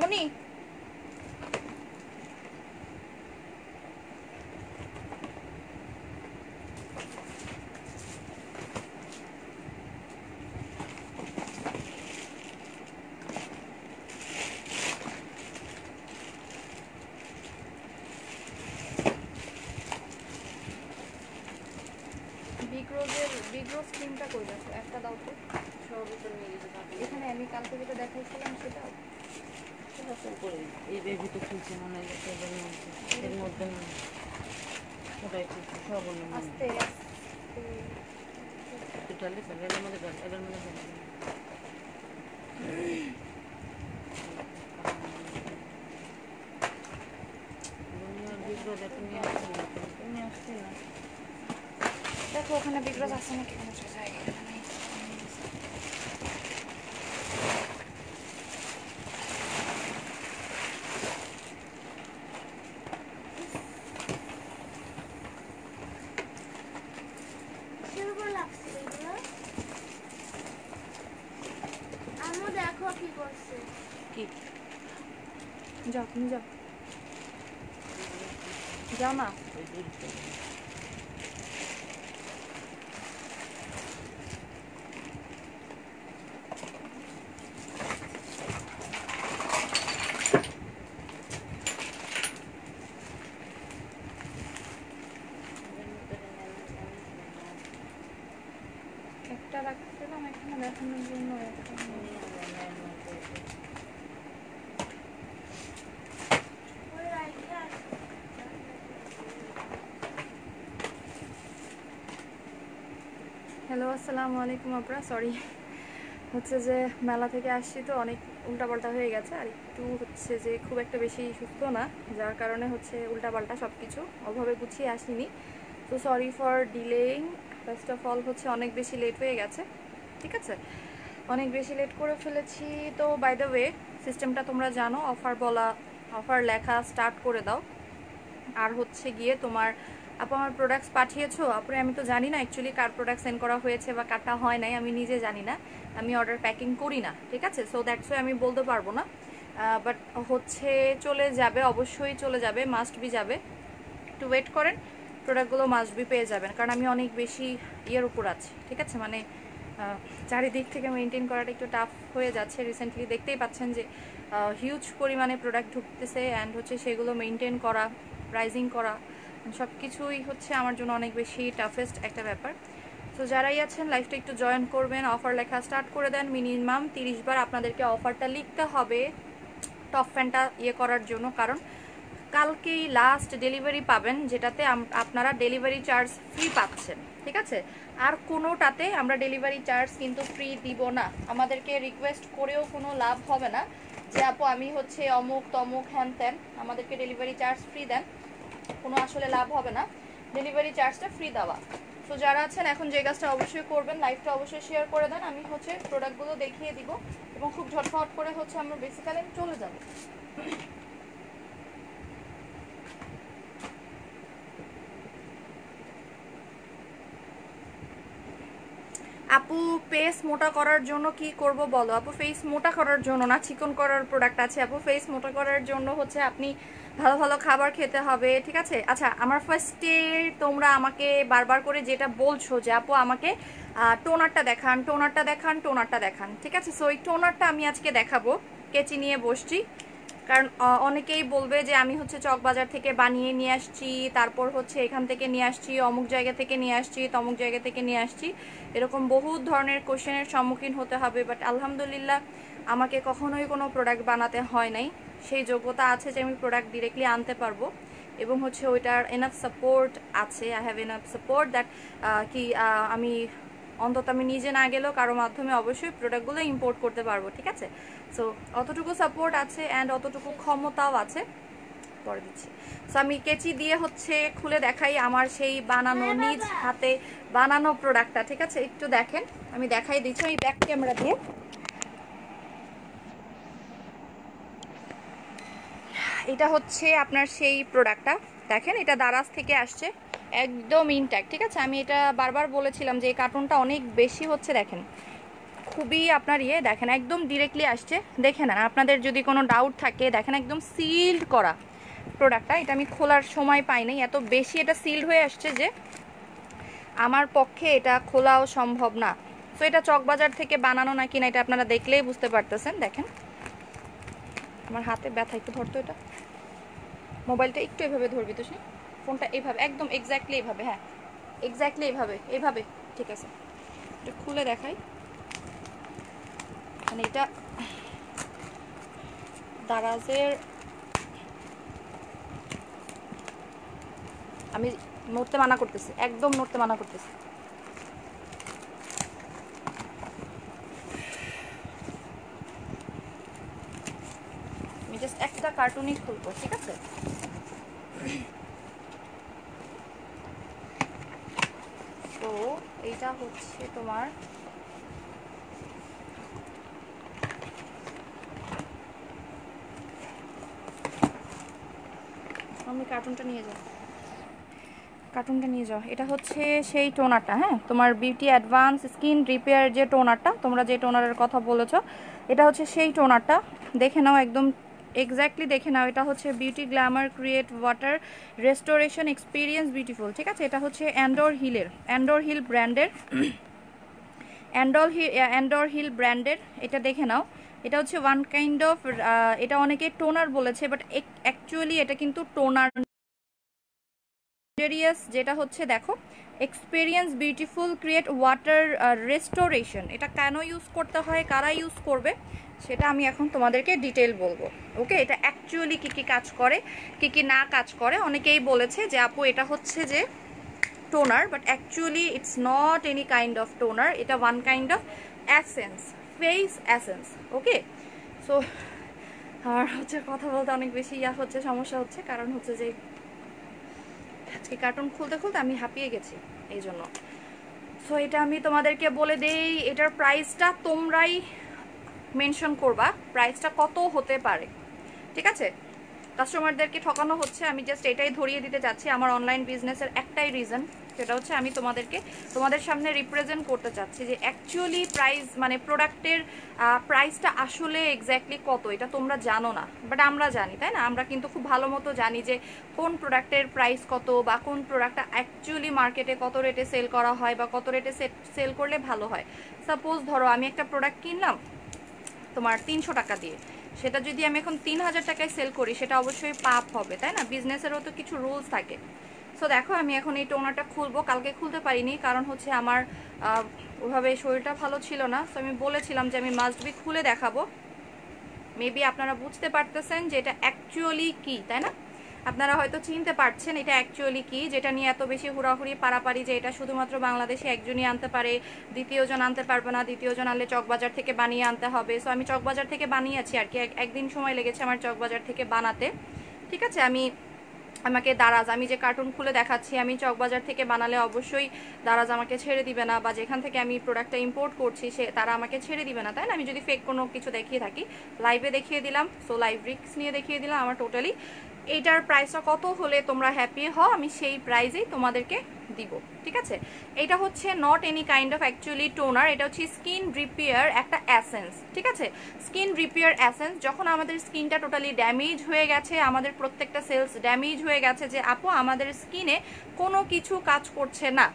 मामुनी देखो खाने बिग्रोस आसने में कितना चल जाएगा जामा हेलो असलामुअलैकुम अपना सॉरी होते जे मेला थे के आशी तो अनेक उल्टा पल्टा हुए गया था अरे तू होते जे खूब एक तो बेशी शुष्को ना जार कारण है होते उल्टा पल्टा सब किचो अब हमें कुछ ही आशी नहीं तो sorry for delaying first of all होते अनेक बेशी लेट हुए गया था ठीक है सर अनेक बेशी लेट कोरे फिलेची तो बाय द वे सिस्टम टा तुमरा जानो ऑफर बोला ऑफर लेखा स्टार्ट कोरे दाओ आर होते गिये तुम्हार आप हमारे प्रोडक्ट्स पाठिएছো अपने আমি তো জানি না एक्चुअली কার প্রোডাক্ট সেন্ড করা হয়েছে বা কাটা হয় নাই আমি নিজে জানি না আমি অর্ডার প্যাকিং করি না ঠিক আছে সো দ্যাটস ওয়াই আমি বলতে পারবো না বাট হচ্ছে চলে যাবে অবশ্যই চলে যাবে মাস্ট বি যাবে একটু ওয়েট করেন প্রোডাক্টগুলো মাস্ট বি পেয়ে যাবেন কারণ আমি অনেক বেশি ইয়ার উপর আছি ঠিক আছে মানে চারিদিক থেকে মেইনটেইন করাটা একটু টাফ হয়ে যাচ্ছে রিসেন্টলি দেখতেই পাচ্ছেন যে হিউজ পরিমাণে প্রোডাক্ট ঢুকতেছে এন্ড হচ্ছে সেগুলো মেইনটেইন করা প্রাইজিং করা सब किस अनेक बस टाफेस्ट एक बेपार सो जरा लाइफ एक जयन करबें अफार लेखा स्टार्ट कर दें मिनिमाम 30 बार अपन के अफार्ट लिखते हैं टप फैन ये करार जो कारण कल के लास्ट डेलिवरि पाबेन जेटाते आपनारा डेलिवरि चार्ज फ्री पाच्छेन ठीक आछे आर कोनोटाते आमरा डेलिवरि चार्ज किन्तु फ्री दिब ना आमादेरके रिक्वेस्ट करेओ कोनो लाभ होबे ना जे आपु आमी होच्छे अमुक तमुक ह्यान त्यान आमादेरके डेलिवरि चार्ज फ्री दें কোনো আসলে লাভ হবে না ডেলিভারি চার্জটা ফ্রি দেওয়া সো যারা আছেন এখন যে কাজটা অবশ্যই করবেন লাইভটা অবশ্যই শেয়ার করে দেন আমি হচ্ছে প্রোডাক্টগুলো দেখিয়ে দিব এবং খুব ঝটফট করে হচ্ছে আমরা বেসিক্যালি চলে যাব আপু ফেস মোটা করার জন্য কি করব বলো আপু ফেস মোটা করার জন্য না চিকন করার প্রোডাক্ট আছে আপু ফেস মোটা করার জন্য হচ্ছে আপনি ভালো ভালো খাবার খেতে হবে ঠিক আছে আচ্ছা আমার ফার্স্টে তোমরা আমাকে বারবার করে যেটা বলছো যে আপু আমাকে টোনারটা দেখান টোনারটা দেখান টোনারটা দেখান ঠিক আছে সো এই টোনারটা আমি আজকে দেখাবো কেচি নিয়ে বসছি কারণ অনেকেই বলবে যে আমি হচ্ছে চকবাজার থেকে বানিয়ে নিয়ে আসছি তারপর হচ্ছে এখান থেকে নিয়ে আসছি অমুক জায়গা থেকে নিয়ে আসছি তমুক জায়গা থেকে নিয়ে আসছি এরকম বহুত ধরনের কোশ্চেনের সম্মুখীন হতে হবে বাট আলহামদুলিল্লাহ আমাকে কখনোই কোনো প্রোডাক্ট বানাতে হয় নাই সেই যোগ্যতা আছে যে আমি প্রোডাক্ট ডিরেক্টলি আনতে পারবো এবং হচ্ছে ওইটার এনাফ সাপোর্ট আছে I have enough support that কি আমি অন্তত আমি নিজে না গেলেও কারো মাধ্যমে অবশ্যই প্রোডাক্টগুলো ইম্পোর্ট করতে পারবো ঠিক আছে সো অতটুকু সাপোর্ট আছে অ্যান্ড অতটুকু ক্ষমতাও আছে করে দিচ্ছি সো আমি কেচি দিয়ে হচ্ছে খুলে দেখাই আমার সেই বানানো নিজ হাতে বানানো প্রোডাক্টটা ঠিক আছে একটু দেখেন আমি দেখাই দিচ্ছি এই ব্যাক ক্যামেরা দিয়ে এটা হচ্ছে আপনার সেই প্রোডাক্টটা দেখেন এটা দারাজ থেকে আসছে একদম ইনট্যাক্ট ঠিক আছে আমি এটা বারবার বলেছিলাম যে এই কার্টুনটা অনেক বেশি হচ্ছে দেখেন খুবই আপনার ইয়ে দেখেন একদম ডিরেক্টলি আসছে, দেখে নেন আপনাদের যদি কোনো ডাউট থাকে। দেখেন একদম সিল্ড করা প্রোডাক্টটা, এটা আমি খোলার সময় পাই নাই, এত বেশি এটা সিল্ড হয়ে আসছে যে আমার পক্ষে এটা খোলাও সম্ভব না। তো এটা চকবাজার থেকে বানানো নাকি না এটা আপনারা দেখলেই বুঝতে পারতেছেন। দেখেন আমার হাতে ব্যথা, একটু ধরতো এটা, মোবাইলটা একটু এভাবে ধরবি তো, সেই ফোনটা এইভাবে একদম এক্স্যাক্টলি এইভাবে, হ্যাঁ এক্স্যাক্টলি এইভাবে এইভাবে, ঠিক আছে এটা খুলে দেখাই। মানে এটা দারাজের, আমি নড়তে মানা করতেছি, একদম নড়তে মানা করতেছি। আমি জাস্ট একটা কার্টুনই খুলবো, ঠিক আছে? তো এইটা হচ্ছে তোমার আমি কার্টুনটা নিয়ে যাই, কার্টুনটা নিয়ে যাও। এটা হচ্ছে সেই টোনারটা, হ্যাঁ তোমার বিউটি অ্যাডভান্স স্কিন রিপেয়ার যে টোনারটা, তোমরা যে টোনারের কথা বলেছো এটা হচ্ছে সেই টোনারটা। দেখে নাও একদম এক্স্যাক্টলি দেখে নাও, এটা হচ্ছে beauty glamour create water restoration experience beautiful, ঠিক আছে? এটা হচ্ছে অ্যান্ডোর হিল ব্র্যান্ডের, অ্যান্ডোর হিল ব্র্যান্ডের, এটা দেখে নাও। এটা হচ্ছে ওয়ান কাইন্ড অফ, এটা অনেকে টোনার বলেছে বাট অ্যাকচুয়ালি এটা কিন্তু টোনার, যেটা হচ্ছে দেখো experience beautiful create water restoration. এটা কেন ইউজ করতে হয়, কারা ইউজ করবে, সেটা আমি এখন তোমাদেরকে ডিটেল বলবো, ওকে? এটা অ্যাকচুয়ালি কী কী কাজ করে, কী কী না কাজ করে। অনেকেই বলেছে যে আপু এটা হচ্ছে যে toner, but actually it's not any kind of toner, এটা one kind of essence, face essence, okay? So আর হচ্ছে কথা বলতে অনেক বেশি ইয়া হচ্ছে, সমস্যা হচ্ছে, কারণ হচ্ছে যে আজকে কার্টুন খুলতে খুলতে আমি হাঁপিয়ে গেছি এই জন্য। সো এটা আমি তোমাদেরকে বলে দেই, এটার প্রাইসটা তোমরাই মেনশন করবা, প্রাইসটা কত হতে পারে, ঠিক আছে? কাস্টমারদেরকে ঠকানো হচ্ছে, আমি জাস্ট এটাই ধরিয়ে দিতে চাচ্ছি। আমার অনলাইন বিজনেসের একটাই রিজন, সেটা হচ্ছে আমি তোমাদের সামনে রিপ্রেজেন্ট করতে চাচ্ছি যে অ্যাকচুয়ালি প্রাইস মানে প্রোডাক্টের প্রাইসটা আসলে এক্স্যাক্টলি কত, এটা তোমরা জানো না, বাট আমরা জানি, তাই না? আমরা কিন্তু খুব ভালো মতো জানি যে কোন প্রোডাক্টের প্রাইস কত বা কোন প্রোডাক্টটা অ্যাকচুয়ালি মার্কেটে কত রেটে সেল করা হয় বা কত রেটে সেল করলে ভালো হয়। সাপোজ ধরো আমি একটা প্রোডাক্ট কিনলাম তোমার ৩০০ টাকা দিয়ে, সেটা যদি আমি এখন ৩,০০০ টাকায় সেল করি সেটা অবশ্যই পাপ হবে, তাই না? বিজনেসেরও তো কিছু রুলস থাকে। সো দেখো আমি এখন এই টোনারটা খুলবো, কালকে খুলতে পারিনি কারণ হচ্ছে আমার ওভাবে শরীরটা ভালো ছিল না। সো আমি বলেছিলাম যে আমি মাস্ট বি খুলে দেখাবো, মেবি আপনারা বুঝতে পারতেছেন যে এটা অ্যাকচুয়ালি কী, তাই না? আপনারা হয়তো চিনতে পারছেন এটা অ্যাকচুয়ালি কী, যেটা নিয়ে এত বেশি হুড়াহুড়ি পারাপারি যে এটা শুধুমাত্র বাংলাদেশে একজনই আনতে পারে, দ্বিতীয়জন আনতে পারবে না, দ্বিতীয়জন আনলে চকবাজার থেকে বানিয়ে আনতে হবে। সো আমি চকবাজার থেকে বানিয়েছি আর কি, একদিন সময় লেগেছে আমার চকবাজার থেকে বানাতে, ঠিক আছে? আমাকে দারাজ, আমি যে কার্টুন খুলে দেখাচ্ছি, আমি চকবাজার থেকে বানালে অবশ্যই দারাজ আমাকে ছেড়ে দিবে না, বা যেখান থেকে আমি প্রোডাক্টটা ইম্পোর্ট করছি তারা আমাকে ছেড়ে দিবে না, তাই না? আমি যদি ফেক কোনো কিছু দেখিয়ে থাকি, লাইভে দেখিয়ে দিলাম, সো লাইভ রিক্স নিয়ে দেখিয়ে দিলাম আমার টোটালি। এইটার প্রাইসটা কত হলে তোমরা হ্যাপি হও, আমি সেই প্রাইজেই তোমাদেরকে দিব, ঠিক আছে? এটা হচ্ছে not any kind of actually toner, এটা হচ্ছে স্কিন রিপেয়ার একটা অ্যাসেন্স, ঠিক আছে? স্কিন রিপেয়ার অ্যাসেন্স, যখন আমাদের স্কিনটা টোটালি ড্যামেজ হয়ে গেছে, আমাদের প্রত্যেকটা সেলস ড্যামেজ হয়ে গেছে, যে আপু আমাদের স্কিনে কোনো কিছু কাজ করছে না,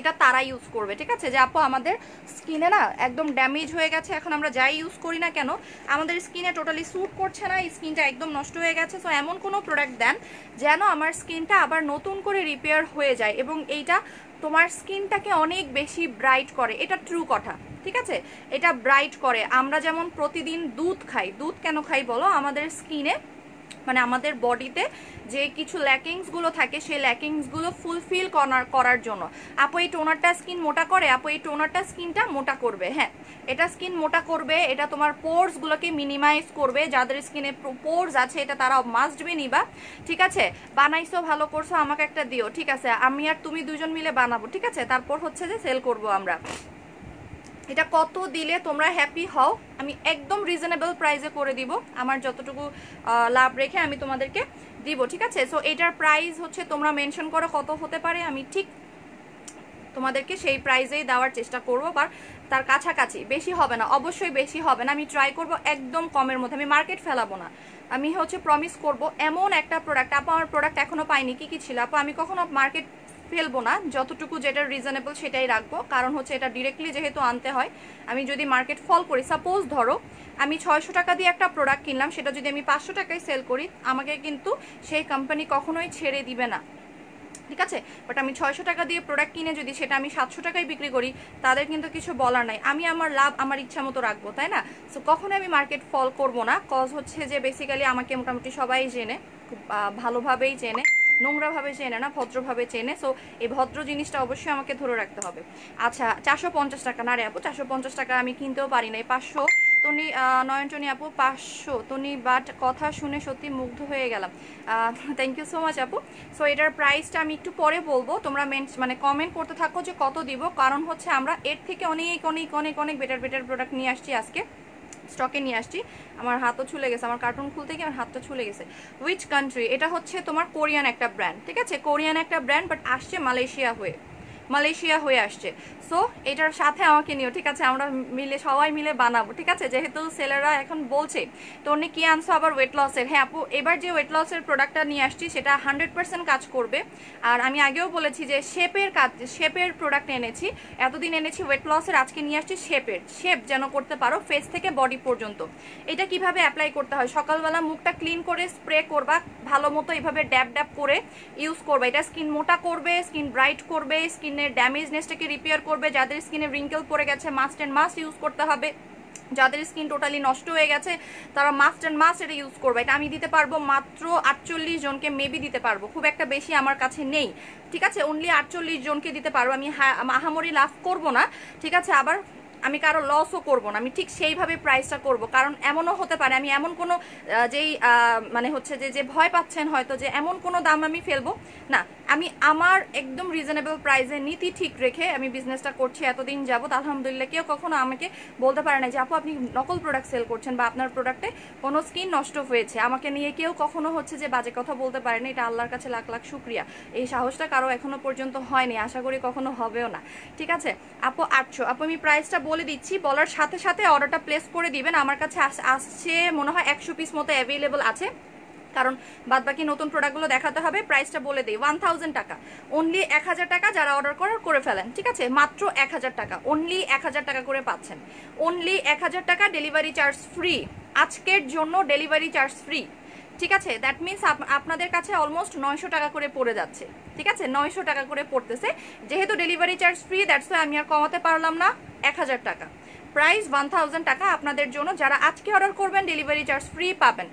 এটা তারা ইউজ করবে, ঠিক আছে? যে আপু আমাদের স্কিনে না একদম ড্যামেজ হয়ে গেছে, এখন আমরা যাই ইউজ করি না কেন আমাদের স্কিনে টোটালি স্যুট করছে না, স্কিনটা একদম নষ্ট হয়ে গেছে। সো এমন কোনো প্রোডাক্ট দেন যেন আমার স্কিনটা আবার নতুন করে রিপেয়ার হয়ে যায়, এবং এইটা তোমার স্কিনটাকে অনেক বেশি ব্রাইট করে, এটা ট্রু কথা, ঠিক আছে? এটা ব্রাইট করে। আমরা যেমন প্রতিদিন দুধ খাই, দুধ কেন খাই বলো? আমাদের স্কিনে মানে আমাদের বডিতে যে কিছু ল্যাকিংসগুলো থাকে সেই ল্যাকিংসগুলো ফুলফিল করার জন্য। আপু এই টোনারটা স্কিন মোটা করে, আপু এই টোনারটা স্কিনটা মোটা করবে, হ্যাঁ এটা স্কিন মোটা করবে, এটা তোমার পোর্সগুলোকে মিনিমাইজ করবে, যাদের স্কিনে পোর্স আছে এটা তারা মাস্ট বি নিবা, ঠিক আছে? বানাইছো, ভালো করছো, আমাকে একটা দিও, ঠিক আছে? আমি আর তুমি দুজন মিলে বানাবো, ঠিক আছে? তারপর হচ্ছে যে সেল করবো আমরা। এটা কত দিলে তোমরা হ্যাপি হও, আমি একদম রিজনেবল প্রাইসে করে দিব, আমার যতটুকু লাভ রেখে আমি তোমাদেরকে দিব, ঠিক আছে? সো এটার প্রাইস হচ্ছে তোমরা মেনশন করো কত হতে পারে, আমি ঠিক তোমাদেরকে সেই প্রাইজেই দেওয়ার চেষ্টা করব, বা তার কাছাকাছি। বেশি হবে না, অবশ্যই বেশি হবে না, আমি ট্রাই করব একদম কমের মধ্যে। আমি মার্কেট ফেলাবো না, আমি হচ্ছে প্রমিস করব এমন একটা প্রোডাক্ট। আপু আমার প্রোডাক্ট এখনো পাইনি, কি কি ছিল আপু? আমি কখনো মার্কেট ফেলবো না, যতটুকু যেটা রিজনেবল সেটাই রাখবো। কারণ হচ্ছে এটা ডিরেক্টলি যেহেতু আনতে হয়, আমি যদি মার্কেট ফল করি, সাপোজ ধরো আমি ৬০০ টাকা দিয়ে একটা প্রোডাক্ট কিনলাম, সেটা যদি আমি ৫০০ টাকায় সেল করি, আমাকে কিন্তু সেই কোম্পানি কখনোই ছেড়ে দিবে না, ঠিক আছে? বাট আমি ৬০০ টাকা দিয়ে প্রোডাক্ট কিনে যদি সেটা আমি ৭০০ টাকায় বিক্রি করি, তাদের কিন্তু কিছু বলার নাই, আমি আমার লাভ আমার ইচ্ছা মতো রাখবো, তাই না? সো কখনো আমি মার্কেট ফল করব না। কজ হচ্ছে যে বেসিক্যালি আমাকে মোটামুটি সবাই চেনে, খুব ভালোভাবেই চেনে, নোংরাভাবে চেনে না, ভদ্রভাবে চেনে। সো এই ভদ্র জিনিসটা অবশ্যই আমাকে ধরে রাখতে হবে। আচ্ছা ৪৫০ টাকা, না রে আপু ৪৫০ টাকা আমি কিনতেও পারি না। ৫০০ তনি, নয়নটনি আপু ৫০০ তনি, বাট কথা শুনে সত্যি মুগ্ধ হয়ে গেলাম। থ্যাংক ইউ সো মাচ আপু। সো এটার প্রাইসটা আমি একটু পরে বলবো, তোমরা মানে কমেন্ট করতে থাকো যে কত দিব। কারণ হচ্ছে আমরা এর থেকে অনেক অনেক অনেক অনেক বেটার বেটার প্রোডাক্ট নিয়ে আসছি, আজকে স্টকে নিয়ে আসছি। আমার হাতও ছুলে গেছে, আমার কার্টুন খুলতে গিয়ে আমার হাতটা ছুলে গেছে। Which country? এটা হচ্ছে তোমার কোরিয়ান একটা ব্র্যান্ড, ঠিক আছে? কোরিয়ান একটা ব্র্যান্ড, বাট আসছে মালয়েশিয়া হয়ে আসছে। সো এটার সাথে আমাকে নিও, ঠিক আছে? আমরা মিলে সবাই মিলে বানাবো, ঠিক আছে? যেহেতু সেলাররা এখন বলছে তো উনি কি আনছো আবার ওয়েট লসের? হ্যাঁ আপু, এবার যে ওয়েট লসের প্রোডাক্টটা নিয়ে আসছি সেটা 100% কাজ করবে। আর আমি আগেও বলেছি যে শেপের প্রোডাক্ট এনেছি, এতদিন এনেছি ওয়েট লসের, আজকে নিয়ে আসছি শেপ যেন করতে পারো ফেস থেকে বডি পর্যন্ত। এটা কিভাবে অ্যাপ্লাই করতে হয়? সকালবেলা মুখটা ক্লিন করে স্প্রে করবা ভালো মতো, এইভাবে ড্যাব ড্যাব করে ইউজ করবা। এটা স্কিন মোটা করবে, স্কিন ব্রাইট করবে, স্কিনের ড্যামেজনেসটাকে রিপেয়ার করবে। যাদের স্কিনে রিঙ্কেল পড়ে গেছে মাস্ট অ্যান্ড মাস্ট ইউজ করতে হবে, যাদের স্কিন টোটালি নষ্ট হয়ে গেছে তারা মাস্ট অ্যান্ড মাস্ট এটা ইউজ করবে। এটা আমি দিতে পারবো মাত্র ৪৮ জনকে মেবি দিতে পারবো, খুব একটা বেশি আমার কাছে নেই, ঠিক আছে? অনলি ৪৮ জনকে দিতে পারবো। আমি আহামরি লাভ করব না, ঠিক আছে? আবার আমি কারো লসও করব না, আমি ঠিক সেইভাবে প্রাইসটা করব। কারণ এমনও হতে পারে আমি এমন কোনো যেই মানে হচ্ছে যে ভয় পাচ্ছেন হয়তো যে এমন কোনো দাম আমি ফেলবো না, আমি আমার একদম রিজনেবল প্রাইসে নীতি ঠিক রেখে আমি বিজনেসটা করছি এতদিন যাবত, আলহামদুলিল্লাহ। কেউ কখনো আমাকে বলতে পারে না যে আপু আপনি নকল প্রোডাক্ট সেল করছেন বা আপনার প্রোডাক্টে কোনো স্কিন নষ্ট হয়েছে, আমাকে নিয়ে কেউ কখনো হচ্ছে যে বাজে কথা বলতে পারে না। এটা আল্লাহর কাছে লাখ লাখ শুক্রিয়া, এই সাহসটা কারো এখনো পর্যন্ত হয়নি, আশা করি কখনো হবেও না, ঠিক আছে? আপু ৮০০, আপু আমি প্রাইসটা বলে দিচ্ছি, বলার সাথে সাথে অর্ডারটা প্লেস করে দিবেন। আমার কাছে আসছে মনে হয় ১০০ পিস মতো অ্যাভেলেবল আছে, কারণ বাদ বাকি নতুন প্রোডাক্টগুলো দেখাতে হবে। প্রাইসটা বলে দিই, 1000 টাকা, অনলি 1000 টাকা। যারা অর্ডার করার করে ফেলেন, ঠিক আছে? মাত্র 1000 টাকা, অনলি 1000 টাকা করে পাচ্ছেন, অনলি 1000 টাকা। ডেলিভারি চার্জ ফ্রি, আজকের জন্য ডেলিভারি চার্জ ফ্রি, ঠিক আছে? দ্যাট মিনস আপনাদের কাছে অলমোস্ট ৯০০ টাকা করে পড়ে যাচ্ছে, ঠিক আছে? ৯০০ টাকা করে পড়তেছে, যেহেতু delivery charge free, that's why আমি আর কমাতে পারলাম না। 1000 টাকা প্রাইস, 1000 টাকা আপনাদের জন্য। যারা আজকে অর্ডার করবেন ডেলিভারি চার্জ ফ্রি পাবেন,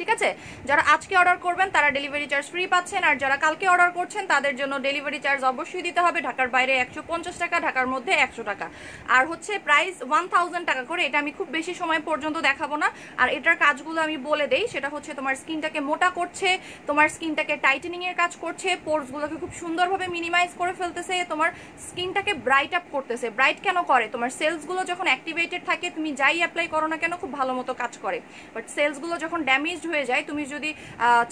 ঠিক আছে? যারা আজকে অর্ডার করবেন তারা ডেলিভারি চার্জ ফ্রি পাচ্ছেন। আর যারা কালকে অর্ডার করছেন তাদের জন্য ডেলিভারি চার্জ অবশ্যই দিতে হবে। ঢাকার বাইরে ১৫০ টাকা, ঢাকার মধ্যে 100 টাকা। আর হচ্ছে প্রাইস 1000 টাকা করে। এটা আমি খুব বেশি সময় পর্যন্ত দেখাবো না। আর এটার কাজগুলো আমি বলে দেই, সেটা হচ্ছে তোমার স্কিনটাকে মোটা করছে, তোমার স্কিনটাকে টাইটেনিংয়ের কাজ করছে, পোর্সগুলোকে খুব সুন্দরভাবে মিনিমাইজ করে ফেলতেছে, তোমার স্কিনটাকে ব্রাইট আপ করতেছে। ব্রাইট কেন করে? তোমার সেলসগুলো যখন অ্যাক্টিভেটেড থাকে, তুমি যাই অ্যাপ্লাই করো না কেন খুব ভালো মতো কাজ করে। বাট সেলসগুলো যখন ড্যামেজ হয়ে যায়, তুমি যদি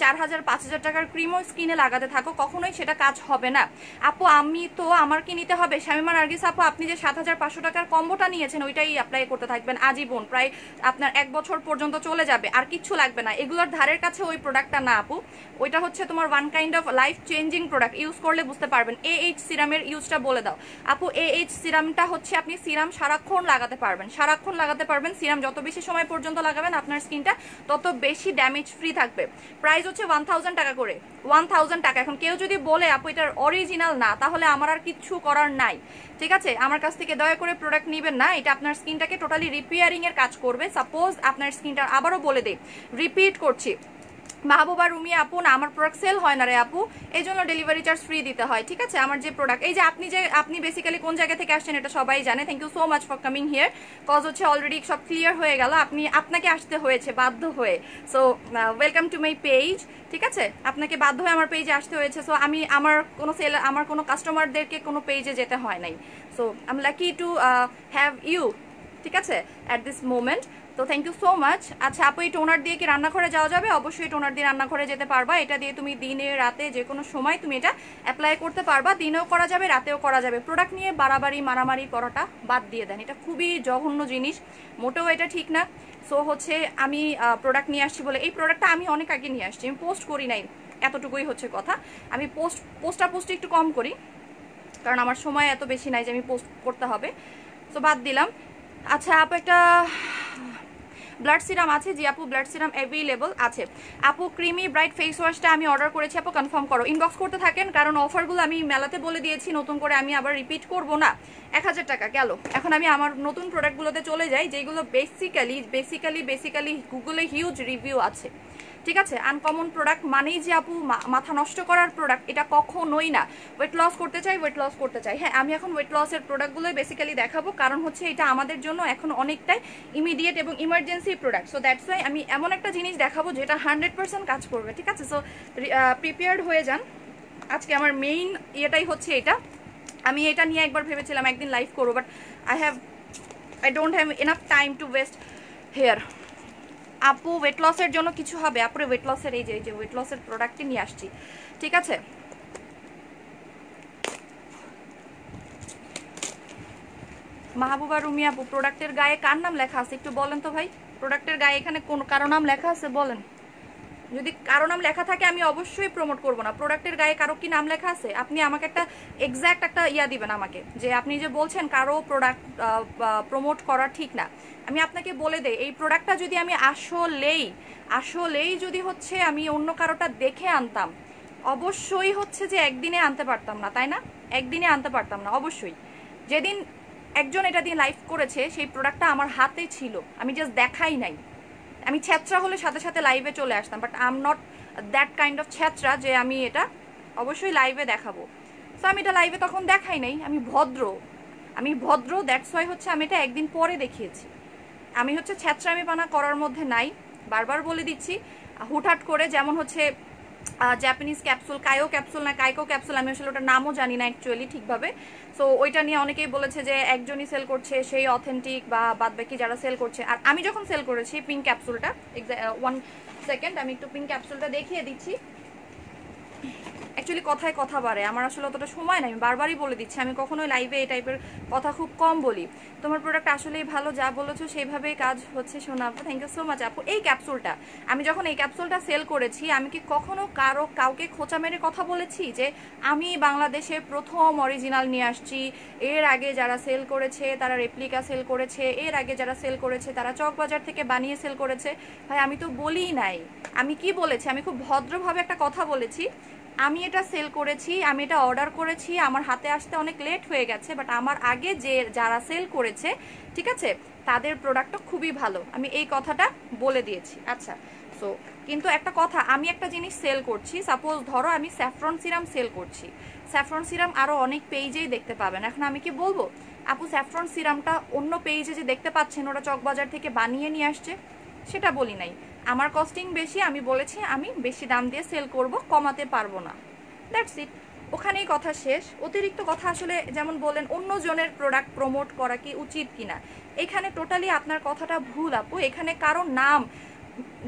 ৪০০০-৫০০০ টাকার ক্রিমও স্কিনে লাগাতে থাকো, কখনোই সেটা কাজ হবে না। আপু আমি তো আমার কি নিতে হবে? শামিমা নার্গিস আপু, আপনি যে ৭৫০০ টাকার কম্বোটা নিয়েছেন ওইটাই অ্যাপ্লাই করতে থাকবেন আজীবন, প্রায় আপনার ১ বছর পর্যন্ত চলে যাবে, আর কিচ্ছু লাগবে না। এগুলোর ধারের কাছে ওই প্রোডাক্টটা না আপু, ওইটা হচ্ছে তোমার one kind of life changing product, use করলে বুঝতে পারবেন। AH সিরামের ইউজটা বলে দাও আপু। AH সিরামটা হচ্ছে আপনি সিরাম সারাক্ষণ লাগাতে পারবেন। সিরাম যত বেশি সময় পর্যন্ত লাগাবেন আপনার স্কিনটা তত বেশি ড্যামেজ ফ্রি থাকবে। প্রাইস হচ্ছে 1000 টাকা করে, 1000 টাকা। এখন কেউ যদি বলে আপু এটার অরিজিনাল না, তাহলে আমার আর কিচ্ছু করার নাই, ঠিক আছে? আমার কাছ থেকে দয়া করে প্রোডাক্ট নেবেন না। এটা আপনার স্কিনটাকে টোটালি রিপেয়ারিং এর কাজ করবে। সাপোজ আপনার স্কিনটা, আবারও বলে দেই, রিপিট করছি, মাহবুবা রুমি আপু না আমার প্রোডাক্ট সেল হয় না রে আপু, এই জন্য ডেলিভারি চার্জ ফ্রি দিতে হয়, ঠিক আছে? আমার যে প্রোডাক্ট, এই যে আপনি বেসিক্যালি কোন জায়গা থেকে আসছেন এটা সবাই জানে। Thank you so much for coming here. Cause হচ্ছে অলরেডি সব ক্লিয়ার হয়ে গেল, আপনাকে আসতে হয়েছে বাধ্য হয়ে। So welcome to my page, ঠিক আছে? আপনাকে বাধ্য হয়ে আমার পেজে আসতে হয়েছে। সো আমার কোনো কাস্টমারদেরকে কোনো পেজে যেতে হয় নাই। So I am lucky to have you, ঠিক আছে, অ্যাট দিস মোমেন্ট। তো থ্যাংক ইউ সো মাচ। আচ্ছা আপু, এই টোনার দিয়ে কি রান্নাঘরে যাওয়া যাবে? অবশ্যই টোনার দিয়ে রান্নাঘরে যেতে পারবা। এটা দিয়ে তুমি দিনে রাতে যে কোনো সময় তুমি এটা অ্যাপ্লাই করতে পারবা, দিনেও করা যাবে রাতেও করা যাবে। প্রোডাক্ট নিয়ে বাড়াবাড়ি মারামারি করাটা বাদ দিয়ে দেন, এটা খুবই জঘন্য জিনিস, মোটেও এটা ঠিক না। সো হচ্ছে আমি প্রোডাক্ট নিয়ে আসছি বলে, এই প্রোডাক্টটা আমি অনেক আগে নিয়ে আসছি, আমি পোস্ট করি নাই, এতটুকুই হচ্ছে কথা। আমি পোস্টটা একটু কম করি, কারণ আমার সময় এত বেশি নাই যে আমি পোস্ট করতে হবে, তো বাদ দিলাম। আচ্ছা আপু, একটা ব্লাড সিরাম আছে? জি আপু, ব্লাড সিরাম অ্যাভেলেবল আছে। আপু ক্রিমি ব্রাইট ফেস ওয়াশটা আমি অর্ডার করেছি আপু, কনফার্ম করো। ইনবক্স করতে থাকেন, কারণ অফারগুলো আমি মেলাতে বলে দিয়েছি, নতুন করে আমি আবার রিপিট করব না। 1000 টাকা গেল। এখন আমি আমার নতুন প্রোডাক্টগুলোতে চলে যাই, যেগুলো বেসিক্যালি গুগলে হিউজ রিভিউ আছে, ঠিক আছে? আনকমন প্রোডাক্ট মানেই যে আপু মাথা নষ্ট করার প্রোডাক্ট, এটা কখনোই না। ওয়েট লস করতে চাই, হ্যাঁ আমি এখন ওয়েট লসের প্রোডাক্টগুলোই বেসিক্যালি দেখাবো, কারণ হচ্ছে এটা আমাদের জন্য এখন অনেকটাই ইমিডিয়েট এবং emergency product. So that's why আমি এমন একটা জিনিস দেখাবো যেটা 100% কাজ করবে, ঠিক আছে? সো প্রিপেয়ার্ড হয়ে যান। আজকে আমার মেইন ইয়েটাই হচ্ছে এটা। আমি এটা নিয়ে একবার ভেবেছিলাম একদিন লাইভ করবো, but I don't have enough time to waste here. আপু ওয়েট লসের জন্য কিছু হবে? আপুরে ওয়েট লসের এই যে ওয়েট লসের প্রোডাক্টটি নিয়ে আসছি, ঠিক আছে? মাহবুবা রুমি আপু, প্রোডাক্টের গায়ে কার নাম লেখা আছে একটু বলেন তো ভাই। প্রোডাক্টের গায়ে এখানে কারো নাম লেখা আছে বলেন? যদি কারো নাম লেখা থাকে আমি অবশ্যই প্রমোট করবো না। প্রোডাক্টের গায়ে কারো কি নাম লেখা আছে? আপনি আমাকে একটা এক্স্যাক্ট একটা ইয়া দিবেন আমাকে, যে আপনি যে বলছেন কারো প্রোডাক্ট প্রমোট করা ঠিক না। আমি আপনাকে বলে দেই, এই প্রোডাক্টটা যদি আমি আসলেই যদি হচ্ছে আমি অন্য কারোটা দেখে আনতাম, অবশ্যই হচ্ছে যে একদিনে আনতে পারতাম না, তাই না? একদিনে আনতে পারতাম না অবশ্যই। যেদিন একজন এটা দিয়ে লাইভ করেছে সেই প্রোডাক্টটা আমার হাতে ছিল, আমি জাস্ট দেখাই নাই। আমি ছ্যাচরা হলে সাথে সাথে লাইভে চলে আসতাম, but I am not that kind of ছ্যাচরা যে আমি এটা অবশ্যই লাইভে দেখাবো। সো আমি এটা লাইভে তখন দেখাই নাই, আমি ভদ্র, দ্যাটস ওয়াই হচ্ছে আমি এটা একদিন পরে দেখিয়েছি। আমি হচ্ছে ছ্যাচরামিপানা করার মধ্যে নাই, বারবার বলে দিচ্ছি। হুটহাট করে, যেমন হচ্ছে জাপানিজ ক্যাপসুল, কাইকো ক্যাপসুল, আমি আসলে ওটার নামও জানি না অ্যাকচুয়ালি ঠিকভাবে। সো ওইটা নিয়ে অনেকেই বলেছে যে একজনই সেল করছে, সেই অথেন্টিক বা বাদবাকি যারা সেল করছে। আর আমি যখন সেল করেছি পিঙ্ক ক্যাপসুলটা, 1 সেকেন্ড আমি একটু পিঙ্ক ক্যাপসুলটা দেখিয়ে দিচ্ছি। অ্যাকচুয়ালি কথায় কথা বাড়ে, আমার আসলে অতটা সময় নাই, আমি বারবারই বলে দিচ্ছি। আমি কখনোই লাইভে এই টাইপের কথা খুব কম বলি। তোমার প্রোডাক্ট আসলেই ভালো, যা বলেছো সেইভাবেই কাজ হচ্ছে সোনা আপু। থ্যাংক ইউ সো মাচ আপু। এই ক্যাপসুলটা, আমি যখন এই ক্যাপসুলটা সেল করেছি, আমি কি কখনো কাউকে খোঁচা মেরে কথা বলেছি যে আমি বাংলাদেশে প্রথম অরিজিনাল নিয়ে আসছি? এর আগে যারা সেল করেছে তারা রেপ্লিকা সেল করেছে, তারা চকবাজার থেকে বানিয়ে সেল করেছে। ভাই আমি তো বলি নাই। আমি কি বলেছি? আমি খুব ভদ্রভাবে একটা কথা বলেছি, আমি এটা সেল করেছি, আমি এটা অর্ডার করেছি, আমার হাতে আসতে অনেক লেট হয়ে গেছে, বাট আমার আগে যারা সেল করেছে, ঠিক আছে, তাদের প্রোডাক্টটা খুবই ভালো, আমি এই কথাটা বলে দিয়েছি। আচ্ছা সো কিন্তু একটা কথা, আমি একটা জিনিস সেল করছি, সাপোজ ধরো আমি স্যাফরন সিরাম সেল করছি। স্যাফরন সিরাম আরও অনেক পেজেই দেখতে পাবেন। এখন আমি কি বলবো আপু স্যাফরন সিরামটা অন্য পেজে যে দেখতে পাচ্ছেন ওরা চকবাজার থেকে বানিয়ে নিয়ে আসছে? সেটা বলি নাই। আমার কস্টিং বেশি, আমি বলেছি আমি বেশি দাম দিয়ে সেল করব, কমাতে পারবো না, দ্যাটস ইট, ওখানেই কথা শেষ। অতিরিক্ত কথা আসলে, যেমন বলেন অন্য জনের প্রোডাক্ট প্রমোট করা কি উচিত কিনা, এখানে টোটালি আপনার কথাটা ভুল আপু। এখানে কারোর নাম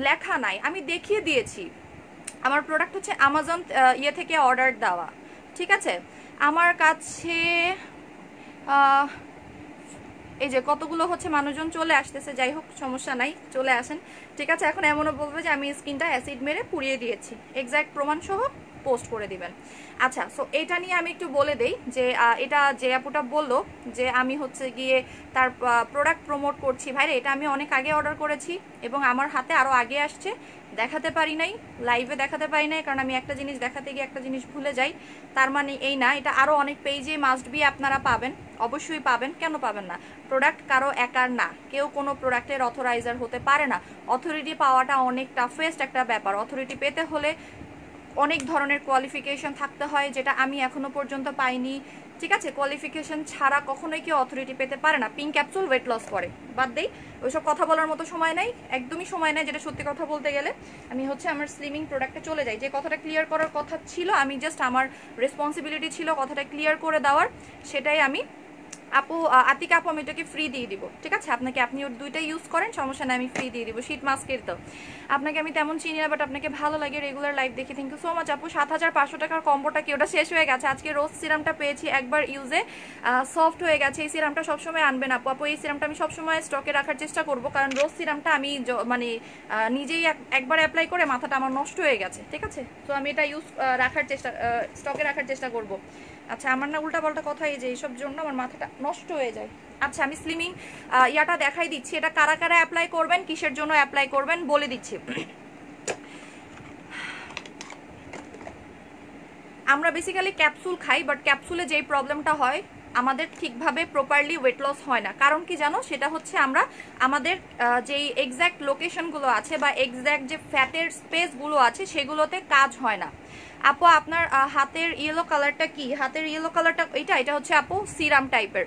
লেখা নাই, আমি দেখিয়ে দিয়েছি। আমার প্রোডাক্ট হচ্ছে অ্যামাজন ইয়ে থেকে অর্ডার দেওয়া, ঠিক আছে? আমার কাছে এই যে কতগুলো হচ্ছে মানুষজন চলে আসতেছে, যাই হোক সমস্যা নাই, চলে আসেন, ঠিক আছে? এখন এমনও বলবে যে আমি স্কিনটা অ্যাসিড মেরে পুড়িয়ে দিয়েছি, এক্স্যাক্ট প্রমাণসহ পোস্ট করে দিবেন। আচ্ছা সো এটা নিয়ে আমি একটু বলে দেই যে এটা যে আপুটা বললো যে আমি হচ্ছে গিয়ে তার প্রোডাক্ট প্রমোট করছি, ভাইরে এটা আমি অনেক আগে অর্ডার করেছি এবং আমার হাতে আরও আগে আসছে, দেখাতে পারি নাই, লাইভে দেখাতে পারি নাই, কারণ আমি একটা জিনিস দেখাতে গিয়ে একটা জিনিস ভুলে যাই। তার মানে এই না, এটা আরও অনেক পেজে মাস্ট বি আপনারা পাবেন, অবশ্যই পাবেন, কেন পাবেন না? প্রোডাক্ট কারো একার না, কেউ কোনো প্রোডাক্টের অথরাইজার হতে পারে না। অথরিটি পাওয়াটা অনেক টাফেস্ট একটা ব্যাপার। অথরিটি পেতে হলে অনেক ধরনের কোয়ালিফিকেশন থাকতে হয়, যেটা আমি এখনো পর্যন্ত পাইনি, ঠিক আছে? কোয়ালিফিকেশন ছাড়া কখনোই কেউ অথরিটি পেতে পারে না। পিঙ্ক ক্যাপসুল ওয়েট লস করে, বাদ দেই, ওইসব কথা বলার মতো সময় নাই, একদমই সময় নাই। যেটা সত্যি কথা বলতে গেলে আমি হচ্ছে আমার স্লিমিং প্রোডাক্টে চলে যাই, যে কথাটা ক্লিয়ার করার কথা ছিল, আমি জাস্ট আমার রেসপন্সিবিলিটি ছিল কথাটা ক্লিয়ার করে দেওয়ার, সেটাই আমি আপু আতিকা আপু আমি এটাকে ফ্রি দিয়ে দিব, ঠিক আছে? আপনাকে আপনি ওর দুইটা ইউজ করেন, সমস্যা নেই, আমি ফ্রি দিয়ে দিব। শীট মাস্কের তো আপনাকে আমি তেমন চিনি না, বাট আপনাকে ভালো লাগে, রেগুলার লাইভ দেখি। থ্যাংক ইউ সো মাচ আপু। ৭,৫০০ টাকার কম্বোটা কি ওটা শেষ হয়ে গেছে? আজকে রোজ সিরামটা পেয়েছি একবার ইউজে, সফট হয়ে গেছে। এই সিরামটা সবসময় আনবেন আপু। আপু এই সিরামটা আমি সবসময় স্টকে রাখার চেষ্টা করবো, কারণ রোজ সিরামটা আমি মানে নিজেই একবার অ্যাপ্লাই করে মাথাটা আমার নষ্ট হয়ে গেছে, ঠিক আছে? তো আমি এটা ইউজ রাখার চেষ্টা, স্টকে রাখার চেষ্টা করবো। আচ্ছা আমার না উল্টা পাল্টা কথা, এই যে এইসব জন্য আমার মাথাটা নষ্ট হয়ে যায়। আচ্ছা আমি স্লিমিং ইয়াটা দেখাই দিচ্ছি, এটা কারা কারা অ্যাপ্লাই করবেন, কিসের জন্য অ্যাপ্লাই করবেন বলে দিচ্ছি। আমরা বেসিক্যালি ক্যাপসুল খাই, বাট ক্যাপসুলে যেই প্রবলেমটা হয় আমাদের ঠিকভাবে প্রপারলি ওয়েট লস হয় না। কারণ কি জানো? সেটা হচ্ছে আমরা আমাদের যেই এক্স্যাক্ট লোকেশনগুলো আছে বা এক্স্যাক্ট যে ফ্যাটের স্পেসগুলো আছে সেগুলোতে কাজ হয় না। আপু আপনার হাতের ইয়েলো কালারটা কি? হাতের ইয়েলো কালারটা এটা এটা হচ্ছে আপু সিরাম টাইপের।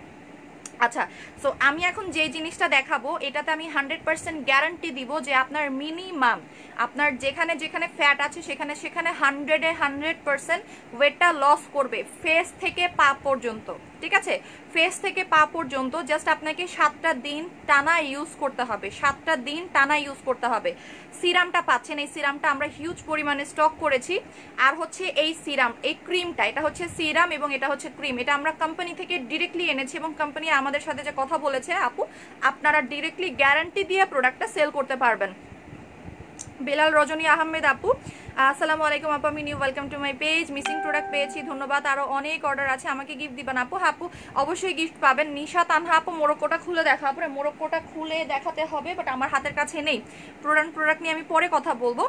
আচ্ছা সো আমি এখন যে জিনিসটা দেখাবো এটাতে আমি 100% গ্যারান্টি দিব যে আপনার মিনিমাম আপনার যেখানে যেখানে ফ্যাট আছে সেখানে সেখানে 100% ওয়েটটা লস করবে, ফেস থেকে পা পর্যন্ত, ঠিক আছে? ফেস থেকে পা পর্যন্ত। জাস্ট আপনাকে 7টা দিন টানা ইউজ করতে হবে, 7টা দিন টানা ইউজ করতে হবে। সিরামটা পাচ্ছেন, এই সিরামটা আমরা হিউজ পরিমাণে স্টক করেছি। আর হচ্ছে এই সিরাম, এই ক্রিমটা, এটা হচ্ছে সিরাম এবং এটা হচ্ছে ক্রিম। এটা আমরা কোম্পানি থেকে ডিরেক্টলি এনেছি এবং কোম্পানি আমাদের সাথে যে কথা বলেছে আপু আপনারা ডিরেক্টলি গ্যারান্টি দিয়ে প্রোডাক্টটা সেল করতে পারবেন। বেলাল রজনী আহমেদ আপু আসসালামু আলাইকুম আপু, আমি new, welcome to my page, missing product পেয়েছি, ধন্যবাদ। আরও অনেক অর্ডার আছে, আমাকে গিফট দিবেন আপু? আপু অবশ্যই গিফট পাবেন। নিশা তানহা আপু মোরক্কোটা খুলে দেখা, আপু মোরক্কোটা খুলে দেখাতে হবে, বাট আমার হাতের কাছে নেই। প্রোডাক্ট নিয়ে আমি পরে কথা বলবো।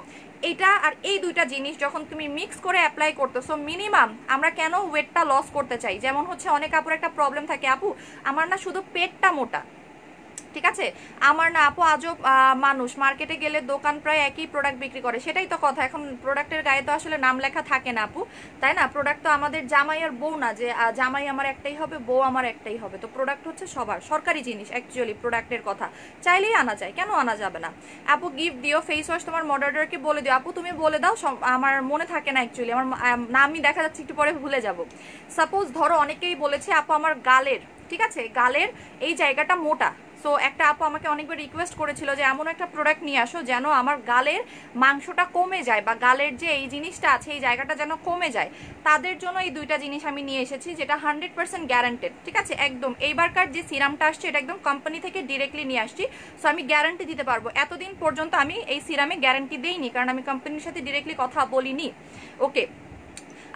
এটা আর এই দুইটা জিনিস যখন তুমি মিক্স করে অ্যাপ্লাই করতেছো, মিনিমাম আমরা কেন ওয়েটটা লস করতে চাই? যেমন হচ্ছে অনেক আপুর একটা প্রবলেম থাকে, আপু আমার না শুধু পেটটা মোটা, ঠিক আছে? আমার না আপু আজব মানুষ, মার্কেটে গেলে দোকান প্রায় একই প্রোডাক্ট বিক্রি করে, সেটাই তো কথা। এখন প্রোডাক্টের গায়ে তো আসলে নাম লেখা থাকে না আপু, তাই না? প্রোডাক্ট তো আমাদের জামাই আর বউ না যে জামাই আমার একটাই হবে, বউ আমার একটাই হবে। তো প্রোডাক্ট হচ্ছে সবার, সরকারি জিনিস অ্যাকচুয়ালি প্রোডাক্টের কথা। চাইলেই আনা যায়, কেন আনা যাবে না? আপু গিফট দিও, ফেস ওয়াশ তোমার মডারেটরকে বলে দিও। আপু তুমি বলে দাও, আমার মনে থাকে না অ্যাকচুয়ালি, আমার নামই দেখা যাচ্ছে একটু পরে ভুলে যাব। সাপোজ ধরো অনেকেই বলেছে আপু আমার গালের, ঠিক আছে, গালের এই জায়গাটা মোটা। তো একটা আপু আমাকে অনেকবার রিকোয়েস্ট করেছিল যে এমন একটা প্রোডাক্ট নিয়ে আসো যেন আমার গালের মাংসটা কমে যায় বা গালের যে এই জিনিসটা আছে এই জায়গাটা যেন কমে যায়। তাদের জন্য এই দুইটা জিনিস আমি নিয়ে এসেছি যেটা 100% গ্যারান্টেড, ঠিক আছে? একদম এইবারকার যে সিরামটা আসছে এটা একদম কোম্পানি থেকে ডিরেক্টলি নিয়ে আসছি, সো আমি গ্যারান্টি দিতে পারবো। এতদিন পর্যন্ত আমি এই সিরামে গ্যারান্টি দিইনি, কারণ আমি কোম্পানির সাথে ডিরেক্টলি কথা বলিনি। ওকে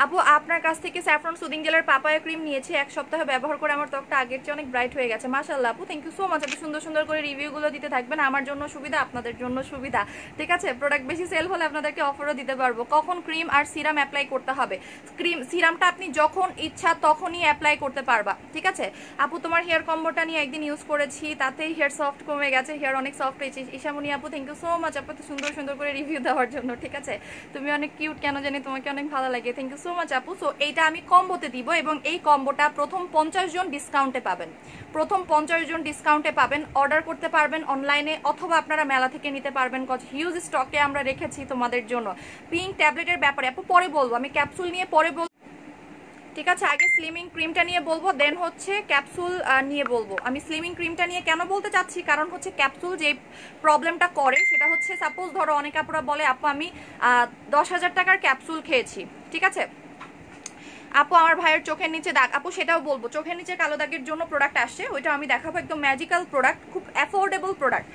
আপু আপনার কাছ থেকে স্যাফরন সুদিং জেলার পাপায়া ক্রিম নিয়েছি, 1 সপ্তাহ ব্যবহার করে আমার ত্বকটা আগের চেয়ে অনেক ব্রাইট হয়ে গেছে। মাশাআল্লাহ আপু, থ্যাংক ইউ সো মাচ। আপনি সুন্দর সুন্দর করে রিভিউগুলো দিতে থাকবেন, আমার জন্য সুবিধা, আপনাদের জন্য সুবিধা, ঠিক আছে? প্রোডাক্ট বেশি সেল হলে আপনাদেরকে অফারও দিতে পারবো। কখন ক্রিম আর সিরাম অ্যাপ্লাই করতে হবে? ক্রিম সিরামটা আপনি যখন ইচ্ছা তখনই অ্যাপ্লাই করতে পারবা, ঠিক আছে? আপু তোমার হেয়ার কম্বোটা নিয়ে একদিন ইউজ করেছি, তাতেই হেয়ার সফট কমে গেছে, হেয়ার অনেক সফট হয়েছে। ইশামণি আপু থ্যাংক ইউ সো মাচ আপু সুন্দর সুন্দর করে রিভিউ দেওয়ার জন্য, ঠিক আছে? তুমি অনেক কিউট, কেন জানি তোমাকে অনেক ভালো লাগে, থ্যাংক ইউ সো মাচ আপু। সো এইটা আমি কম্বোতে দিব এবং এই কম্বোটা প্রথম 50 জন ডিসকাউন্টে পাবেন, প্রথম 50 জন ডিসকাউন্টে পাবেন। অর্ডার করতে পারবেন অনলাইনে অথবা আপনারা মেলা থেকে নিতে পারবেন, কজ হিউজ স্টকে আমরা রেখেছি তোমাদের জন্য। পিঙ্ক ট্যাবলেটের ব্যাপারে আপু পরে বলবো, আমি ক্যাপসুল নিয়ে পরে বলবো, ঠিক আছে? আগে স্লিমিং ক্রিমটা নিয়ে বলবো, দেন হচ্ছে ক্যাপসুল নিয়ে বলবো। আমি স্লিমিং ক্রিমটা নিয়ে কেন বলতে চাচ্ছি, কারণ হচ্ছে ক্যাপসুল যে প্রবলেমটা করে সেটা হচ্ছে, সাপোজ ধরো অনেক আপুরা বলে আপু আমি 10,000 টাকার ক্যাপসুল খেয়েছি, ঠিক আছে? আপু আমার ভাইয়ের চোখের নিচে দাগ, আপু সেটাও বলবো। চোখের নিচে কালো দাগের জন্য প্রোডাক্ট আসছে, ওইটা আমি দেখাবো, একদম ম্যাজিক্যাল প্রোডাক্ট, খুব অ্যাফোর্ডেবল প্রোডাক্ট।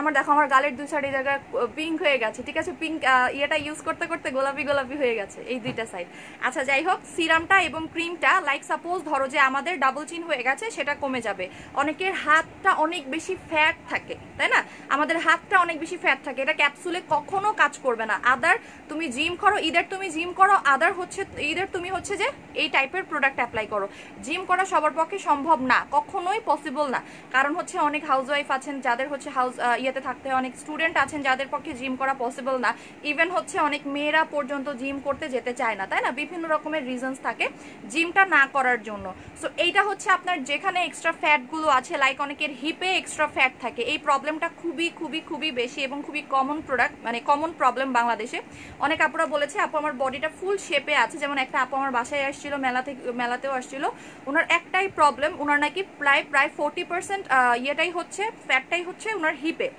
আমার দেখো আমার গালের 2 সাইড এই জায়গা পিঙ্ক হয়ে গেছে, ঠিক আছে? পিঙ্ক ইয়েটা ইউজ করতে করতে গোলাপি গোলাপি হয়ে গেছে এই 2টা সাইড। আচ্ছা যাই হোক, সিরামটা এবং ক্রিমটা লাইক সাপোজ ধরো যে আমাদের ডাবল চিন হয়ে গেছে, সেটা কমে যাবে। অনেকের হাতটা অনেক বেশি ফ্যাট থাকে, তাই না? আমাদের হাতটা অনেক বেশি ফ্যাট থাকে, এটা ক্যাপসুলে কখনো কাজ করবে না। আদার তুমি জিম করো, ইদার তুমি জিম করো, আদার হচ্ছে ইদার তুমি হচ্ছে যে এই টাইপের প্রোডাক্ট অ্যাপ্লাই করো। জিম করা সবার পক্ষে সম্ভব না, কখনোই পসিবল না, কারণ হচ্ছে অনেক হাউসওয়াইফ আছেন যাদের হচ্ছে হাউস ইয়েতে থাকতে হয়, অনেক স্টুডেন্ট আছেন যাদের পক্ষে জিম করা পসিবল না, ইভেন হচ্ছে অনেক মেয়েরা পর্যন্ত জিম করতে যেতে চায় না, তাই না? বিভিন্ন রকমের রিজনস থাকে জিমটা না করার জন্য। সো এইটা হচ্ছে আপনার যেখানে এক্সট্রা ফ্যাটগুলো আছে, লাইক অনেকের হিপে এক্সট্রা ফ্যাট থাকে, এই প্রবলেমটা খুবই খুবই খুবই বেশি এবং খুবই কমন প্রোডাক্ট, মানে কমন প্রবলেম বাংলাদেশে। অনেক আপুরা বলেছে আপু আমার বডিটা ফুল শেপে আছে, যেমন একটা আপু আমার বাসায় আসছিল মেলাতেও আসছিল ওনার একটাই প্রবলেম ওনার নাকি প্রায় 40% ইয়েটাই হচ্ছে ফ্যাটটাই হচ্ছে ওনার হিপে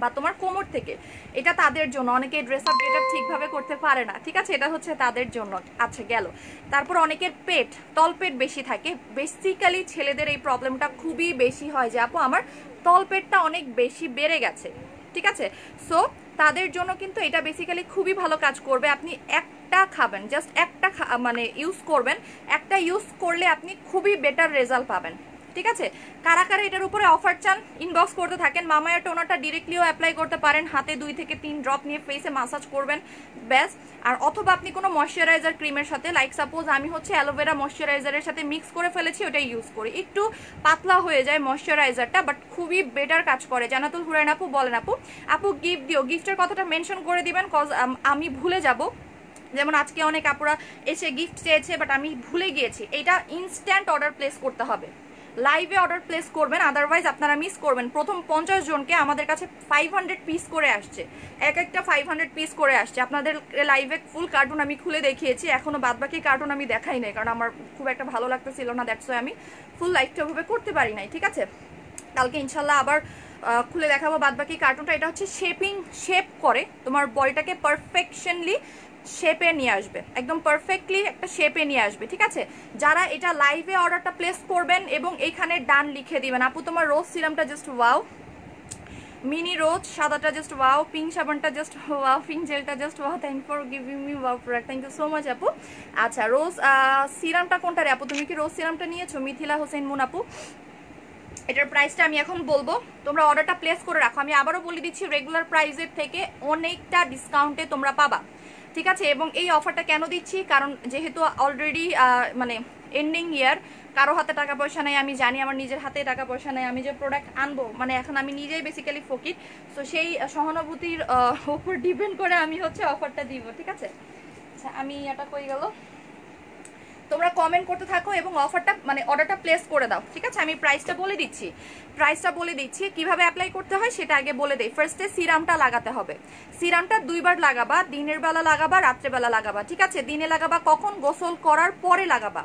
বা তোমার কোমর থেকে। এটা তাদের জন্য অনেকে ড্রেস আপ গেট আপ ঠিকভাবে করতে পারে না, ঠিক আছে, এটা হচ্ছে তাদের জন্য। আচ্ছা গেল, তারপর অনেকের পেট তলপেট বেশি থাকে। বেসিক্যালি ছেলেদের এই প্রবলেমটা খুবই বেশি হয় যে আপু আমার তলপেটটা অনেক বেশি বেড়ে গেছে, ঠিক আছে। সো তাদের জন্য কিন্তু এটা বেসিক্যালি খুবই ভালো কাজ করবে। আপনি একটা খাবেন, জাস্ট একটা মানে ইউজ করবেন, একটা ইউজ করলে আপনি খুবই বেটার রেজাল্ট পাবেন, ঠিক আছে। কারা কারা এটার উপরে অফার চান ইনবক্স করতে থাকেন। মামায়া টোনারটা ডিরেক্টলিও অ্যাপ্লাই করতে পারেন, হাতে 2 থেকে 3 ড্রপ নিয়ে ফেসে মাসাজ করবেন, ব্যাস। আর অথবা আপনি কোনো ময়শ্চারাইজার ক্রিমের সাথে, লাইক সাপোজ আমি হচ্ছে অ্যালোভেরা ময়শ্চারাইজারের সাথে মিক্স করে ফেলেছি, ওটা ইউজ করি, একটু পাতলা হয়ে যায় ময়শ্চারাইজারটা, বাট খুবই বেটার কাজ করে। জানাতুল হুরায়না আপু বলেন আপু গিফট দিও, গিফটের কথাটা মেনশন করে দিবেন, কজ আমি ভুলে যাব। যেমন আজকে অনেক আপুরা এসে গিফট চেয়েছে বাট আমি ভুলে গিয়েছি, এটা ইনস্ট্যান্ট অর্ডার প্লেস করতে হবে, লাইভে অর্ডার প্লেস করবেন, আদারওয়াইজ আপনারা মিস করবেন। প্রথম 50 জনকে আমাদের কাছে 500 পিস করে আসছে, এক একটা 500 পিস করে আসছে। আপনাদের লাইভে ফুল কার্টুন আমি খুলে দেখিয়েছি, এখনও বাদবাকি কার্টুন আমি দেখাই নাই কারণ আমার খুব একটা ভালো লাগতেছিল না, দ্যাটস ওয়াই আমি ফুল লাইভটা ওভাবে করতে পারি নাই, ঠিক আছে। কালকে ইনশাল্লাহ আবার খুলে দেখাবো বাদবাকি কার্টুনটা। এটা হচ্ছে শেপ করে তোমার বডিটাকে পারফেকশনলি শেপে নিয়ে আসবে, একদম পারফেক্টলি একটা শেপে নিয়ে আসবে, ঠিক আছে। যারা এটা লাইভে অর্ডারটা প্লেস করবেন এবং এইখানে ডান লিখে দিবেন, আপু তোমার রোজ সিরামটা জাস্ট ওয়াও, মিনি রোজ সাদাটা জাস্ট ওয়াও, পিঙ্ক সাবানটা জাস্ট ওয়াও, পিঙ্ক জেলটা just wow, thank for giving me wow product, thank you so much আপু। আচ্ছা রোজ সিরামটা কোনটা রে আপু, তুমি কি রোজ সিরামটা নিয়েছো? মিথিলা হোসেন মুন আপু, এটার প্রাইসটা আমি এখন বলবো, তোমরা অর্ডারটা প্লেস করে রাখো। আমি আবারও বলে দিচ্ছি, রেগুলার প্রাইসের থেকে অনেকটা ডিসকাউন্টে তোমরা পাবা, ঠিক আছে। এবং এই অফারটা কেন দিচ্ছি, কারণ যেহেতু অলরেডি মানে এন্ডিং ইয়ার, কারো হাতে টাকা পয়সা নেই, আমি জানি আমার নিজের হাতে টাকা পয়সা নেই, আমি যে প্রোডাক্ট আনবো মানে এখন আমি নিজেই বেসিক্যালি ফকির, সো সেই সহানুভূতির উপর ডিপেন্ড করে আমি হচ্ছে অফারটা দিব, ঠিক আছে। আচ্ছা আমি এটা কই গেল, তোমরা কমেন্ট করতে থাকো এবং অফারটা মানে অর্ডারটা প্লেস করে দাও, ঠিক আছে। আমি প্রাইসটা বলে দিচ্ছি, কিভাবে অ্যাপ্লাই করতে হয় সেটা আগে বলে দিই। ফার্স্টে সিরামটা লাগাতে হবে, সিরামটা 2 বার লাগাবা, দিনের বেলা লাগাবা, রাত্রেবেলা লাগাবা, ঠিক আছে। দিনে লাগাবা কখন, গোসল করার পরে লাগাবা,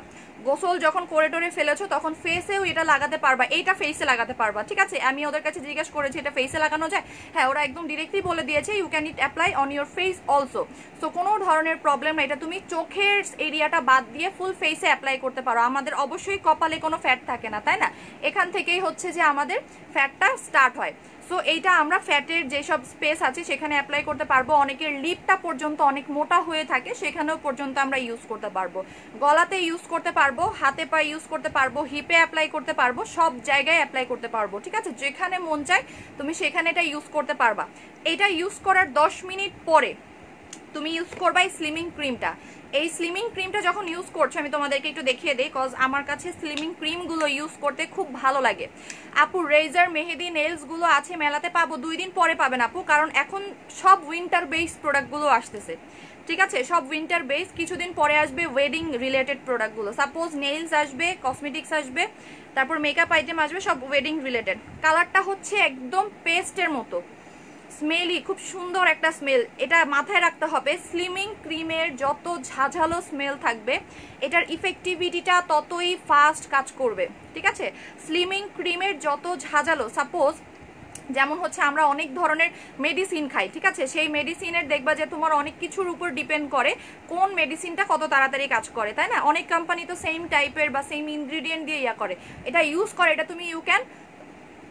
গোসল যখন করিডোরে ফেলেছো তখন ফেসেও এটা লাগাতে পারবা, এইটা ফেসে লাগাতে পারবা, ঠিক আছে। আমি ওদের কাছে জিজ্ঞেস করেছি এটা ফেসে লাগানো যায়, হ্যাঁ ওরা একদম ডিরেক্টলি বলে দিয়েছে you can it apply on your face also, so কোনো ধরনের প্রবলেম না। এটা তুমি চোখের এরিয়াটা বাদ দিয়ে ফুল ফেসে অ্যাপ্লাই করতে পারো। আমাদের অবশ্যই কপালে কোনো ফ্যাট থাকে না, তাই না, এখান থেকেই হচ্ছে যে আমাদের ফ্যাটটা স্টার্ট হয়, সো এইটা আমরা ফ্যাটের যেসব স্পেস আছে সেখানে অ্যাপ্লাই করতে পারবো। অনেকের লিপটা পর্যন্ত অনেক মোটা হয়ে থাকে, সেখানেও পর্যন্ত আমরা ইউজ করতে পারবো, গলাতে ইউজ করতে পারবো, হাতে পায়ে ইউজ করতে পারবো, হিপে অ্যাপ্লাই করতে পারবো, সব জায়গায় অ্যাপ্লাই করতে পারবো, ঠিক আছে। যেখানে মন চায় তুমি সেখানে এটা ইউজ করতে পারবা। এটা ইউজ করার 10 মিনিট পরে তুমি ইউজ করবা এই স্লিমিং ক্রিমটা। এই স্লিমিং ক্রিমটা যখন ইউজ করছো, আমি তোমাদেরকে একটু দেখিয়ে দিই, কজ আমার কাছে স্লিমিং ক্রিমগুলো ইউজ করতে খুব ভালো লাগে। আপু রেজার মেহেদি নেলসগুলো আছে মেলাতে পাবো? 2 দিন পরে পাবেন আপু, কারণ এখন সব উইন্টার বেস প্রোডাক্টগুলো আসতেছে, ঠিক আছে, সব উইন্টার বেস। কিছুদিন পরে আসবে ওয়েডিং রিলেটেড প্রোডাক্টগুলো, সাপোজ নেইলস আসবে, কসমেটিক্স আসবে, তারপর মেকআপ আইটেম আসবে, সব ওয়েডিং রিলেটেড। কালারটা হচ্ছে একদম পেস্টের মতো, স্মেলি, খুব সুন্দর একটা স্মেল। এটা মাথায় রাখতে হবে, স্লিমিং ক্রিমের যত ঝাঝালো স্মেল থাকবে এটার ইফেক্টিভিটিটা ততই ফাস্ট কাজ করবে, ঠিক আছে। স্লিমিং ক্রিমের যত ঝাঝালো, সাপোজ যেমন হচ্ছে আমরা অনেক ধরনের মেডিসিন খাই, ঠিক আছে, সেই মেডিসিনের দেখবা যে তোমার অনেক কিছুর উপর ডিপেন্ড করে কোন মেডিসিনটা কত তাড়াতাড়ি কাজ করে, তাই না। অনেক কোম্পানি তো সেম টাইপের বা সেম ইনগ্রিডিয়েন্ট দিয়ে ইয়া করে, এটা ইউজ করে, এটা তুমি you can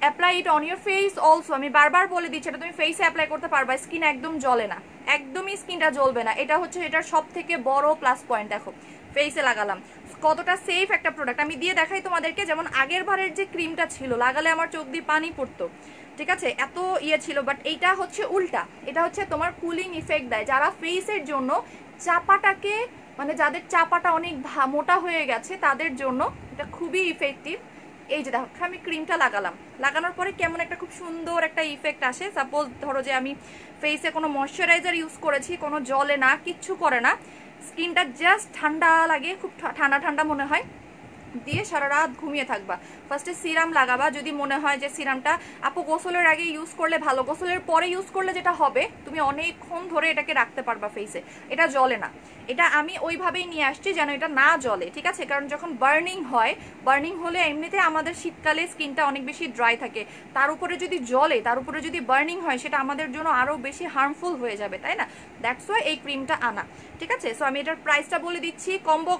apply it on your face also. আমি বারবার বলে দিচ্ছি এটা তুমি ফেসে অ্যাপ্লাই করতে পারবা, স্কিন একদম জ্বলে না, একদমই স্কিনটা জ্বলবে না, এটা হচ্ছে এটার সব থেকে বড় প্লাস পয়েন্ট। দেখো ফেসে লাগালাম, কতটা সেফ একটা প্রোডাক্ট। আমি দিয়ে দেখাই তোমাদেরকে, যেমন আগের বারের যে ক্রিমটা ছিল লাগালে আমার চোখ দিয়ে পানি পড়তো, ঠিক আছে, এত ইয়ে ছিল, বাট এইটা হচ্ছে উল্টা, এটা হচ্ছে তোমার কুলিং ইফেক্ট দেয়। যারা ফেসের জন্য চাপাটাকে মানে যাদের চাপাটা অনেক মোটা হয়ে গেছে তাদের জন্য এটা খুবই ইফেক্টিভ। এই যে দেখো আমি ক্রিমটা লাগালাম, লাগানোর পরে কেমন একটা খুব সুন্দর একটা ইফেক্ট আসে। সাপোজ ধরো যে আমি ফেসে কোনো ময়শ্চারাইজার ইউজ করেছি, কোনো জলে না, কিচ্ছু করে না, স্কিনটা জাস্ট ঠান্ডা লাগে, খুব ঠান্ডা ঠান্ডা মনে হয়, দিয়ে সারা রাত ঘুমিয়ে থাকবা। ফার্স্টে সিরাম লাগাবা, যদি মনে হয় যে সিরামটা আপু গোসলের আগে ইউজ করলে ভালো, গোসলের পরে ইউজ করলে যেটা হবে তুমি অনেকক্ষণ ধরে এটাকে রাখতে পারবা ফেসে, এটা জ্বলে না। এটা আমি ওইভাবেই নিয়ে আসছি যেন এটা না জ্বলে, ঠিক আছে? কারণ যখন বার্নিং হয়, বার্নিং হলে এমনিতে আমাদের শীতকালে স্কিনটা অনেক বেশি ড্রাই থাকে, তার উপরে যদি জ্বলে, তার উপরে যদি বার্নিং হয় সেটা আমাদের জন্য আরও বেশি হার্মফুল হয়ে যাবে, তাই না? দ্যাটস ওয়াই এই ক্রিমটা আনা, ঠিক আছে? সো আমি এটার প্রাইসটা বলে দিচ্ছি,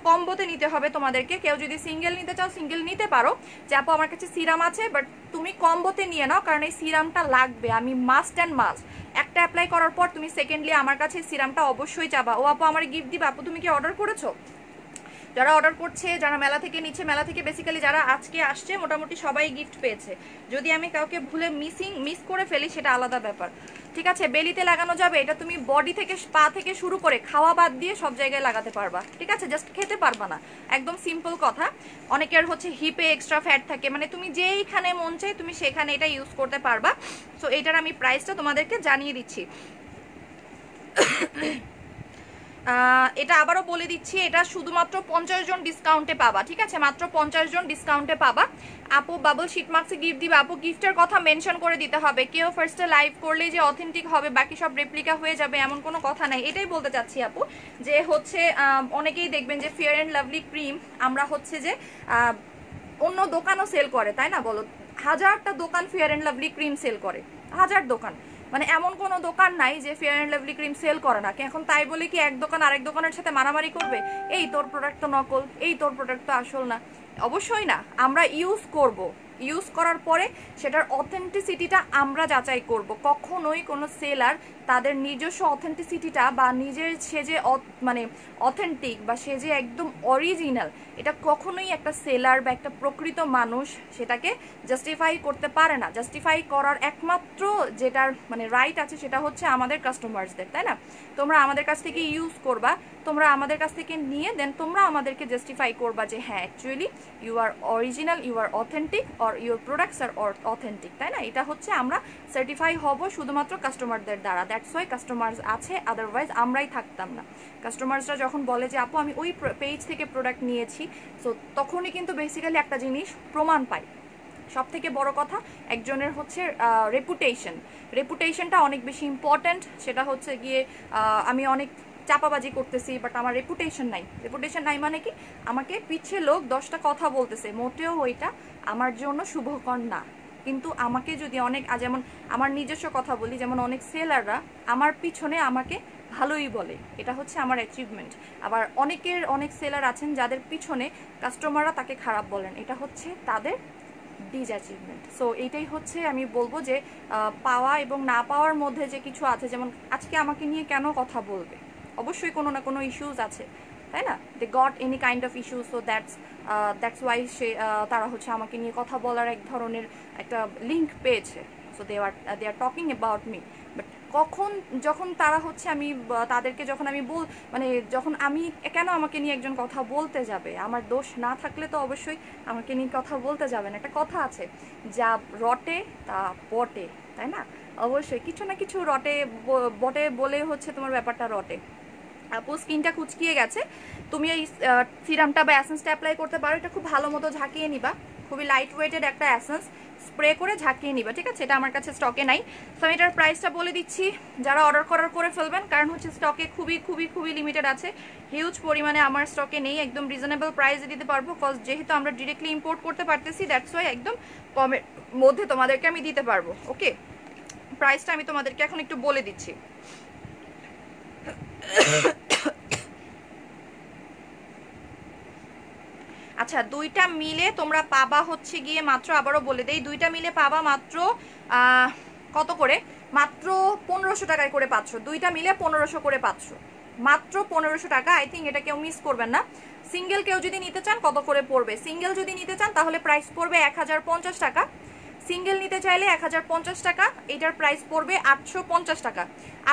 কম্বোতে নিতে হবে তোমাদেরকে। কেউ যদি সিঙ্গেল নিতে চাও সিঙ্গেল নিতে পারো, যে আপু আমার কাছে সিরাম আছে, বাট তুমি কম্বোতে নিয়ে নাও, কারণ এই সিরামটা লাগবে, আমি মাস্ট অ্যান্ড মাস্ট। একটা অ্যাপ্লাই করার পর তুমি সেকেন্ডলি আমার কাছে সিরামটা অবশ্যই চাবা। ও আপু আমার গিফট দিবা, আপু তুমি কি অর্ডার করেছো? যারা অর্ডার করছে, যারা মেলা থেকে নিচ্ছে, মেলা থেকে বেসিক্যালি যারা আজকে আসছে মোটামুটি সবাই গিফট পেয়েছে। যদি আমি কাউকে ভুলে মিস করে ফেলি সেটা আলাদা ব্যাপার, ঠিক আছে? বেলিতে লাগানো যাবে এটা, তুমি বডি থেকে, পা থেকে শুরু করে খাওয়া বাদ দিয়ে সব জায়গায় লাগাতে পারবা, ঠিক আছে? জাস্ট খেতে পারবা না, একদম সিম্পল কথা। অনেকের হচ্ছে হিপে এক্সট্রা ফ্যাট থাকে, মানে তুমি যেইখানে মন চাই তুমি সেখানে এটা ইউজ করতে পারবা। সো এটার আমি প্রাইসটা তোমাদেরকে জানিয়ে দিচ্ছি। এটা আবারও বলে দিচ্ছি, এটা শুধুমাত্র 50 জন ডিসকাউন্টে পাবা, ঠিক আছে? মাত্র 50 জন ডিসকাউন্টে পাবা। আপু বাবল শীট মার্কসে গিফট দিবে, আপু গিফটের কথা মেনশন করে দিতে হবে। কেউ ফার্স্টে লাইভ করলে যে অথেন্টিক হবে বাকি সব রেপ্লিকা হয়ে যাবে এমন কোনো কথা নাই, এটাই বলতে চাচ্ছি আপু। যে হচ্ছে অনেকেই দেখবেন যে ফেয়ার অ্যান্ড লাভলি ক্রিম আমরা হচ্ছে যে অন্য দোকানও সেল করে, তাই না বলো? হাজারটা দোকান fair and lovely cream sell করে, হাজার দোকান, মানে এমন কোনো দোকান নাই যে fair and lovely cream sell করে না। এখন তাই বলে কি এক দোকান আরেক দোকানের সাথে মারামারি করবে, এই তোর প্রোডাক্ট তো নকল, এই তোর প্রোডাক্ট তো আসল না? অবশ্যই না, আমরা ইউজ করব, ইউজ করার পরে সেটার অথেন্টিসিটিটা আমরা যাচাই করব। কখনোই কোনো সেলার তাদের নিজস্ব অথেন্টিসিটিটা বা নিজের সে যে মানে অথেন্টিক বা সে যে একদম অরিজিনাল, এটা কখনোই একটা সেলার বা একটা প্রকৃত মানুষ সেটাকে জাস্টিফাই করতে পারে না। জাস্টিফাই করার একমাত্র যেটার মানে রাইট আছে সেটা হচ্ছে আমাদের কাস্টমার্সদের, তাই না? তোমরা আমাদের কাছ থেকে ইউজ করবা, তোমরা আমাদের কাছ থেকে নিয়ে দেন তোমরা আমাদেরকে জাস্টিফাই করবা যে হ্যাঁ actually you are original, you are authentic, or your products are authentic, তাই না? এটা হচ্ছে আমরা সার্টিফাই হব শুধুমাত্র কাস্টমারদের দ্বারা। দ্যাটস ওয়াই কাস্টমার্স আছে, আদারওয়াইজ আমরাই থাকতাম না। কাস্টমার্সরা যখন বলে যে আপু আমি ওই পেজ থেকে প্রোডাক্ট নিয়েছি, সো তখনই কিন্তু বেসিক্যালি একটা জিনিস প্রমাণ পাই। সব থেকে বড় কথা একজনের হচ্ছে রেপুটেশন, রেপুটেশনটা অনেক বেশি ইম্পর্ট্যান্ট। সেটা হচ্ছে গিয়ে আমি অনেক চাপাবাজি করতেছি বাট আমার রেপুটেশন নাই। রেপুটেশন নাই মানে কি? আমাকে পিছে লোক 10টা কথা বলতেছে, মোটেও ওইটা আমার জন্য শুভকর না। কিন্তু আমাকে যদি অনেক, যেমন আমার নিজস্ব কথা বলি, যেমন অনেক সেলাররা আমার পিছনে আমাকে ভালোই বলে, এটা হচ্ছে আমার অ্যাচিভমেন্ট। আবার অনেক সেলার আছেন যাদের পিছনে কাস্টমাররা তাকে খারাপ বলেন, এটা হচ্ছে তাদের ডিসঅ্যাচিভমেন্ট। সো এইটাই হচ্ছে আমি বলবো যে পাওয়া এবং না পাওয়ার মধ্যে যে কিছু আছে, যেমন আজকে আমাকে নিয়ে কেন কথা বলবে, অবশ্যই কোনো না কোনো ইস্যুস আছে, তাই না? They got any kind of issues, so that's why তারা হচ্ছে আমাকে নিয়ে কথা বলার এক ধরনের একটা লিঙ্ক পেয়েছে। So they are talking about me. But যখন তারা হচ্ছে আমি তাদেরকে যখন আমি মানে যখন আমি কেন আমাকে নিয়ে একজন কথা বলতে যাবে? আমার দোষ না থাকলে তো অবশ্যই আমাকে নিয়ে কথা বলতে যাবে না। একটা কথা আছে, যা রটে তা বটে, তাই না? অবশ্যই কিছু না কিছু রটে বটে বলে হচ্ছে তোমার ব্যাপারটা রটে। আপু স্কিনটা কুচকিয়ে গেছে, তুমি এই সিরামটা বা অ্যাসেন্সটা অ্যাপ্লাই করতে পারো। এটা খুব ভালো মতো ঝাঁকিয়ে নিবা, খুবই লাইট ওয়েটেড একটা অ্যাসেন্স, স্প্রে করে ঝাঁকিয়ে নিবা, ঠিক আছে? এটা আমার কাছে স্টকে নাই, তো আমি এটার প্রাইসটা বলে দিচ্ছি। যারা অর্ডার করার করে ফেলবেন, কারণ হচ্ছে স্টকে খুবই খুবই খুবই লিমিটেড আছে, হিউজ পরিমাণে আমার স্টকে নেই। একদম রিজনেবল প্রাইসে দিতে পারবো, কজ যেহেতু আমরা ডিরেক্টলি ইম্পোর্ট করতে পারতেছি, দ্যাটস ওয়াই একদম কমের মধ্যে তোমাদেরকে আমি দিতে পারবো। ওকে, প্রাইসটা আমি তোমাদেরকে এখন একটু বলে দিচ্ছি। আচ্ছা, দুইটা মিলে তোমরা পাবা হচ্ছে গিয়ে মাত্র, আবারও বলে দেই, দুইটা মিলে পাবা মাত্র কত করে? মাত্র 1500 টাকায় করে পাচ্ছ, দুইটা মিলে 1500 করে পাচ্ছ, মাত্র 1500 টাকা। আই থিঙ্ক এটা কেউ মিস করবেন না। সিঙ্গেল কেউ যদি নিতে চান কত করে পড়বে? সিঙ্গেল যদি নিতে চান তাহলে প্রাইস পড়বে 1050 টাকা। सिंगल नीते चाहले 1050 टाका एटार प्राइस पड़बे 850 टाका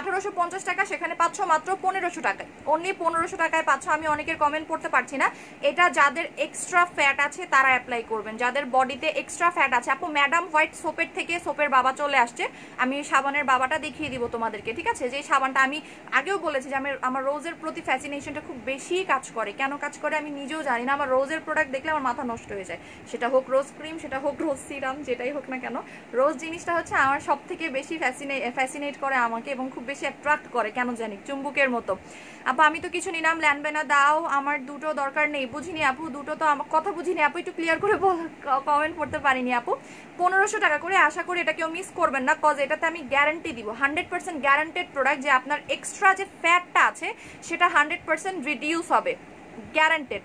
1850 टाका सेखाने पाच्छो मात्र 1500 टाकाय ओनली 1500 टाकाय पाच्छो। आमी अनेकेर कमेंट पड़ते पारछि ना, एटा जादेर एक्सट्रा फैट आछे तारा अप्लाई करबेन, जादेर बडिते एक्सट्रा फैट आछे। आपु मैडम व्हाइट सोपेर थेके सोपेर बाबा चले आसछे, आमी साबानेर बाबाटा देखिए दिबो तोमादेरके, ठीक आछे। जे साबानटा आमी आगेओ बोलेछि जे आमार रोजेर प्रति फैसिनेशनटा खूब बेशी काज करे, केन काज करे आमी निजेओ जानि ना। आमार रोजेर प्रोडक्ट देखले आमार माथा नष्ट हये जाय, सेटा होक रोज क्रीम सेटा होक रोज सिराम যেটাই হোক না কেন, রোজ জিনিসটা হচ্ছে আমার সবথেকে বেশি ফ্যাসিনেট করে আমাকে এবং খুব বেশি অ্যাট্রাক্ট করে, কেন জানি চুম্বকের মতো। আপু আমি তো কিছু নিলাম, ল্যানবে না দাও, আমার দুটো দরকার নেই। বুঝিনি আপু, দুটো তো আমার কথা বুঝিনি আপু, একটু ক্লিয়ার করে কমেন্ট করতে পারিনি আপু। 1500 টাকা করে, আশা করি এটা কেউ মিস করবেন না, কজ এটাতে আমি গ্যারান্টি দিব 100% গ্যারান্টেড প্রোডাক্ট, যে আপনার এক্সট্রা যে ফ্যাটটা আছে সেটা 100% রিডিউস হবে, গ্যারান্টেড,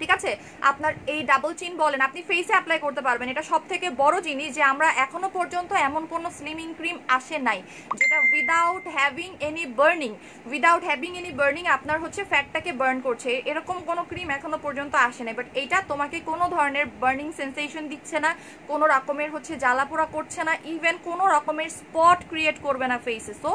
ঠিক আছে। আপনার এই ডাবল চিন বলেন আপনি ফেসে অ্যাপ্লাই করতে পারবেন, এটা সবথেকে বড় জিনিস যে আমরা এখনো পর্যন্ত এমন কোনো স্লিমিং ক্রিম আসে নাই যেটা without having any burning, without having any burning আপনার হচ্ছে ফ্যাটটাকে বার্ন করছে, এরকম কোনো ক্রিম এখনো পর্যন্ত আসে নাই। বাট এটা তোমাকে কোনো ধরনের বার্নিং সেন্সেশন দিচ্ছে না, কোনো রকমের হচ্ছে জ্বালাপোড়া করছে না, ইভেন কোনো রকমের স্পট ক্রিয়েট করবে না ফেসে। সো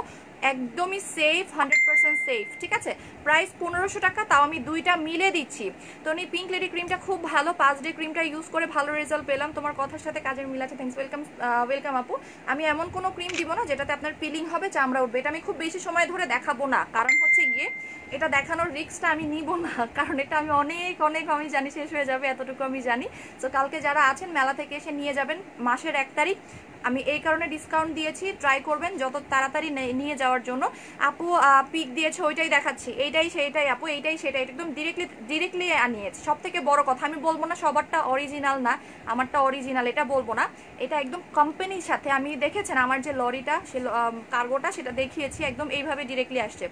एकदम ही सेफ, 100% सेफ, ठीक है। प्राइस 1500 टाका, ताओ आमी दुईटा मिले दिच्छी। तोनी पिंक लेडी क्रीम खूब भालो, 5 डे क्रीम यूज करे भालो रेजल्ट पेलाम, तोमार कथार साथे काजेर मिल आछे। थैंक्स, वेलकाम वेलकाम आपू। आमी एमन कोनो क्रीम दिबो ना जेटाते आपनार पिलिंग होबे, चामड़ा उठबे, आमी खूब बेशी समय धरे देखाबो ना, कारण होच्छे गिये এটা দেখানোর রিস্কটা আমি নিব না, কারণ এটা আমি অনেক অনেক আমি জানি শেষ হয়ে যাবে, এতটুকু আমি জানি। সো কালকে যারা আছেন মেলা থেকে এসে নিয়ে যাবেন, মাসের 1 তারিখ, আমি এই কারণে ডিসকাউন্ট দিয়েছি, ট্রাই করবেন যত তাড়াতাড়ি নিয়ে যাওয়ার জন্য। আপু পিক দিয়েছে ওইটাই দেখাচ্ছি, এইটাই সেইটাই আপু, এইটাই সেটাই, একদম ডিরেক্টলি আনিয়েছে। সব থেকে বড় কথা আমি বলবো না সবারটা অরিজিনাল না, আমারটা অরিজিনাল এটা বলবো না, এটা একদম কোম্পানির সাথে। আমি দেখেছেন আমার যে লরিটা, সে কার্গোটা, সেটা দেখিয়েছি, একদম এইভাবে ডিরেক্টলি আসছে।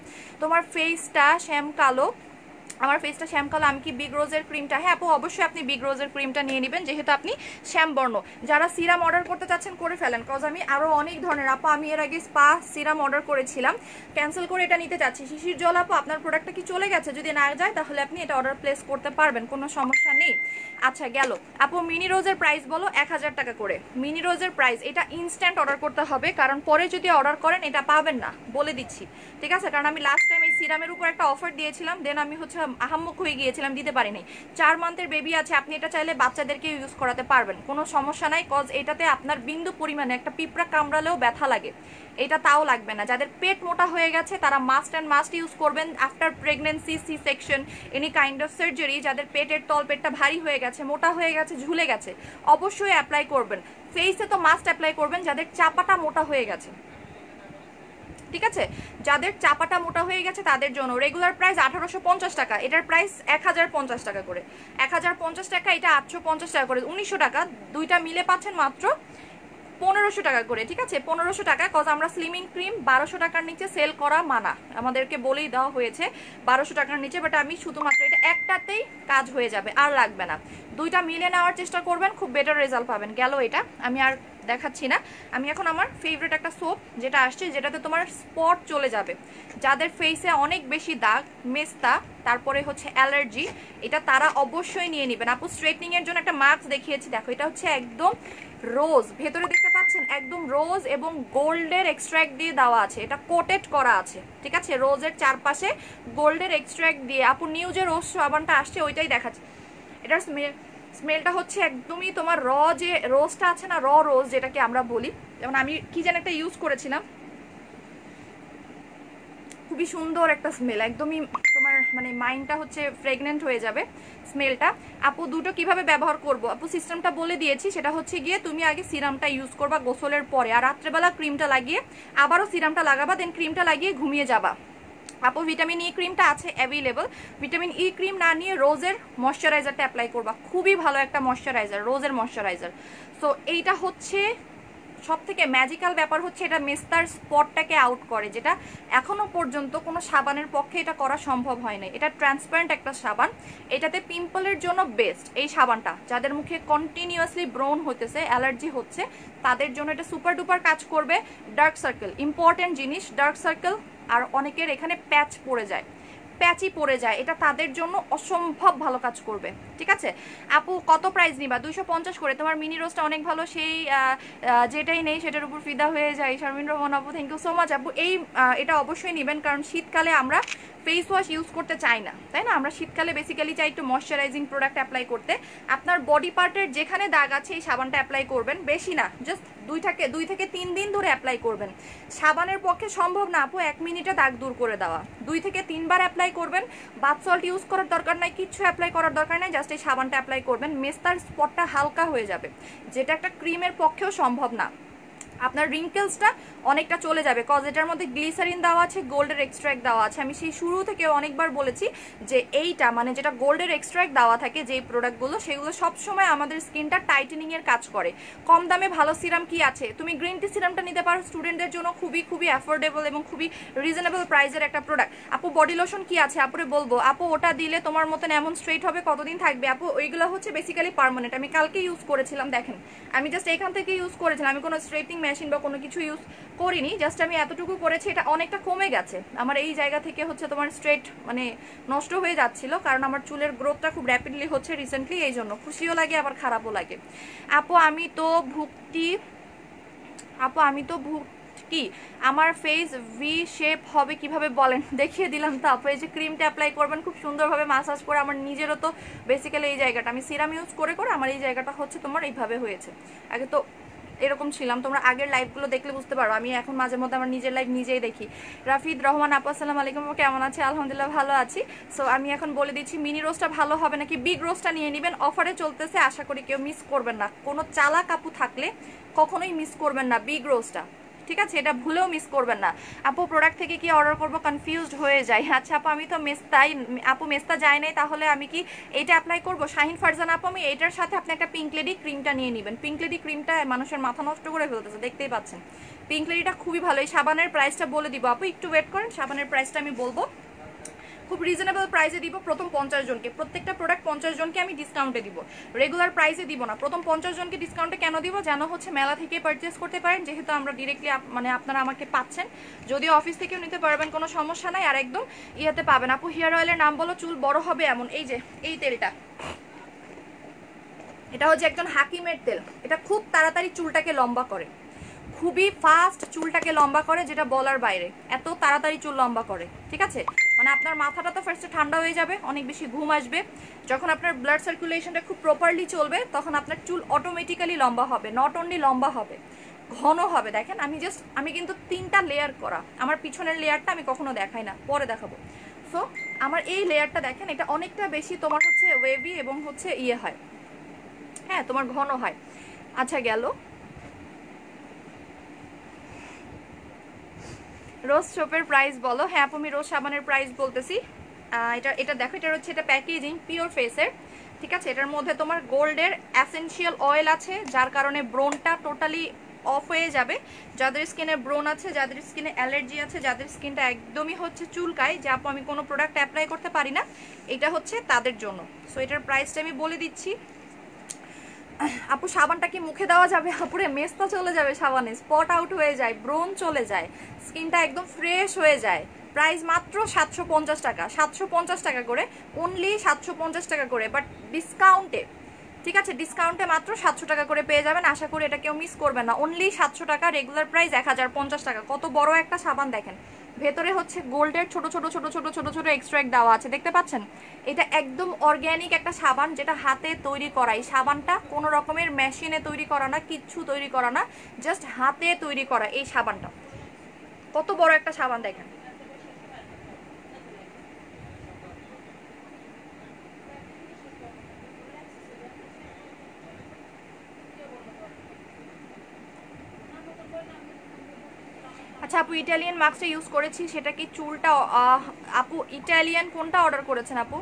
তোমার ফেসটা শ্যাম কালো, আমার ফেসটা শ্যাম কালো, আমি কি বিগ রোজের ক্রিমটা? হ্যাঁ আপু অবশ্যই আপনি বিগ রোজের ক্রিমটা নিয়ে নেবেন, যেহেতু আপনি শ্যাম বর্ণ। যারা সিরাম অর্ডার করতে চাচ্ছেন করে ফেলেন, কজ আমি আরও অনেক ধরনের, আপু আমি এর আগে স্পা সিরাম অর্ডার করেছিলাম, ক্যান্সেল করে এটা নিতে চাচ্ছি। শিশির জল আপু আপনার প্রোডাক্টটা কি চলে গেছে? যদি না যায় তাহলে আপনি এটা অর্ডার প্লেস করতে পারবেন, কোনো সমস্যা নেই। আচ্ছা গেল। আপু মিনি রোজের প্রাইস বলো, 1000 টাকা করে মিনি রোজের প্রাইস। এটা ইনস্ট্যান্ট অর্ডার করতে হবে, কারণ পরে যদি অর্ডার করেন এটা পাবেন না, বলে দিচ্ছি, ঠিক আছে। কারণ আমি লাস্ট টাইম এই সিরামের উপর একটা অফার দিয়েছিলাম, দেন আমি হচ্ছে আহাম্মক হয়ে গিয়েছিলাম, দিতে পারি নাই। 4 মান্থের বেবি আছে, আপনি এটা চাইলে বাচ্চাদেরকে ইউজ করাতে পারবেন, কোনো সমস্যা নাই, কজ এটাতে আপনার বিন্দু পরিমাণে একটা পিঁপড়া কামড়ালেও ব্যথা লাগে, এটা তাও লাগবে না। যাদের পেট মোটা হয়ে গেছে তারা মাস্ট অ্যান্ড মাস্ট ইউজ করবেন, after pregnancy, C section, any kind of surgery, যাদের পেটের তল পেটটা ভারী হয়ে গেছে, মোটা হয়ে গেছে, ঝুলে গেছে, অবশ্যই অ্যাপ্লাই করবেন। ফেসে তো মাস্ট অ্যাপ্লাই করবেন যাদের চাপাটা মোটা হয়ে গেছে, ঠিক আছে, যাদের চাপাটা মোটা হয়ে গেছে তাদের জন্য। রেগুলার প্রাইস 1850 টাকা, এটার প্রাইস 1050 টাকা করে, 1050 টাকা, এটা 850 টাকা করে, 1900 টাকা, দুইটা মিলে পাচ্ছেন মাত্র 1500 টাকা করে, ঠিক আছে। 1500 টাকা, কজ আমরা স্লিমিং ক্রিম 1200 টাকার নিচে সেল করা মানা, আমাদেরকে বলেই দেওয়া হয়েছে 1200 টাকার নিচে, বাট আমি শুধুমাত্র এটা একটাতেই কাজ হয়ে যাবে, আর লাগবে না। দুইটা মিলে নেওয়ার চেষ্টা করবেন, খুব বেটার রেজাল্ট পাবেন। গেল এটা, আমি আর দেখাচ্ছি না। আমি এখন আমার ফেভারিট একটা সোপ যেটা আসছে, যেটাতে তোমার স্পট চলে যাবে, যাদের ফেসে অনেক বেশি দাগ, মেস্তা, তারপরে হচ্ছে অ্যালার্জি, এটা তারা অবশ্যই নিয়ে নেবেন। আপু স্ট্রেটনিংয়ের জন্য একটা মাস্ক দেখিয়েছি, দেখো এটা হচ্ছে একদম রোজ, ভেতরে দেখতে পাচ্ছেন একদম রোজ এবং গোল্ডের এক্সট্র্যাক্ট দিয়ে দেওয়া আছে, এটা কোটেড করা আছে, ঠিক আছে, রোজের চারপাশে গোল্ডের এক্সট্র্যাক্ট দিয়ে। আপু নিউ যে রোজ সাবানটা আসছে ওইটাই দেখাচ্ছে, এটার স্মেলটা হচ্ছে একদমই তোমার র যে রোজটা আছে না, র রোজ যেটাকে আমরা বলি, যেমন আমি কি যেন একটা ইউজ করেছিলাম, খুবই সুন্দর একটা স্মেল, একদমই তোমার মানে মাইন্ডটা হচ্ছে প্রেগনেন্ট হয়ে যাবে স্মেলটা। আপু দুটো কিভাবে ব্যবহার করব? আপু সিস্টেমটা বলে দিয়েছি, সেটা হচ্ছে গিয়ে তুমি আগে সিরামটা ইউজ করবা গোসলের পরে, আর রাত্রেবেলা ক্রিমটা লাগিয়ে আবারও সিরামটা লাগাবা, দেন ক্রিমটা লাগিয়ে ঘুমিয়ে যাবা। আপু ভিটামিন ই ক্রিমটা আছে অ্যাভেলেবল, ভিটামিন ই ক্রিম না নিয়ে রোজের ময়শ্চারাইজারটা অ্যাপ্লাই করবা, খুবই ভালো একটা ময়শ্চারাইজার, রোজের ময়শ্চারাইজার। সো এইটা হচ্ছে সব থেকে ম্যাজিক্যাল ব্যাপার, হচ্ছে এটা মেস্তার স্পটটাকে আউট করে, যেটা এখনও পর্যন্ত কোনো সাবানের পক্ষে এটা করা সম্ভব হয় না। এটা ট্রান্সপারেন্ট একটা সাবান, এটাতে পিম্পলের জন্য বেস্ট এই সাবানটা, যাদের মুখে কন্টিনিউয়াসলি ব্রন হতেছে, অ্যালার্জি হচ্ছে, তাদের জন্য এটা সুপার ডুপার কাজ করবে। ডার্ক সার্কেল ইম্পর্টেন্ট জিনিস, ডার্ক সার্কেল, আর অনেকের এখানে প্যাচ পড়ে যায়, প্যাচই পড়ে যায়, এটা তাদের জন্য অসম্ভব ভালো কাজ করবে। ঠিক আছে আপু, কত প্রাইস নিবা? 250 করে। তোমার মিনি রোজটা অনেক ভালো, সেই যেটাই নেই সেটার উপর ফিদা হয়ে যায়। শারমিন রহমান আপু থ্যাংক ইউ সো মাচ আপু। এটা অবশ্যই নেবেন, কারণ শীতকালে আমরা ফেস ওয়াশ ইউজ করতে চাই না, তাই না? আমরা শীতকালে বেসিক্যালি চাই একটু ময়শ্চারাইজিং প্রোডাক্ট অ্যাপ্লাই করতে। আপনার বডি পার্টের যেখানে দাগ আছে এই সাবানটা অ্যাপ্লাই করবেন, বেশি না, জাস্ট 2 থেকে 3 দিন ধরে অ্যাপ্লাই করবেন। সাবানের পক্ষে সম্ভব না আপু 1 মিনিটে দাগ দূর করে দেওয়া। 2 থেকে 3 বার অ্যাপ্লাই করবেন। বাথ সল্ট ইউজ করার দরকার নাই, কিচ্ছু অ্যাপ্লাই করার দরকার নাই, জাস্ট এই সাবানটা অ্যাপ্লাই করবেন, মেস্তার স্পটটা হালকা হয়ে যাবে, যেটা একটা ক্রিমের পক্ষেও সম্ভব না। আপনার রিঙ্কেলসটা অনেকটা চলে যাবে, কজ এটার মধ্যে গ্লিসারিন দেওয়া আছে, গোল্ডের এক্সট্র্যাক্ট দেওয়া আছে। আমি সেই শুরু থেকে অনেকবার বলেছি যে এইটা মানে যেটা গোল্ডের এক্সট্র্যাক্ট দেওয়া থাকে যেই প্রোডাক্টগুলো, সেগুলো সবসময় আমাদের স্কিনটা টাইটেনিংয়ের কাজ করে। কম দামে ভালো সিরাম কি আছে? তুমি গ্রিন টি সিরামটা নিতে পারো, স্টুডেন্টদের জন্য খুবই অ্যাফোর্ডেবল এবং খুবই রিজনেবল প্রাইসের একটা প্রোডাক্ট। আপু বডি লোশন কি আছে? আপুরে বলবো আপু ওটা দিলে তোমার মতন এমন স্ট্রেট হবে, কতদিন থাকবে আপু? ওইগুলো হচ্ছে বেসিক্যালি পার্মানেন্ট। আমি কালকে ইউজ করেছিলাম, দেখেন আমি জাস্ট এখান থেকে ইউজ করেছিলাম, আমি কোনো স্ট্রেটিং মেশিন বা কোনো কিছু ইউজ করিনি, জাস্ট আমি এতটুকু করেছি, এটা অনেকটা কমে গেছে। আমার এই জায়গা থেকে হচ্ছে তোমার স্ট্রেট মানে নষ্ট হয়ে যাচ্ছিল, কারণ আমার চুলের গ্রোথটা খুব র্যাপিডলি হচ্ছে রিসেন্টলি, এই জন্য খুশিও লাগে আবার খারাপও লাগে। আপু আমি তো ভুক্তি আমার ফেস ভি শেপ হবে কিভাবে বলেন? দেখিয়ে দিলাম তো আপু, এই যে ক্রিমটা অ্যাপ্লাই করবেন খুব সুন্দরভাবে মাসাজ করে। আমার নিজেরও তো বেসিক্যালি এই জায়গাটা আমি সিরাম ইউজ করে আমার এই জায়গাটা হচ্ছে তোমার এইভাবে হয়েছে। আগে তো এরকম ছিলাম, তোমরা আগের লাইভগুলো দেখলে বুঝতে পারো, আমি এখন মাঝে মধ্যে আমার নিজের লাইভ নিজেই দেখি। রাফিদ রহমান আপু আসসালামু আলাইকুম, কেমন আছে? আলহামদুলিল্লাহ ভালো আছি। সো আমি এখন বলে দিচ্ছি মিনি রোজটা ভালো হবে নাকি বিগ রোজটা নিয়ে নেবেন, অফারে চলতেছে, আশা করি কেউ মিস করবেন না। কোনো চালাক আপু থাকলে কখনোই মিস করবেন না বিগ রোজটা, ঠিক আছে? এটা ভুলেও মিস করবেন না। আপু প্রোডাক্ট থেকে কি অর্ডার করব? কনফিউজড হয়ে যায়। আচ্ছা আপু আমি তো মেস্তাই, আপু মেস্তা যায় নাই, তাহলে আমি কি এটা অ্যাপ্লাই করব? শাহিন ফারজান আপু আমি এটার সাথে আপনি একটা পিঙ্কলেডি ক্রিমটা নিয়ে নেবেন। পিঙ্কলেডি ক্রিমটা মানুষের মাথা নষ্ট করে ফেলতেছে, দেখতেই পাচ্ছেন। পিঙ্কলেডিটা খুবই ভালো। এই সাবানের প্রাইসটা বলে দিব আপু, একটু ওয়েট করেন, সাবানের প্রাইসটা আমি বলবো। খুব রিজনেবল প্রাইসে দিব, প্রথম 50 জনকে। প্রত্যেকটা প্রোডাক্ট 50 জনকে আমি ডিসকাউন্টে দিব, রেগুলার প্রাইসে দিব না। প্রথম 50 জনকে ডিসকাউন্টে কেন দিব? যেন হচ্ছে মেলা থেকে পারচেস করতে পারেন, যেহেতু আমরা ডিরেক্টলি মানে আপনারা আমাকে পাচ্ছেন, যদিও অফিস থেকেও নিতে পারবেন, কোনো সমস্যা নাই। আর একদম ইয়েতে পাবেন আপু, হেয়ার অয়েলের নাম বলো চুল বড় হবে এমন, এই যে এই তেলটা, এটা হচ্ছে একজন হাকিমের তেল, এটা খুব তাড়াতাড়ি চুলটাকে লম্বা করে, খুবই ফাস্ট চুলটাকে লম্বা করে, যেটা বলার বাইরে, এত তাড়াতাড়ি চুল লম্বা করে। ঠিক আছে মানে আপনার মাথাটা তো ফার্স্টে ঠান্ডা হয়ে যাবে, অনেক বেশি ঘুম আসবে, যখন আপনার ব্লাড সার্কুলেশনটা খুব প্রপারলি চলবে তখন আপনার চুল অটোমেটিক্যালি লম্বা হবে, নট অনলি লম্বা হবে, ঘন হবে। দেখেন আমি কিন্তু 3টা লেয়ার করা, আমার পিছনের লেয়ারটা আমি কখনো দেখাই না, পরে দেখাবো। সো আমার এই লেয়ারটা দেখেন, এটা অনেকটা বেশি তোমার হচ্ছে ওয়েভি এবং হচ্ছে ইয়ে হয়, হ্যাঁ তোমার ঘন হয়। আচ্ছা গেল রোজ সোপের প্রাইস বলো। হ্যাঁ আপু আমি রোজ সাবানের প্রাইস বলতেছি। এটা দেখো, এটা হচ্ছে এটা প্যাকেজিং পিওর ফেসের, ঠিক আছে? এটার মধ্যে তোমার গোল্ডের অ্যাসেনশিয়াল অয়েল আছে, যার কারণে ব্রোনটা টোটালি অফ হয়ে যাবে। যাদের স্কিনে ব্রোন আছে, যাদের স্কিনে অ্যালার্জি আছে, যাদের স্কিনটা একদমই হচ্ছে চুলকায়, যা আপু আমি কোনো প্রোডাক্ট অ্যাপ্লাই করতে পারি না, এটা হচ্ছে তাদের জন্য। সো এটার প্রাইসটা আমি বলে দিচ্ছি। আপু সাবানটা কি মুখে দেওয়া যাবে? আপুরে মেস্তা চলে যাবে সাবানে, স্পট আউট হয়ে যায়, ব্রোন চলে যায়, স্কিনটা একদম ফ্রেশ হয়ে যায়। প্রাইস মাত্র 750 টাকা, 750 টাকা করে, অনলি 750 টাকা করে, বাট ডিসকাউন্টে, ঠিক আছে? ডিসকাউন্টে মাত্র 700 টাকা করে পেয়ে যাবেন, আশা করি এটা কেউ মিস করবে না। অনলি 700 টাকা, রেগুলার প্রাইস 1050 টাকা। কত বড় একটা সাবান দেখেন, ভেতরে হচ্ছে গোল্ডের ছোট ছোট এক্সট্র্যাক্ট দেওয়া আছে, দেখতে পাচ্ছেন? এটা একদম অর্গ্যানিক একটা সাবান, যেটা হাতে তৈরি করা। এই সাবানটা কোনো রকমের মেশিনে তৈরি করা না, কিচ্ছু তৈরি করা না, জাস্ট হাতে তৈরি করা এই সাবানটা। কত বড় একটা সাবান দেখেন, আপু ইটালিয়ান মাস্কটা ইউজ করেছি, সেটা কি চুলটা? আপু ইটালিয়ান কোনটা অর্ডার করেছেন আপু?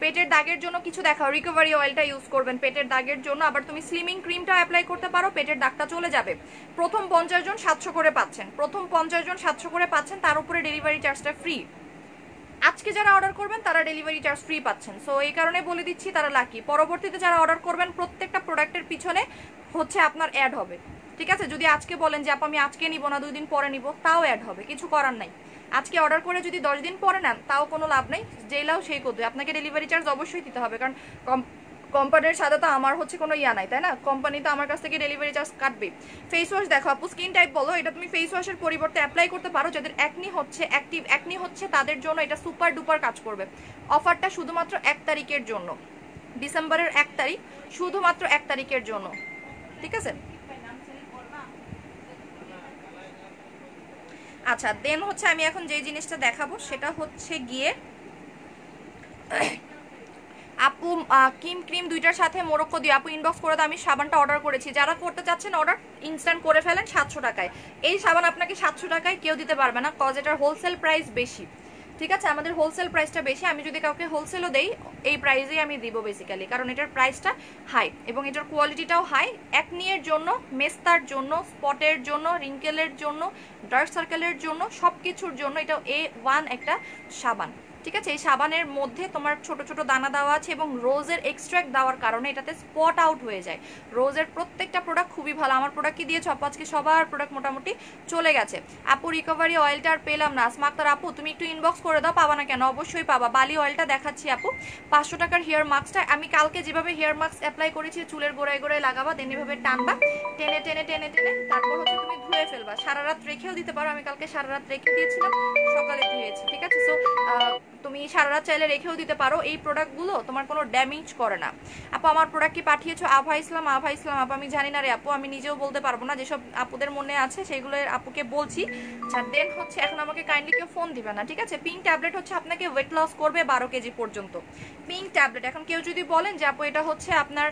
পেটের দাগের জন্য কিছু দেখাও, রিকভারি অয়েলটা ইউজ করবেন পেটের দাগের জন্য। আবার তুমি স্লিমিং ক্রিমটা অ্যাপ্লাই করতে পারো, পেটের দাগটা চলে যাবে। প্রথম 50 জন 700 করে পাচ্ছেন, প্রথম 50 জন 700 করে পাচ্ছেন, তার উপরে ডেলিভারি চার্জটা ফ্রি। আজকে যারা অর্ডার করবেন তারা ডেলিভারি চার্জ ফ্রি পাচ্ছেন, সো এই কারণে বলে দিচ্ছি তারা লাকি। পরবর্তীতে যারা অর্ডার করবেন প্রত্যেকটা প্রোডাক্টের পিছনে হচ্ছে আপনার অ্যাড হবে, ঠিক আছে? যদি আজকে বলেন যে আপু আমি আজকে নিব না 2 দিন পরে নিব, তাও অ্যাড হবে, কিছু করার নাই। आज के अर्डर कर जो दस दिन पर ना ताओ कोनो लाभ नहीं जे लाओ से कत आपके डेलिवरि चार्ज अवश्य दीते हैं कारण कम কোম্পানির সাদা তো আমার হচ্ছে কোনো ইয়া নাই তাই না কোম্পানি তো আমার কাছ থেকে ডেলিভারি চার্জ কাটবে। ফেস ওয়াশ দেখো আপু স্কিন টাইপ বলো এটা তুমি ফেস ওয়াশের পরিবর্তে অ্যাপ্লাই করতে পারো যাদের অ্যাকনি হচ্ছে অ্যাক্টিভ অ্যাকনি হচ্ছে তাদের জন্য এটা সুপার ডুপার কাজ করবে। অফারটা শুধুমাত্র 1 তারিখের জন্য ডিসেম্বরের 1 তারিখ শুধুমাত্র 1 তারিখের জন্য ঠিক আছে। আচ্ছা দেন হচ্ছে আমি এখন যে জিনিসটা দেখাবো সেটা হচ্ছে গিয়ে আপু কিম ক্রিম দুইটার সাথে মোরক্কো দিয়ে আপু ইনবক্স করে দাও আমি সাবানটা অর্ডার করেছি যারা করতে চাচ্ছেন অর্ডার ইনস্ট্যান্ট করে ফেলেন 700 টাকায়। এই সাবান আপনাকে 700 টাকায় কেউ দিতে পারবে না কজ এটার হোলসেল প্রাইস বেশি ঠিক আছে আমাদের হোলসেল প্রাইসটা বেশি আমি যদি কাউকে হোলসেলও দেই এই প্রাইসেই আমি দিব বেসিক্যালি কারণ এটার প্রাইসটা হাই এবং এটার কোয়ালিটিটাও হাই অ্যাকনির জন্য মেস্তার জন্য স্পটের জন্য রিঙ্কেলের জন্য ডার্ক সার্কেলের জন্য সব কিছুর জন্য এটা A1 একটা সাবান ঠিক আছে। এই সাবানের মধ্যে তোমার ছোট ছোট দানা দেওয়া আছে এবং রোজের এক্সট্র্যাক্ট দেওয়ার কারণে এটাতে স্পট আউট হয়ে যায়। রোজের প্রত্যেকটা প্রোডাক্ট খুবই ভালো আমার প্রোডাক্ট কি দিয়েছো আপু আজকে সবার প্রোডাক্ট মোটামুটি চলে গেছে। আপু রিকভারি অয়েলটা আর পেলাম না আসমাক্তার আপু তুমি একটু ইনবক্স করে দাও পাবা না কেন অবশ্যই পাবা। বালি অয়েলটা দেখাচ্ছি আপু 500 টাকার হেয়ার মাস্কটা আমি কালকে যেভাবে হেয়ার মাস্ক অ্যাপ্লাই করেছি চুলের গোড়ায় গোড়ায় লাগাবা দেন এভাবে টানবা টেনে টেনে টেনে টেনে তারপর হচ্ছে তুমি ধুয়ে ফেলবা সারা রাত রেখেও দিতে পারো আমি কালকে সারা রাত রেখে দিয়েছিলাম সকালে ধুয়েছি ঠিক আছে। সো তুমি সারা রাত চাইলে রেখেও দিতে পারো এই প্রোডাক্টগুলো তোমার কোনো ড্যামেজ করে না। আপু আমার প্রোডাক্ট কি পাঠিয়েছো আভা ইসলাম আভা ইসলাম আপু আমি জানি না রে আপু আমি নিজেও বলতে পারবো না যেসব আপুদের মনে আছে সেগুলো আপুকে বলছি। আচ্ছা দেন হচ্ছে এখন আমাকে কাইন্ডলি কেউ ফোন দিবে না ঠিক আছে। পিঙ্ক ট্যাবলেট হচ্ছে আপনাকে ওয়েট লস করবে 12 কেজি পর্যন্ত পিঙ্ক ট্যাবলেট। এখন কেউ যদি বলেন যে আপু এটা হচ্ছে আপনার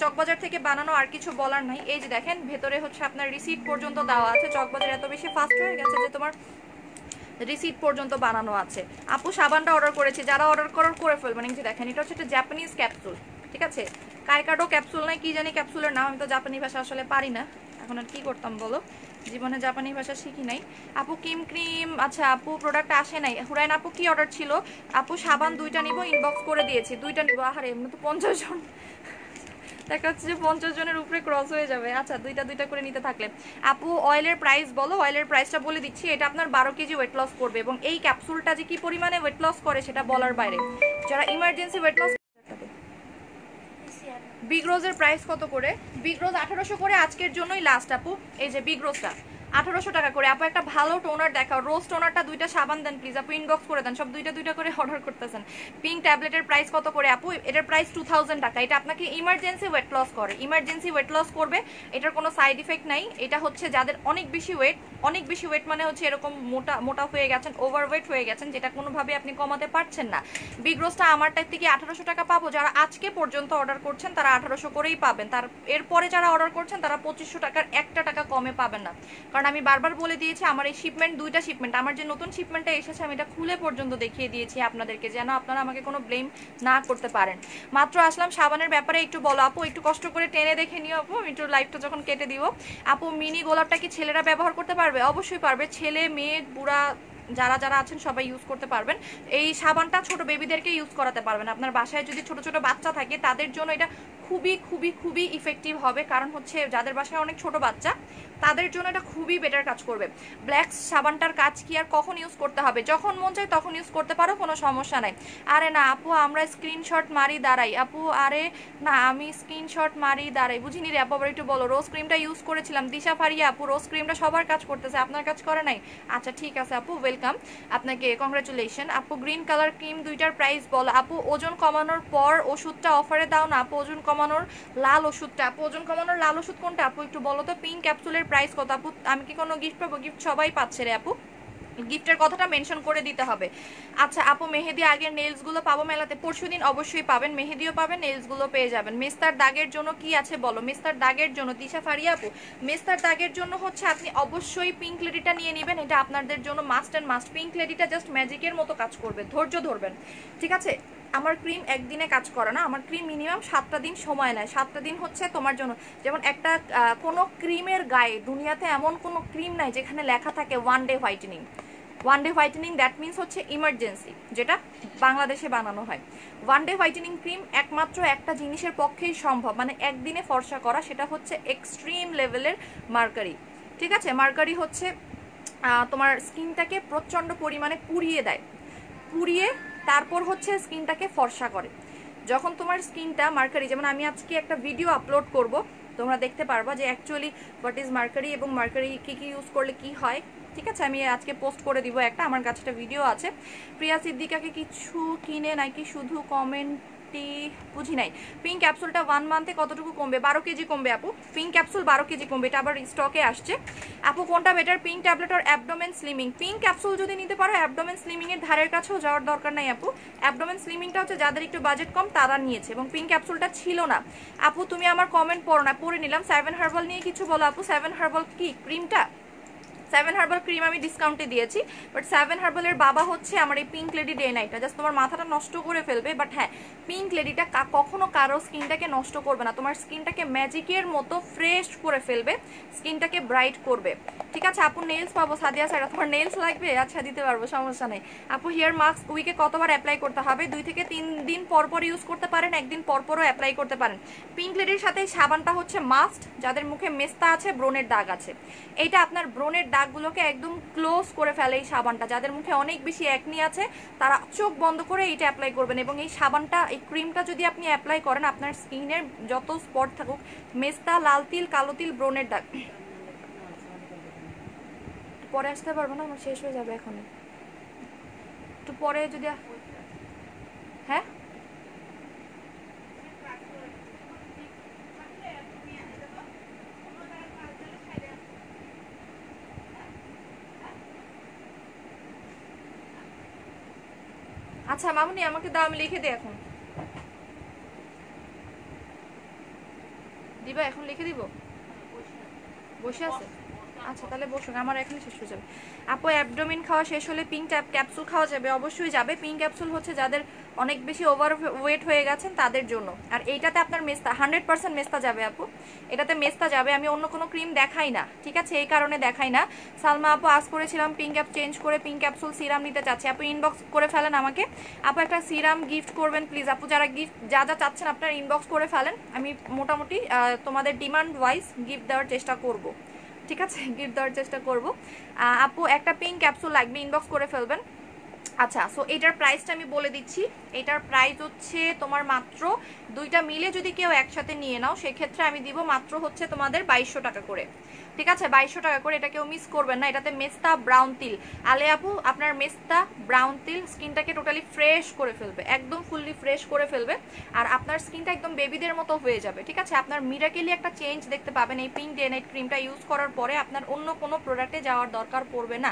চকবাজার থেকে বানানো আর কিছু বলার নাই এই যে দেখেন ভেতরে হচ্ছে আপনার রিসিট পর্যন্ত দেওয়া আছে চকবাজার এত বেশি ফাস্ট হয়ে গেছে যে তোমার রিসিট পর্যন্ত বানানো আছে। আপু সাবানটা অর্ডার করেছি যারা অর্ডার করার করে ফেলবেন এই যে দেখেন এটা হচ্ছে একটা জাপানিজ ক্যাপসুল ঠিক আছে কাইকাডো ক্যাপসুল নয় কি জানি ক্যাপসুলের নাম আমি তো জাপানি ভাষা আসলে পারি না এখন আর কি করতাম বলো জীবনে জাপানি ভাষা শিখি নাই। আপু কিম ক্রিম আচ্ছা আপু প্রোডাক্ট আসে নাই হুরাইন আপু কি অর্ডার ছিল আপু সাবান 2টা নিব ইনবক্স করে দিয়েছি 2টা নিব আহারে এমনি তো 50 জন দেখা যাচ্ছে যে 50 জনের উপরে ক্রস হয়ে যাবে। আচ্ছা দুইটা দুইটা করে নিতে থাকলে আপু অয়েলের প্রাইস বলো অয়েলের প্রাইসটা বলে দিচ্ছি এটা আপনার 12 কেজি ওয়েট লস করবে এবং এই ক্যাপসুলটা যে কি পরিমাণে ওয়েট লস করে সেটা বলার বাইরে। যারা ইমার্জেন্সি ওয়েট লস বিগ রোজের প্রাইস কত করে বিগ রোজ 1800 করে আজকের জন্যই লাস্ট আপু এই যে বিগ রোজটা 1800 টাকা করে। আপু একটা ভালো টোনার দেখাও রোজ টোনারটা 2টা সাবান দেন প্লিজ আপু ইনবক্স করে দেন সব 2টা 2টা করে অর্ডার করতেছেন। পিঙ্ক ট্যাবলেটের প্রাইস কত করে আপু এটার প্রাইস 2000 টাকা এটা আপনাকে ইমার্জেন্সি ওয়েট লস করে ইমার্জেন্সি ওয়েট লস করবে এটার কোনো সাইড ইফেক্ট নাই এটা হচ্ছে যাদের অনেক বেশি ওয়েট মানে হচ্ছে এরকম মোটা হয়ে গেছেন ওভারওয়েট হয়ে গেছেন যেটা কোনোভাবে আপনি কমাতে পারছেন না। বিগ রোজটা আমার টাইপ থেকে 1800 টাকা পাবো যারা আজকে পর্যন্ত অর্ডার করছেন তারা 1800 করেই পাবেন তার এরপরে যারা অর্ডার করছেন তারা 2500 টাকার 1 টাকা কমে পাবেন না কারণ আমি বারবার বলে দিয়েছি আমার এই শিপমেন্ট 2টা শিপমেন্ট আমার যে নতুন শিপমেন্টটা এসেছে আমি এটা খুলে পর্যন্ত দেখিয়ে দিয়েছি আপনাদেরকে যেন আপনারা আমাকে কোনো ব্লেম না করতে পারেন। মাত্র আসলাম সাবানের ব্যাপারে একটু বলো আপু একটু কষ্ট করে টেনে দেখে নিও আপু আমি একটু লাইভটা যখন কেটে দিব। আপু মিনি গোলাপটা কি ছেলেরা ব্যবহার করতে পারবে অবশ্যই পারবে ছেলে মেয়ে বুড়া যারা যারা আছেন সবাই ইউজ করতে পারবেন এই সাবানটা ছোট বেবিদেরকে ইউজ করাতে পারবেন আপনার বাসায় যদি ছোট ছোট বাচ্চা থাকে তাদের জন্য এটা খুবই খুবই খুবই ইফেক্টিভ হবে কারণ হচ্ছে যাদের বাসায় অনেক ছোট বাচ্চা তাদের জন্য এটা খুবই বেটার কাজ করবে। ব্ল্যাক সাবানটার কাজ কি আর কখন ইউজ করতে হবে যখন মন চায় তখন ইউজ করতে পারো কোনো সমস্যা নাই। আরে না আপু আমরা স্ক্রিনশট মারি দাঁড়াই আপু আরে না আমি স্ক্রিনশট মারি দাঁড়াই বুঝিনি রে আপু আবার একটু বলো রোজ ক্রিমটা ইউজ করেছিলাম দিশা ফারিয়া আপু রোজ ক্রিমটা সবার কাজ করতেছে আপনার কাজ করে নাই আচ্ছা ঠিক আছে আপু ওয়েলকাম আপনাকে কংগ্রাচুলেশন। আপু গ্রিন কালার ক্রিম 2টার প্রাইস বলো আপু ওজন কমানোর পর ওষুধটা অফারে দাও না আপু ওজন কমানোর লাল ওষুধটা আপু ওজন কমানোর লাল ওষুধ কোনটা আপু একটু বলো তো। পিঙ্ক ক্যাপসুলের প্রাইস কত আপু আমি কি কোনো গিফট পাবো গিফট সবাই পাচ্ছে রে আপু গিফটের কথাটা মেনশন করে দিতে হবে। আচ্ছা আপু মেহেদি আগের নেইলসগুলো পাবো মেলাতে পরশুদিন অবশ্যই পাবেন মেহেদিও পাবেন নেইলসগুলো পেয়ে যাবেন। মেস্তার দাগের জন্য কি আছে বলো মেস্তার দাগের জন্য দিশা ফারিয়া আপু মেস্তার দাগের জন্য হচ্ছে আপনি অবশ্যই পিঙ্ক লেডিটা নিয়ে নেবেন এটা আপনাদের জন্য মাস্ট অ্যান্ড মাস্ট পিঙ্ক লেডিটা জাস্ট ম্যাজিকের মতো কাজ করবে ধৈর্য ধরবেন ঠিক আছে। আমার ক্রিম একদিনে কাজ করে না আমার ক্রিম মিনিমাম 7টা দিন সময় নেয় 7টা দিন হচ্ছে তোমার জন্য যেমন একটা কোনো ক্রিমের গায়ে দুনিয়াতে এমন কোনো ক্রিম নাই যেখানে লেখা থাকে one day whitening that means হচ্ছে ইমার্জেন্সি যেটা বাংলাদেশে বানানো হয়। ওয়ান ডে হোয়াইটেনিং ক্রিম একমাত্র একটা জিনিসের পক্ষেই সম্ভব মানে একদিনে ফর্সা করা সেটা হচ্ছে এক্সট্রিম লেভেলের মার্কারি ঠিক আছে মার্কারি হচ্ছে তোমার স্কিনটাকে প্রচন্ড পরিমাণে পুড়িয়ে দেয়, পুড়িয়ে তারপর হচ্ছে স্কিনটাকে ফর্সা করে। যখন তোমার স্কিনটা মার্কারি, যেমন আমি আজকে একটা ভিডিও আপলোড করব, তোমরা দেখতে পারবা যে অ্যাকচুয়ালি হোয়াট ইজ মার্কারি এবং মার্কারি কি কি ইউজ করলে কি হয়। ঠিক আছে, আমি আজকে পোস্ট করে দিব একটা, আমার কাছে একটা ভিডিও আছে। প্রিয়া সিদ্দিকাকে কিছু কিনে নাকি শুধু কমেন্টটি বুঝি নাই। পিঙ্ক ক্যাপসুলটা 1 মান্থে কতটুকু কমবে? 12 কেজি কমবে আপু, পিঙ্ক ক্যাপসুল 12 কেজি কমবে, এটা আবার স্টকে আসছে। আপু কোনটা বেটার, পিঙ্ক ট্যাবলেট আর অ্যাবডোমেন স্লিমিং? পিঙ্ক ক্যাপসুল যদি নিতে পারো, অ্যাবডোমেন স্লিমিংয়ের ধারের কাছেও যাওয়ার দরকার নাই আপু। অ্যাবডোমেন স্লিমিংটা হচ্ছে যাদের একটু বাজেট কম তারা নিয়েছে, এবং পিঙ্ক ক্যাপসুলটা ছিল না। আপু তুমি আমার কমেন্ট পড়ো না, পড়ে নিলাম। 7 হার্বাল নিয়ে কিছু বলো আপু। 7 হার্বাল কি ক্রিমটা? 7 হার্বাল ক্রিম আমি ডিসকাউন্টে দিয়েছি, বাট 7 হার্বালের বাবা হচ্ছে আমার এই পিঙ্ক লেডি ডে নাইটটা। জাস্ট তোমার মাথাটা নষ্ট করে ফেলবে, বাট হ্যাঁ, পিঙ্ক লেডিটা কখনো কারো স্কিনটাকে নষ্ট করবে না, তোমার স্কিনটাকে ম্যাজিকের মতো ফ্রেশ করে ফেলবে, স্কিনটাকে ব্রাইট করবে। ঠিক আছে আপু, নেলস পাবো? সাদিয়া সাইরা তোমার নেলস লাগবে? আচ্ছা দিতে পারবো, সমস্যা নেই। আপু হেয়ার মাস্ক উইকে কতবার অ্যাপ্লাই করতে হবে? 2 থেকে 3 দিন পরপর ইউজ করতে পারেন, একদিন পরপরও অ্যাপ্লাই করতে পারেন। পিঙ্ক লেডির সাথে সাবানটা হচ্ছে মাস্ট, যাদের মুখে মেস্তা আছে, ব্রনের দাগ আছে, এইটা আপনার ব্রনের দাগগুলোকে একদম ক্লোজ করে ফেলে এই সাবানটা। যাদের মুখে অনেক বেশি অ্যাকনি আছে তারা চোখ বন্ধ করে এইটা অ্যাপ্লাই করবেন, এবং এই সাবানটা, এই ক্রিমটা যদি আপনি অ্যাপ্লাই করেন, আপনার স্কিনের যত স্পট থাকুক, মেস্তা, লাল তিল, কালো তিল, ব্রনের দাগ, পরে আসতে পারবো না, আমার শেষ হয়ে যাবে এখন, একটু পরে যদি, হ্যাঁ আচ্ছা মামুনি আমাকে দাও, আমি লিখে দিই এখন, দিবা এখন লিখে দিব, বসে আছে? আচ্ছা তাহলে বসুন, আমার এখনই শেষ হয়ে যাবে। আপু অ্যাবডোমিন খাওয়া শেষ হলে পিঙ্ক ক্যাপসুল খাওয়া যাবে? অবশ্যই যাবে। পিঙ্ক ক্যাপসুল হচ্ছে যাদের অনেক বেশি ওভার ওয়েট হয়ে গেছেন তাদের জন্য, আর এইটাতে আপনার মেস্তা 100% মেস্তা যাবে আপু, এটাতে মেস্তা যাবে। আমি অন্য কোনো ক্রিম দেখাই না, ঠিক আছে, এই কারণে দেখাই না। সালমা আপু আজ করেছিলাম পিঙ্ক ক্যাপ চেঞ্জ করে পিঙ্ক ক্যাপসুল সিরাম নিতে চাচ্ছি, আপু ইনবক্স করে ফেলেন আমাকে। আপু একটা সিরাম গিফট করবেন প্লিজ আপু, যারা গিফট যা যা চাচ্ছেন আপনার ইনবক্স করে ফেলেন, আমি মোটামুটি তোমাদের ডিমান্ড ওয়াইজ গিফট দেওয়ার চেষ্টা করব। ঠিক আছে, গিফট দেওয়ার চেষ্টা করব। আপু একটা পিঙ্ক ক্যাপসুল লাগবে, ইনবক্স করে ফেলবেন। আচ্ছা, সো এটার প্রাইসটা আমি বলে দিচ্ছি। এটার প্রাইস হচ্ছে তোমার মাত্র, দুইটা মিলে যদি কেউ একসাথে নিয়ে নাও সেক্ষেত্রে আমি দিব মাত্র হচ্ছে তোমাদের 2200 টাকা করে। ঠিক আছে, 2200 টাকা করে, এটা কেউ মিস করবেন না। এটাতে মেস্তা, ব্রাউন তিল, আলে আপু আপনার মেস্তা, ব্রাউন তিল স্কিনটাকে টোটালি ফ্রেশ করে ফেলবে, একদম ফুললি ফ্রেশ করে ফেলবে, আর আপনার স্কিনটা একদম বেবিদের মতো হয়ে যাবে। ঠিক আছে, আপনার মিরাকেলি একটা চেঞ্জ দেখতে পাবেন এই পিঙ্ক ডে নাইট ক্রিমটা ইউজ করার পরে। আপনার অন্য কোনো প্রোডাক্টে যাওয়ার দরকার পড়বে না,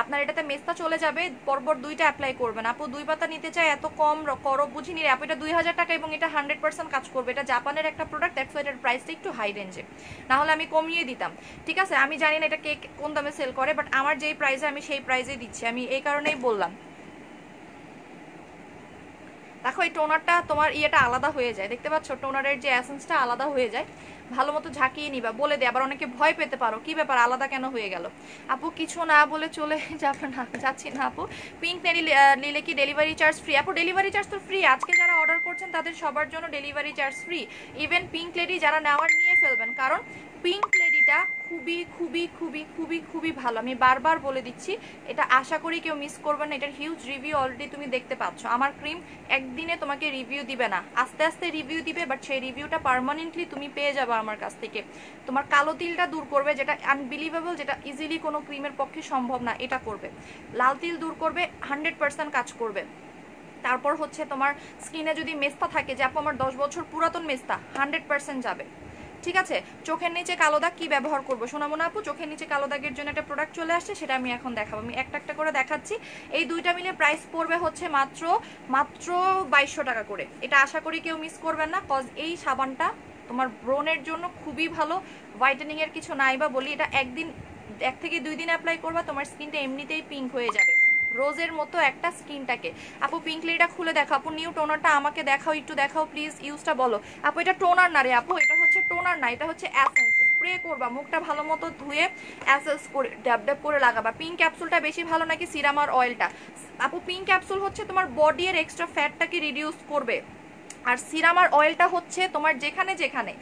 আপনার এটাতে মেস্তা চলে যাবে, পরপর 2টা অ্যাপ্লাই করবেন। আপু 2 পাতা নিতে চাই, এত কম করো বুঝিনি রে আপু, এটা 2000 টাকা এবং এটা 100% কাজ করবে। এটা জাপানের একটা প্রোডাক্ট, দ্যাটস ওয়াই এর প্রাইসটা একটু হাই রেঞ্জে, না হলে আমি কমিয়ে দিতাম। ঠিক আছে, আমি জানি না এটা কে কোন দামে সেল করে, বাট আমার যেই প্রাইসে আমি সেই প্রাইসে দিচ্ছি, আমি এই কারণেই বললাম। দেখো এই টোনারটা তোমার ইয়েটা আলাদা হয়ে যায়, দেখতে পাচ্ছ টোনারের যে এসেন্সটা আলাদা হয়ে যায়, ভালো মতো ঝাঁকিয়ে নিবা, বলে দে। আবার অনেকে ভয় পেতে পারো, কি ব্যাপার আলাদা কেন হয়ে গেল? আপু কিছু না বলে চলে যাবে না, যাচ্ছি না আপু। পিঙ্ক নেড়ি নিলে কি ডেলিভারি চার্জ ফ্রি? আপু ডেলিভারি চার্জ তো ফ্রি, আজকে যারা অর্ডার করছেন তাদের সবার জন্য delivery charge free. Even pink lady যারা নেওয়ার নিয়ে ফেলবেন, কারণ পিঙ্ক লেডিটা খুবই খুবই খুবই খুবই খুবই ভালো, আমি বারবার বলে দিচ্ছি, এটা আশা করি কেউ মিস করবে না। এটার হিউজ রিভিউ অলরেডি তুমি দেখতে পাচ্ছ। আমার ক্রিম একদিনে তোমাকে রিভিউ দিবে না, আস্তে আস্তে রিভিউ দিবে, বাট সেই রিভিউটা পার্মানেন্টলি তুমি পেয়ে যাবে আমার কাছ থেকে। তোমার কালো তিলটা দূর করবে, যেটা আনবিলিভেবল, যেটা ইজিলি কোনো ক্রিমের পক্ষে সম্ভব না, এটা করবে। লাল তিল দূর করবে, 100% কাজ করবে। তারপর হচ্ছে তোমার স্কিনে যদি মেস্তা থাকে, যে আপু আমার 10 বছর পুরাতন মেস্তা, 100% যাবে। ঠিক আছে, চোখের নিচে কালো দাগ কি ব্যবহার করবো? সোনামনা আপু চোখের নিচে কালো দাগের জন্য একটা প্রোডাক্ট চলে আসছে, সেটা আমি এখন দেখাবো, আমি একটা একটা করে দেখাচ্ছি। এই 2টা মিলে প্রাইস পড়বে হচ্ছে মাত্র 2200 টাকা করে। এটা আশা করি কেউ মিস করবেন না, কজ এই সাবানটা তোমার ব্রনের জন্য খুবই ভালো, হোয়াইটেনিং এর কিছু নাই বা বলি। এটা একদিন, 1 থেকে 2 দিন অ্যাপ্লাই করবা, তোমার স্কিনটা এমনিতেই পিঙ্ক হয়ে যাবে, রোজের মতো একটা স্কিনটাকে। আপু পিঙ্ক লেডিটা খুলে দেখো, আপু নিউ টোনারটা আমাকে দেখাও, একটু দেখাও প্লিজ, ইউজটা বলো। আপু এটা টোনার না রে আপু, এটা হচ্ছে টোনার না, এটা হচ্ছে অ্যাসেন্স। স্প্রে করবা, মুখটা ভালো মতো ধুয়ে অ্যাসেন্স করে ড্যাব ড্যাব করে লাগাবা। পিঙ্ক ক্যাপসুলটা বেশি ভালো নাকি সিরাম আর অয়েলটা? আপু পিঙ্ক ক্যাপসুল হচ্ছে তোমার বডির এক্সট্রা ফ্যাটটাকে রিডিউস করবে, আর সিরাম আর অয়েলটা হচ্ছে তোমার যেখানে যেখানে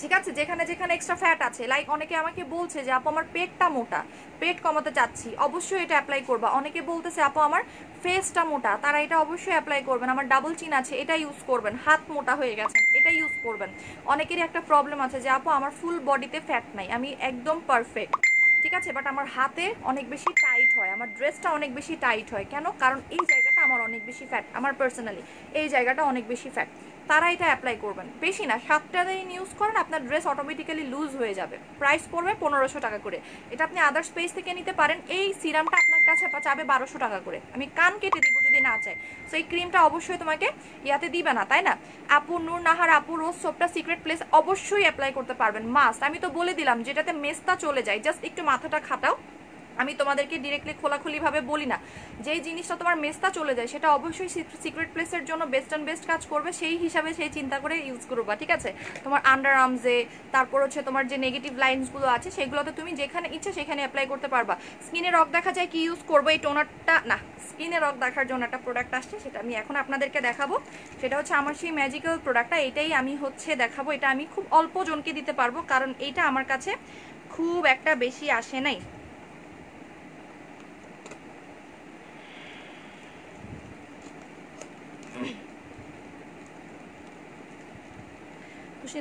ঠিক আছে, যেখানে যেখানে এক্সট্রা ফ্যাট আছে, লাইক অনেকে আমাকে বলছে যে আপু আমার পেটটা মোটা, পেট কমাতে চাচ্ছি, অবশ্যই এটা অ্যাপ্লাই করবা। অনেকে বলতেছে আপু আমার ফেসটা মোটা, তারা এটা অবশ্যই অ্যাপ্লাই করবেন। আমার ডাবল চিন আছে, এটা ইউজ করবেন। হাত মোটা হয়ে গেছেন, এটা ইউজ করবেন। অনেকেরই একটা প্রবলেম আছে যে আপু আমার ফুল বডিতে ফ্যাট নাই, আমি একদম পারফেক্ট, ঠিক আছে, বাট আমার হাতে অনেক বেশি টাইট হয়, আমার ড্রেসটা অনেক বেশি টাইট হয়। কেন? কারণ এই জায়গাটা আমার অনেক বেশি ফ্যাট, আমার পার্সোনালি এই জায়গাটা অনেক বেশি ফ্যাট। তারা এটা অ্যাপ্লাই করবেন, বেশি না, 7টা দিন ইউজ করেন, আপনার ড্রেস অটোমেটিক্যালি লুজ হয়ে যাবে। প্রাইস পড়বে 1500 টাকা করে। এটা আপনি আদার্স পেজ থেকে নিতে পারেন। এই সিরামটা আপনার কাছে চাবে 1200 টাকা করে। আমি কান কেটে দিব যদি না চাই। সো এই ক্রিমটা অবশ্যই তোমাকে ইয়াতে দিবে না, তাই না? আপু নূর নাহার আপু রোজ সোপটা সিক্রেট প্লেস অবশ্যই অ্যাপ্লাই করতে পারবেন, মাস্ট। আমি তো বলে দিলাম যেটাতে মেস্তা চলে যায়, জাস্ট একটু মাথাটা খাটাও। আমি তোমাদেরকে ডিরেক্টলি খোলাখুলিভাবে বলি না, যেই জিনিসটা তোমার মেস্তা চলে যায় সেটা অবশ্যই সিক্রেট প্লেসের জন্য বেস্ট অ্যান্ড বেস্ট কাজ করবে, সেই হিসাবে সেই চিন্তা করে ইউজ করবা, ঠিক আছে? তোমার আন্ডার আর্মসে, তারপর হচ্ছে তোমার যে নেগেটিভ লাইন্সগুলো আছে সেগুলোতে তুমি যেখানে ইচ্ছে সেখানে অ্যাপ্লাই করতে পারবা। স্কিনে রগ দেখা যায়, কি ইউজ করবো? এই টোনারটা না, স্কিনে রগ দেখার জন্য একটা প্রোডাক্ট আসছে, সেটা আমি এখন আপনাদেরকে দেখাবো। সেটা হচ্ছে আমার সেই ম্যাজিক্যাল প্রোডাক্টটা, এইটাই আমি হচ্ছে দেখাবো। এটা আমি খুব অল্প জনকে দিতে পারবো, কারণ এইটা আমার কাছে খুব একটা বেশি আসে নাই।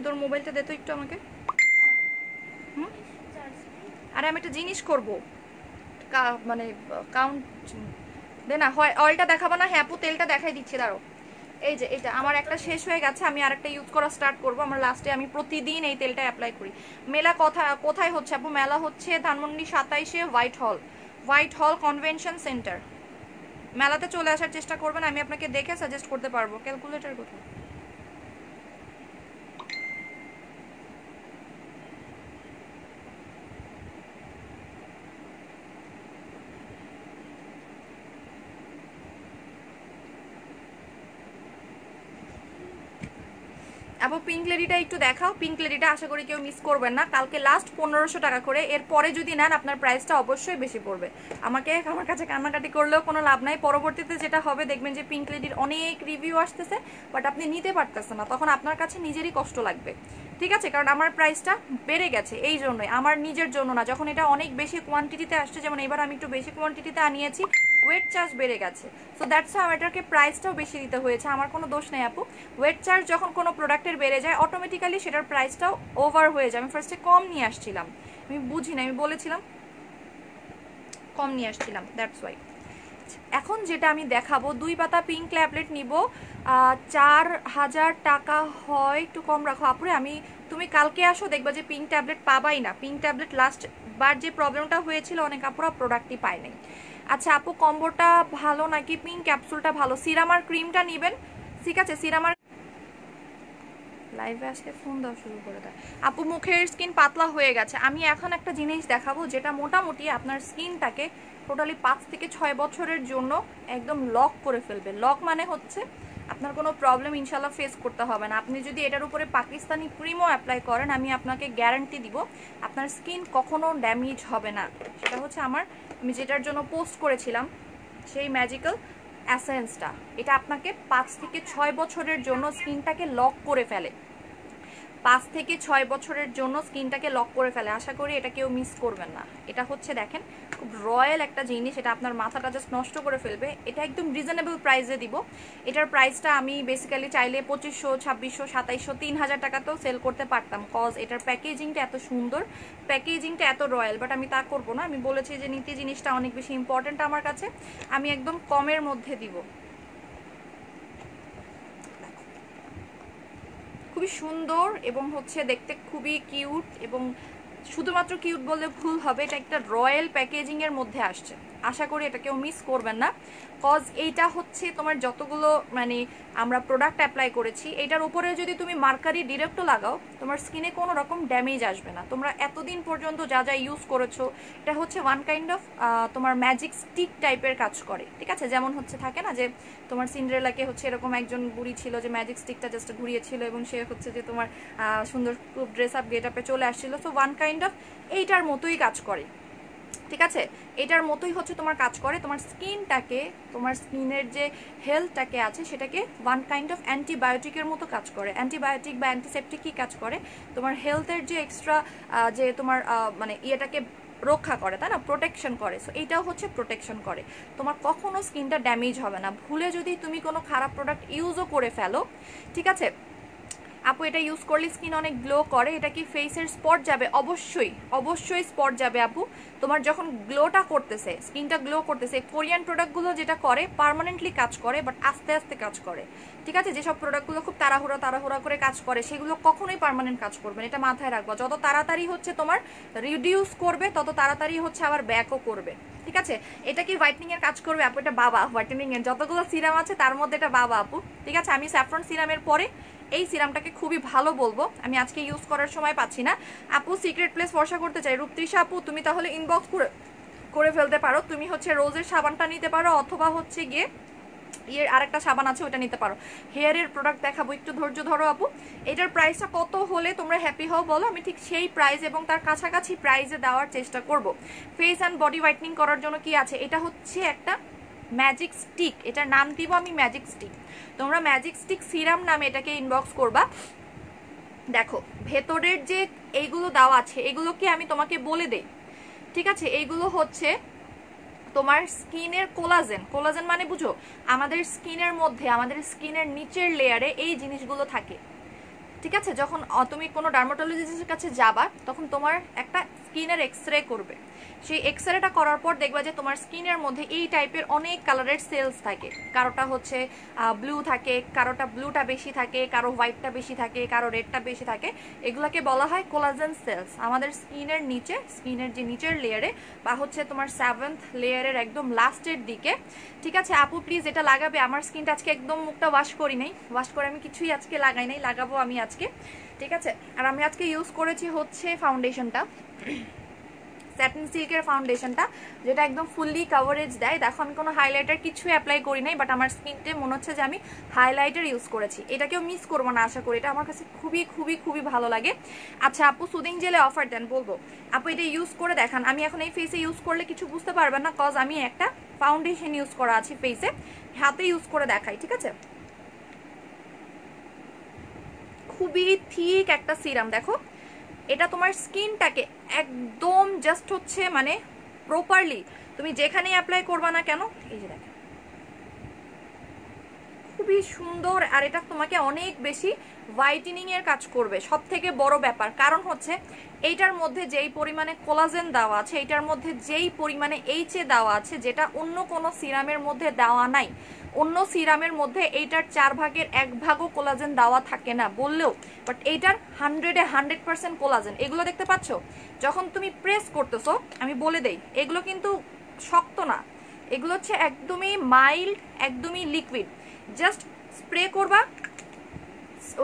তোর মোবাইলটা দে তো একটু আমাকে। আরে আমি একটা জিনিস করবো, মানে কাউন্ট দে না, হয় অয়েলটা দেখাবো না? হ্যাঁ আপু তেলটা দেখাই দিচ্ছি, দাঁড়ো। এই যে এটা আমার একটা শেষ হয়ে গেছে, আমি আরেকটা ইউজ করা স্টার্ট করবো। আমার লাস্টে আমি প্রতিদিন এই তেলটা অ্যাপ্লাই করি। মেলা কোথায় হচ্ছে আপু? মেলা হচ্ছে ধানমন্ডি 27-এ হোয়াইট হল কনভেনশন সেন্টার। মেলাতে চলে আসার চেষ্টা করবেন, আমি আপনাকে দেখে সাজেস্ট করতে পারবো। ক্যালকুলেটার কোথায়? আপু পিঙ্ক লেডিটা একটু দেখাও। পিঙ্ক লেডিটা আশা করি কেউ মিস করবেন না। কালকে লাস্ট 1500 টাকা করে, এরপরে যদি নেন আপনার প্রাইসটা অবশ্যই বেশি পড়বে। আমার কাছে কান্নাকাটি করলেও কোনো লাভ নাই। পরবর্তীতে যেটা হবে, দেখবেন যে পিঙ্ক লেডির অনেক রিভিউ আসতেছে, বাট আপনি নিতে পারতেছেন না, তখন আপনার কাছে নিজেরই কষ্ট লাগবে, ঠিক আছে? কারণ আমার প্রাইসটা বেড়ে গেছে এই জন্যই, আমার নিজের জন্য না। যখন এটা অনেক বেশি কোয়ান্টিটিতে আসছে, যেমন এবার আমি একটু বেশি কোয়ান্টিটিতে আনিয়েছি, ওয়েট চার্জ বেড়ে গেছে। সো দ্যাটস ওয়াই এটাকে প্রাইসটাও বেশি দিতে হয়েছে, আমার কোনো দোষ নেই আপু। ওয়েট চার্জ যখন কোনো প্রোডাক্টের বেড়ে যায়, অটোমেটিক্যালি সেটার প্রাইসটাও ওভার হয়ে যায়। আমি ফার্স্টে কম নিয়ে আসছিলাম, আমি বুঝি না, আমি বলেছিলাম কম নিয়ে আসছিলাম, দ্যাটস ওয়াই। এখন যেটা আমি দেখাবো, 2 পাতা পিঙ্ক ট্যাবলেট নিব, 4000 টাকা হয়। একটু কম রাখো আপুরে, তুমি কালকে আসো, দেখবা যে পিঙ্ক ট্যাবলেট পাবাই না। পিঙ্ক ট্যাবলেট লাস্ট বার যে প্রবলেমটা হয়েছিল, অনেক আপুরা প্রোডাক্টই পায় নাই। আচ্ছা আপু কম্বোটা ভালো নাকি পিঙ্ক ক্যাপসুলটা ভালো? সিরামার ক্রিমটা নেবেন, ঠিক আছে? সিরামার লাইভে আসলে ফোন দাও শুরু করে দেয়। আপু মুখের স্কিন পাতলা হয়ে গেছে, আমি এখন একটা জিনিস দেখাবো যেটা মোটামুটি আপনার স্কিনটাকে টোটালি 5 থেকে 6 বছরের জন্য একদম লক করে ফেলবে। লক মানে হচ্ছে আপনার কোনো প্রবলেম ইনশাল্লাহ ফেস করতে হবে না। আপনি যদি এটার উপরে পাকিস্তানি ক্রিমও অ্যাপ্লাই করেন, আমি আপনাকে গ্যারান্টি দিব আপনার স্কিন কখনো ড্যামেজ হবে না। সেটা হচ্ছে আমি যেটার জন্য পোস্ট করেছিলাম সেই ম্যাজিক্যাল অ্যাসেন্সটা। এটা আপনাকে 5 থেকে 6 বছরের জন্য স্কিনটাকে লক করে ফেলে। 5 থেকে 6 বছরের জন্য স্কিনটাকে লক করে ফেলে। আশা করি এটা কেউ মিস করবেন না। এটা হচ্ছে দেখেন খুব রয়্যাল একটা জিনিস, এটা আপনার মাথাটা জাস্ট নষ্ট করে ফেলবে। এটা একদম রিজনেবল প্রাইসে দিব। এটার প্রাইসটা আমি বেসিক্যালি চাইলে 2500, 2600, 2700, 3000 টাকাতেও সেল করতে পারতাম, কজ এটার প্যাকেজিংটা এত সুন্দর, প্যাকেজিংটা এত রয়্যাল, বাট আমি তা করবো না। আমি বলেছি যে নীতি জিনিসটা অনেক বেশি ইম্পর্টেন্ট আমার কাছে, আমি একদম কমের মধ্যে দিব। খুবই সুন্দর এবং হচ্ছে দেখতে খুবই কিউট, এবং শুধুমাত্র কিউট বললে ভুল হবে, এটা একটা রয়্যাল প্যাকেজিংয়ের মধ্যে আসছে। আশা করি এটা কেউ মিস করবেন না, কজ এইটা হচ্ছে তোমার যতগুলো মানে আমরা প্রোডাক্ট অ্যাপ্লাই করেছি, এটার উপরে যদি তুমি মার্কারি ডিরেক্টও লাগাও, তোমার স্কিনে কোনো রকম ড্যামেজ আসবে না। তোমরা এতদিন পর্যন্ত যা যা ইউজ করেছো, এটা হচ্ছে ওয়ান কাইন্ড অফ তোমার ম্যাজিক স্টিক টাইপের কাজ করে, ঠিক আছে? যেমন হচ্ছে থাকে না যে তোমার সিন্ড্রেলাকে হচ্ছে এরকম একজন বুড়ি ছিল যে ম্যাজিক স্টিকটা জাস্ট ঘুরিয়েছিল, এবং সে হচ্ছে যে তোমার সুন্দর ড্রেস আপ গেট আপে চলে আসছিল। সো ওয়ান কাইন্ড অফ এইটার মতোই কাজ করে, ঠিক আছে। এটার মতোই হচ্ছে তোমার কাজ করে, তোমার স্কিনটাকে, তোমার স্কিনের যে হেলথটাকে আছে সেটাকে ওয়ান কাইন্ড অফ অ্যান্টিবায়োটিকের মতো কাজ করে। অ্যান্টিবায়োটিক বা অ্যান্টিসেপটিক কী কাজ করে? তোমার হেলথের যে এক্সট্রা যে তোমার মানে ইয়েটাকে রক্ষা করে, তাই না, প্রোটেকশন করে। সো এইটাও হচ্ছে প্রোটেকশন করে, তোমার কখনো স্কিনটা ড্যামেজ হবে না। ভুলে যদি তুমি কোনো খারাপ প্রোডাক্ট ইউজও করে ফেলো, ঠিক আছে আপু এটা ইউজ করলে স্কিন অনেক গ্লো করে, এটা কি ফেসের স্পট যাবে? অবশ্যই অবশ্যই স্পট যাবে আপু। তোমার যখন গ্লোটা করতেছে, স্কিনটা গ্লো করতেছে, কোরিয়ান প্রোডাক্টগুলো যেটা করে পার্মানেন্টলি কাজ করে, বাট আস্তে আস্তে কাজ করে, ঠিক আছে। যেসব প্রোডাক্টগুলো খুব তাড়াহুড়া করে কাজ করে সেগুলো কখনোই পার্মানেন্ট কাজ করবে না, এটা মাথায় রাখবা। যত তাড়াতাড়ি হচ্ছে তোমার রিডিউস করবে, তত তাড়াতাড়ি হচ্ছে আবার ব্যাকও করবে, ঠিক আছে। এটা কি হোয়াইটনিংয়ের কাজ করবে আপু? এটা বাবা হোয়াইটনিংয়ের যতগুলো সিরাম আছে তার মধ্যে এটা বাবা আপু, ঠিক আছে। আমি স্যাফরন সিরামের পরে এই সিরামটাকে খুবই ভালো বলবো, আমি আজকে ইউজ করার সময় পাচ্ছি না আপু। সিক্রেট প্লেস ফর্সা করতে চাই রূপতৃষা আপু, তুমি তাহলে ইনবক্স করে ফেলতে পারো। তুমি হচ্ছে রোজের সাবানটা নিতে পারো, অথবা হচ্ছে গিয়ে এর আরেকটা সাবান আছে ওটা নিতে পারো। হেয়ারের প্রোডাক্ট দেখাবো, একটু ধৈর্য ধরো আপু। এটার প্রাইসটা কত হলে তোমরা হ্যাপি হও বলো, আমি ঠিক সেই প্রাইস এবং তার কাছাকাছি প্রাইসে দেওয়ার চেষ্টা করব। ফেস অ্যান্ড বডি হোয়াইটনিং করার জন্য কি আছে? এটা হচ্ছে একটা ম্যাজিক স্টিক, এটার নাম দিব আমি ম্যাজিক স্টিক। তোমরা ম্যাজিক স্টিক সিরাম নামে এটাকে ইনবক্স করবা। দেখো ভেতরের যে এইগুলো দেওয়া আছে, এগুলোকে আমি তোমাকে বলে দেই, ঠিক আছে। এইগুলো হচ্ছে তোমার স্কিনের কোলাজেন। কোলাজেন মানে বুঝো, আমাদের স্কিনের মধ্যে, আমাদের স্কিনের নিচের লেয়ারে এই জিনিসগুলো থাকে, ঠিক আছে। যখন তুমি কোনো ডার্মাটোলজিস্টের কাছে যাবা, তখন তোমার একটা স্কিনের এক্সরে করবে। সেই এক্সরেটা করার পর দেখবা যে তোমার স্কিনের মধ্যে এই টাইপের অনেক কালারের সেলস থাকে। কারোটা হচ্ছে ব্লু থাকে, কারোটা ব্লুটা বেশি থাকে, কারো হোয়াইটটা বেশি থাকে, কারো রেডটা বেশি থাকে। এগুলোকে বলা হয় কোলাজেন সেলস। আমাদের স্কিনের নিচে, স্কিনের যে নিচের লেয়ারে বা হচ্ছে তোমার 7th লেয়ারের একদম লাস্টের দিকে, ঠিক আছে আপু প্লিজ এটা লাগাবে। আমার স্কিনটা আজকে একদম মুখটা ওয়াশ করি নাই, ওয়াশ করে আমি কিছুই আজকে লাগাই নাই, লাগাবো আমি আজকে, ঠিক আছে। আর আমি আজকে ইউজ করেছি হচ্ছে ফাউন্ডেশনটা, স্যাটিন সিল্কের ফাউন্ডেশনটা, যেটা একদম ফুললি কভারেজ দেয়। দেখো আমি কোনো হাইলাইটার কিছু অ্যাপ্লাই করি নাই, বাট আমার স্কিনতে মনে হচ্ছে যে আমি হাইলাইটার ইউজ করেছি। এটাকেও মিস করবো না আশা করি, এটা আমার কাছে খুবই খুবই খুবই ভালো লাগে। আচ্ছা আপু সুদিং জেলে অফার দেন বলবো আপু, এটা ইউজ করে দেখান। আমি এখন এই ফেসে ইউজ করলে কিছু বুঝতে পারবেন না, কজ আমি একটা ফাউন্ডেশন ইউজ করা আছে ফেসে, হাতে ইউজ করে দেখাই, ঠিক আছে। খুবই ঠিক একটা সিরাম, দেখো এটা তোমার স্কিনটাকে একদম জাস্ট হচ্ছে মানে প্রপারলি তুমি যেখানে অ্যাপ্লাই করবা না কেন, এই যে দেখো খুবই সুন্দর। আর এটা তোমাকে অনেক বেশি হোয়াইটেনিং এর কাজ করবে, সব থেকে বড় ব্যাপার। কারণ হচ্ছে এইটার মধ্যে যেই পরিমাণে কোলাজেন দেওয়া আছে, এইটার মধ্যে যেই পরিমাণে HA দেওয়া আছে, যেটা অন্য কোনো সিরামের মধ্যে দেওয়া নাই। অন্য সিরামের মধ্যে এইটার 1/4 কোলাজেন দেওয়া থাকে না বললেও, বাট এইটার 100% কোলাজেন। এগুলো দেখতে পাচ্ছ যখন তুমি প্রেস করতেছো, আমি বলে দেই এগুলো কিন্তু শক্ত না, এগুলো হচ্ছে একদমই মাইল্ড, একদমই লিকুইড। জাস্ট স্প্রে করবা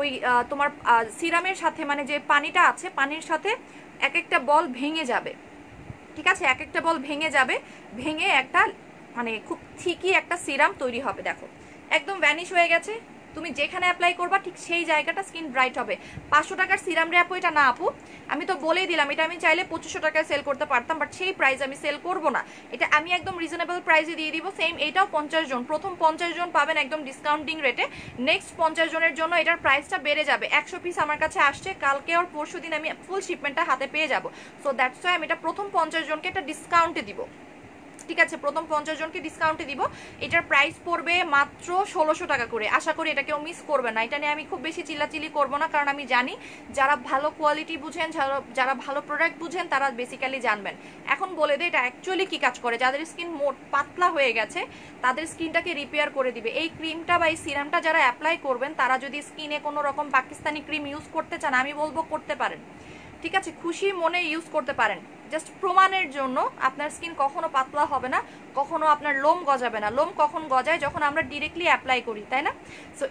ওই তোমার সিরামের সাথে, মানে যে পানিটা আছে পানির সাথে এক একটা বল ভেঙে যাবে, ঠিক আছে, এক একটা বল ভেঙে যাবে, ভেঙে একটা মানে খুব ঠিকই একটা সিরাম তৈরি হবে। দেখো একদম ভ্যানিশ হয়ে গেছে, তুমি যেখানে অ্যাপ্লাই করবা ঠিক সেই জায়গাটা স্কিন ব্রাইট হবে। 500 টাকার সিরাম রে আপু এটা না আপু, আমি তো বলেই দিলাম এটা আমি চাইলে 2500 টাকায় সেল করতে পারতাম, বাট সেই প্রাইস আমি সেল করব না। এটা আমি একদম রিজনেবল প্রাইসে দিয়ে দিব। সেম এটাও 50 জন, প্রথম 50 জন পাবেন একদম ডিসকাউন্টিং রেটে। নেক্সট 50 জনের জন্য এটার প্রাইসটা বেড়ে যাবে। 100 পিস আমার কাছে আসছে, কালকে আর পরশু দিন আমি ফুল শিপমেন্টটা হাতে পেয়ে যাব। সো দ্যাটস ওয়াই আমি এটা প্রথম 50 জনকে এটা ডিসকাউন্টে দিব, ঠিক আছে, প্রথম 50 জনকে ডিসকাউন্টে দিব। এটার প্রাইস পড়বে মাত্র 1600 টাকা করে। আশা করি এটা কেউ মিস করবে না। এটা নিয়ে আমি খুব বেশি চিল্লাচিল্লি করবো না, কারণ আমি জানি যারা ভালো কোয়ালিটি বুঝেন, যারা ভালো প্রোডাক্ট বুঝেন, তারা বেসিক্যালি জানবেন। এখন বলে দেয় এটা অ্যাকচুয়ালি কী কাজ করে। যাদের স্কিন মোট পাতলা হয়ে গেছে তাদের স্কিনটাকে রিপেয়ার করে দিবে এই ক্রিমটা বা এই সিরামটা। যারা অ্যাপ্লাই করবেন তারা যদি স্কিনে কোনো রকম পাকিস্তানি ক্রিম ইউজ করতে চান, আমি বলবো করতে পারেন, ঠিক আছে, খুশি মনে ইউজ করতে পারেন। জাস্ট প্রমাণের জন্য আপনার স্কিন কখনো পাতলা হবে না, কখনো আপনার লোম গজাবে না। লোম কখন গজায়? যখন আমরা ডিরেক্টলি অ্যাপ্লাই করি, তাই না? সো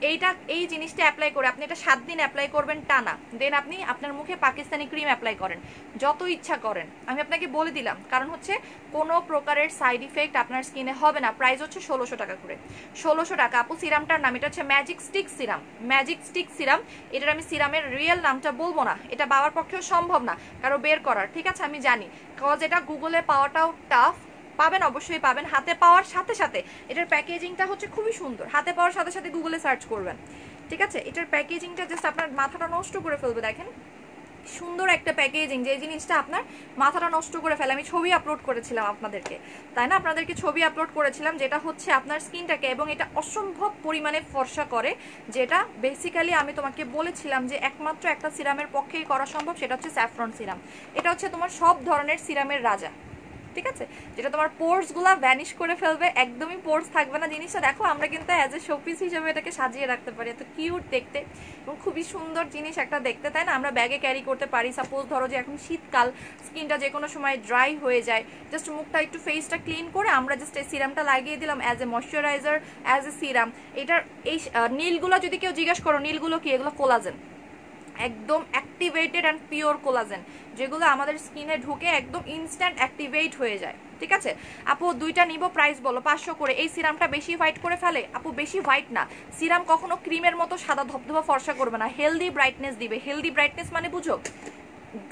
এই জিনিসটা অ্যাপ্লাই করে আপনি এটা 7 দিন অ্যাপ্লাই করবেন টানা, দেন আপনি আপনার মুখে পাকিস্তানি ক্রিম অ্যাপ্লাই করেন যত ইচ্ছা করেন। আমি আপনাকে বলে দিলাম, কারণ হচ্ছে কোনো প্রকারের সাইড ইফেক্ট আপনার স্কিনে হবে না। প্রাইস হচ্ছে 1600 টাকা করে। 1600 টাকা আপু। সিরামটার নাম এটা হচ্ছে magic stick serum, magic stick serum. এটার আমি সিরামের রিয়েল নামটা বলবো না, এটা বাবার পক্ষেও সম্ভব না কারো বের করার, ঠিক আছে, আমি জানি। कज एटा गुगले पावाटाओ टाफ पाबेन अवश्य पाबेन हाथे पावार साथे साथे एटार पैकेजिंगटा होच्छे खूबई सुंदर हाथे पावार साथे साथे गुगले सार्च करबेन ठीक आछे एटार पैकेजिंगटा जस्ट आपनार माथाटा नष्ट करे फेलबे देखेन सुंदर एक पैकेजिंग जे जिनिसटा आपनार माथाटा नष्ट करे फेले आमि छवि आपलोड करेछिलाम आपनादेरके ताई ना आपनादेरके छवि आपलोड करेछिलाम जेटा होच्छे आपनार स्किनटाके एबं एटा असम्भव परिमाणे फर्सा करे जेटा बेसिकली आमि तोमाके बोलेछिलाम जे एकमात्र एकटा सिरामेर पक्षेई करा सम्भव सेटा होच्छे सैफ्रन सिराम एटा होच्छे तोमार सब धरनेर सिरामेर राजा ठीक है जेटा तुम्हार पोर्स गुला वैनिश करे फेलबे एकदम ही पोर्स थाकबे ना जिनिसटा देखो आमरा किन्तु एज ए शोपिस हिसेबे एटाके साजिए राखते पारी एत किउट देखते एबं खूबई सुंदर जिनिस एकटा देखते ताई ना आमरा बैगे क्यारि करते पारी सपोज धरो जे एखन शीतकाल स्किनटा जे कोनो समय ड्राई हये जाय जस्ट मुखटा एकटु फेसटा क्लिन करे आमरा जस्ट ए सिरामटा लागिए दिलाम as a moisturiser as a serum एटार एई नीलगुला जोदि केउ जिज्ञासा करो नीलगुलो कि एगुलो कोलाजेन एकदम एक्टिवेटेड एंड प्योर कोलाजेन जेगुलो आमादेर स्किने ढुके एकदम इन्स्टैंट एक्टिवेट हो जाए ठीक है आपू दुईटा निब प्राइस बोलो 500 करे ए सिरामटा बेशी व्हाइट करे फेले आपू बेशी व्हाइट ना सिराम कखनो क्रीमेर मतो सादा धबधबा फर्सा करबे ना हेल्दी ब्राइटनेस दिबे हेल्दी ब्राइटनेस माने बुझो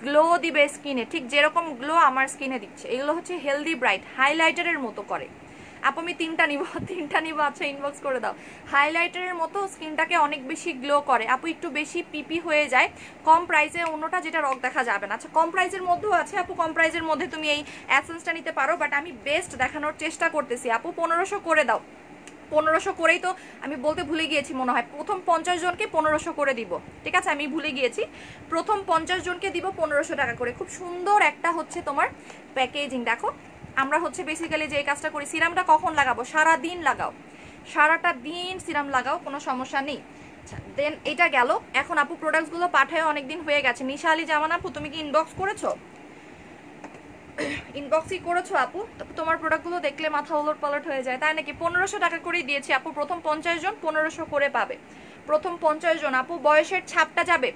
ग्लो दिबे स्किने ठीक जेरकम ग्लो आमार स्किने दिच्छे एगुलो होच्छे हेल्दी ब्राइट हाइलाइटारेर मतो करे आप आमी तीनटा निब अच्छा इनबक्स कर दाओ हाइलाइटारेर मतो स्किनटाके अनेक बेशी ग्लो करे आपू एकटू बेशी पिपी हये जाए कम प्राइसे अन्यटा जेटा रग देखा जाबे ना अच्छा कम प्राइसेर मध्येओ आछे आपू कम प्राइसेर मध्ये तुमी एई एसेंसटा निते पारो बाट आमी बेस्ट देखानोर चेष्टा करतेछि आपू 1500 करे दाओ 1500 करेई तो आमी बोलते भूले गिएछि मने हय प्रथम 50 जनके 1500 करे दिब ठीक आछे आमी भूले गिएछि प्रथम 50 जनके दिब 1500 टाका करे खूब सुंदर एकटा होच्छे तोमार पैकेजिंग देखो आमरा होच्छे बेसिकली जे काजटा करी सिरामटा कখন লাগাবো সারা দিন লাগাও সারাটা দিন সিরাম লাগাও কোনো সমস্যা নেই দেন এটা গেল এখন আপু প্রোডাক্টস গুলো পাঠায় অনেক দিন হয়ে গেছে নিশা আলী জামান আপু তুমি কি ইনবক্স করেছো ইনবক্সই করেছো আপু তোমার প্রোডাক্ট গুলো দেখলে মাথা ওলটপালট হয়ে যায় তাই নাকি 1500 টাকা করে দিয়েছি আপু প্রথম 50 জন 1500 করে পাবে প্রথম 50 জন আপু বয়সের ছাপটা যাবে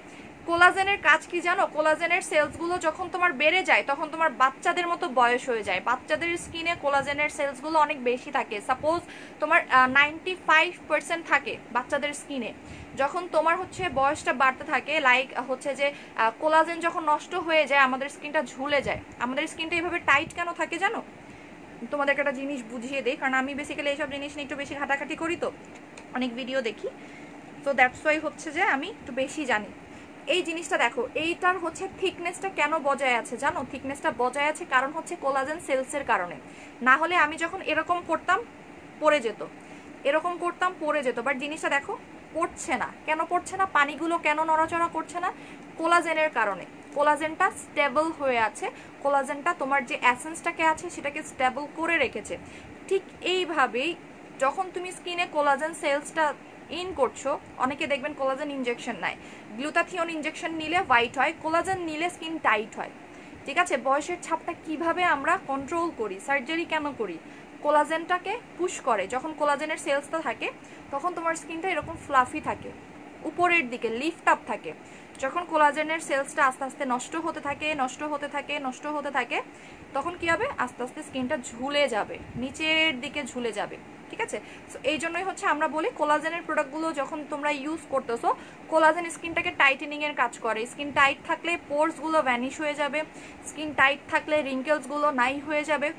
कोलाजेनर काज की जानो कोलाजेनर सेल्स गुलो जखन तुम्हार बेड़े जाए तखन तुम्हार बाच्चादेर मतो बयस हो जाए बाच्चादेर स्किने कोलाजेनर सेल्स गुलो अनेक बेशी थाके सपोज तुम्हार 95% थाके बाच्चादेर स्किने जखन तुम्हार होच्छे बयसटा बाड़ते थाके लाइक होच्छे जे कोलाजेन जखन नष्ट हो जाए आमादेर स्किनटा झुले जाए आमादेर स्किनटा एइभावे टाइट केन थाके जानो तोमादेरके एकटा जिनिस बुझिए देई कारण आमी बेसिकली एइसब जिनिस निये एकटु बेशी घाटाघाटी करी तो अनेक भिडियो देखी तो दैट्स व्हाई होच्छे जे आमी एकटु बेशी जानी এই জিনিসটা দেখো এইটার হচ্ছে থিকনেসটা কেন বজায় আছে জানো থিকনেসটা বজায় আছে কারণ হচ্ছে কোলাজেন সেলসের কারণে না হলে আমি যখন এরকম করতাম পড়ে যেত বাট জিনিসটা দেখো পড়ছে না কেন পড়ছে না পানিগুলো কেন নড়াচড়া করছে না কোলাজেনের কারণে কোলাজেনটা স্টেবল হয়ে আছে কোলাজেনটা তোমার যে এসেন্সটাকে আছে সেটাকে স্টেবল করে রেখেছে ঠিক এইভাবেই যখন তুমি স্কিনে কোলাজেন সেলসটা इन करछो अनेके देखबेन कोलाजेन इंजेक्शन नाय ग्लुटाथियन इंजेक्शन नीले व्हाइट हय कोलाजेन नीले स्किन टाइट हय ठीक आछे बयसेर छापटा किभाबे आमरा कंट्रोल करी सार्जारि केन करी कोलाजेनटाके पुश करे जखन कोलाजेनेर सेल्सटा थाके तखन तोमार स्किनटा एरकम फ्लाफी थाके ऊपरेर दिके लिफ्ट आप थाके जखन कोलाजेनेर सेल्सटा आस्ते आस्ते नष्ट होते थाके तखन कि होबे आस्ते आस्ते स्किनटा झुले जाबे निचेर दिके झुले जाबे ठीक है सो यही होच्छे आमरा बोली कोलाजेनेर प्रोडक्टगुलो जखन तोमरा यूज करतेछो कोलाजेन स्किनटाके टाइटेनिंगेर काज करे स्किन टाइट थाकले पोर्सगुलो भ्यानिश हये जाबे स्किन टाइट थाकले रिंकल्सगुलो नाइ हये जाबे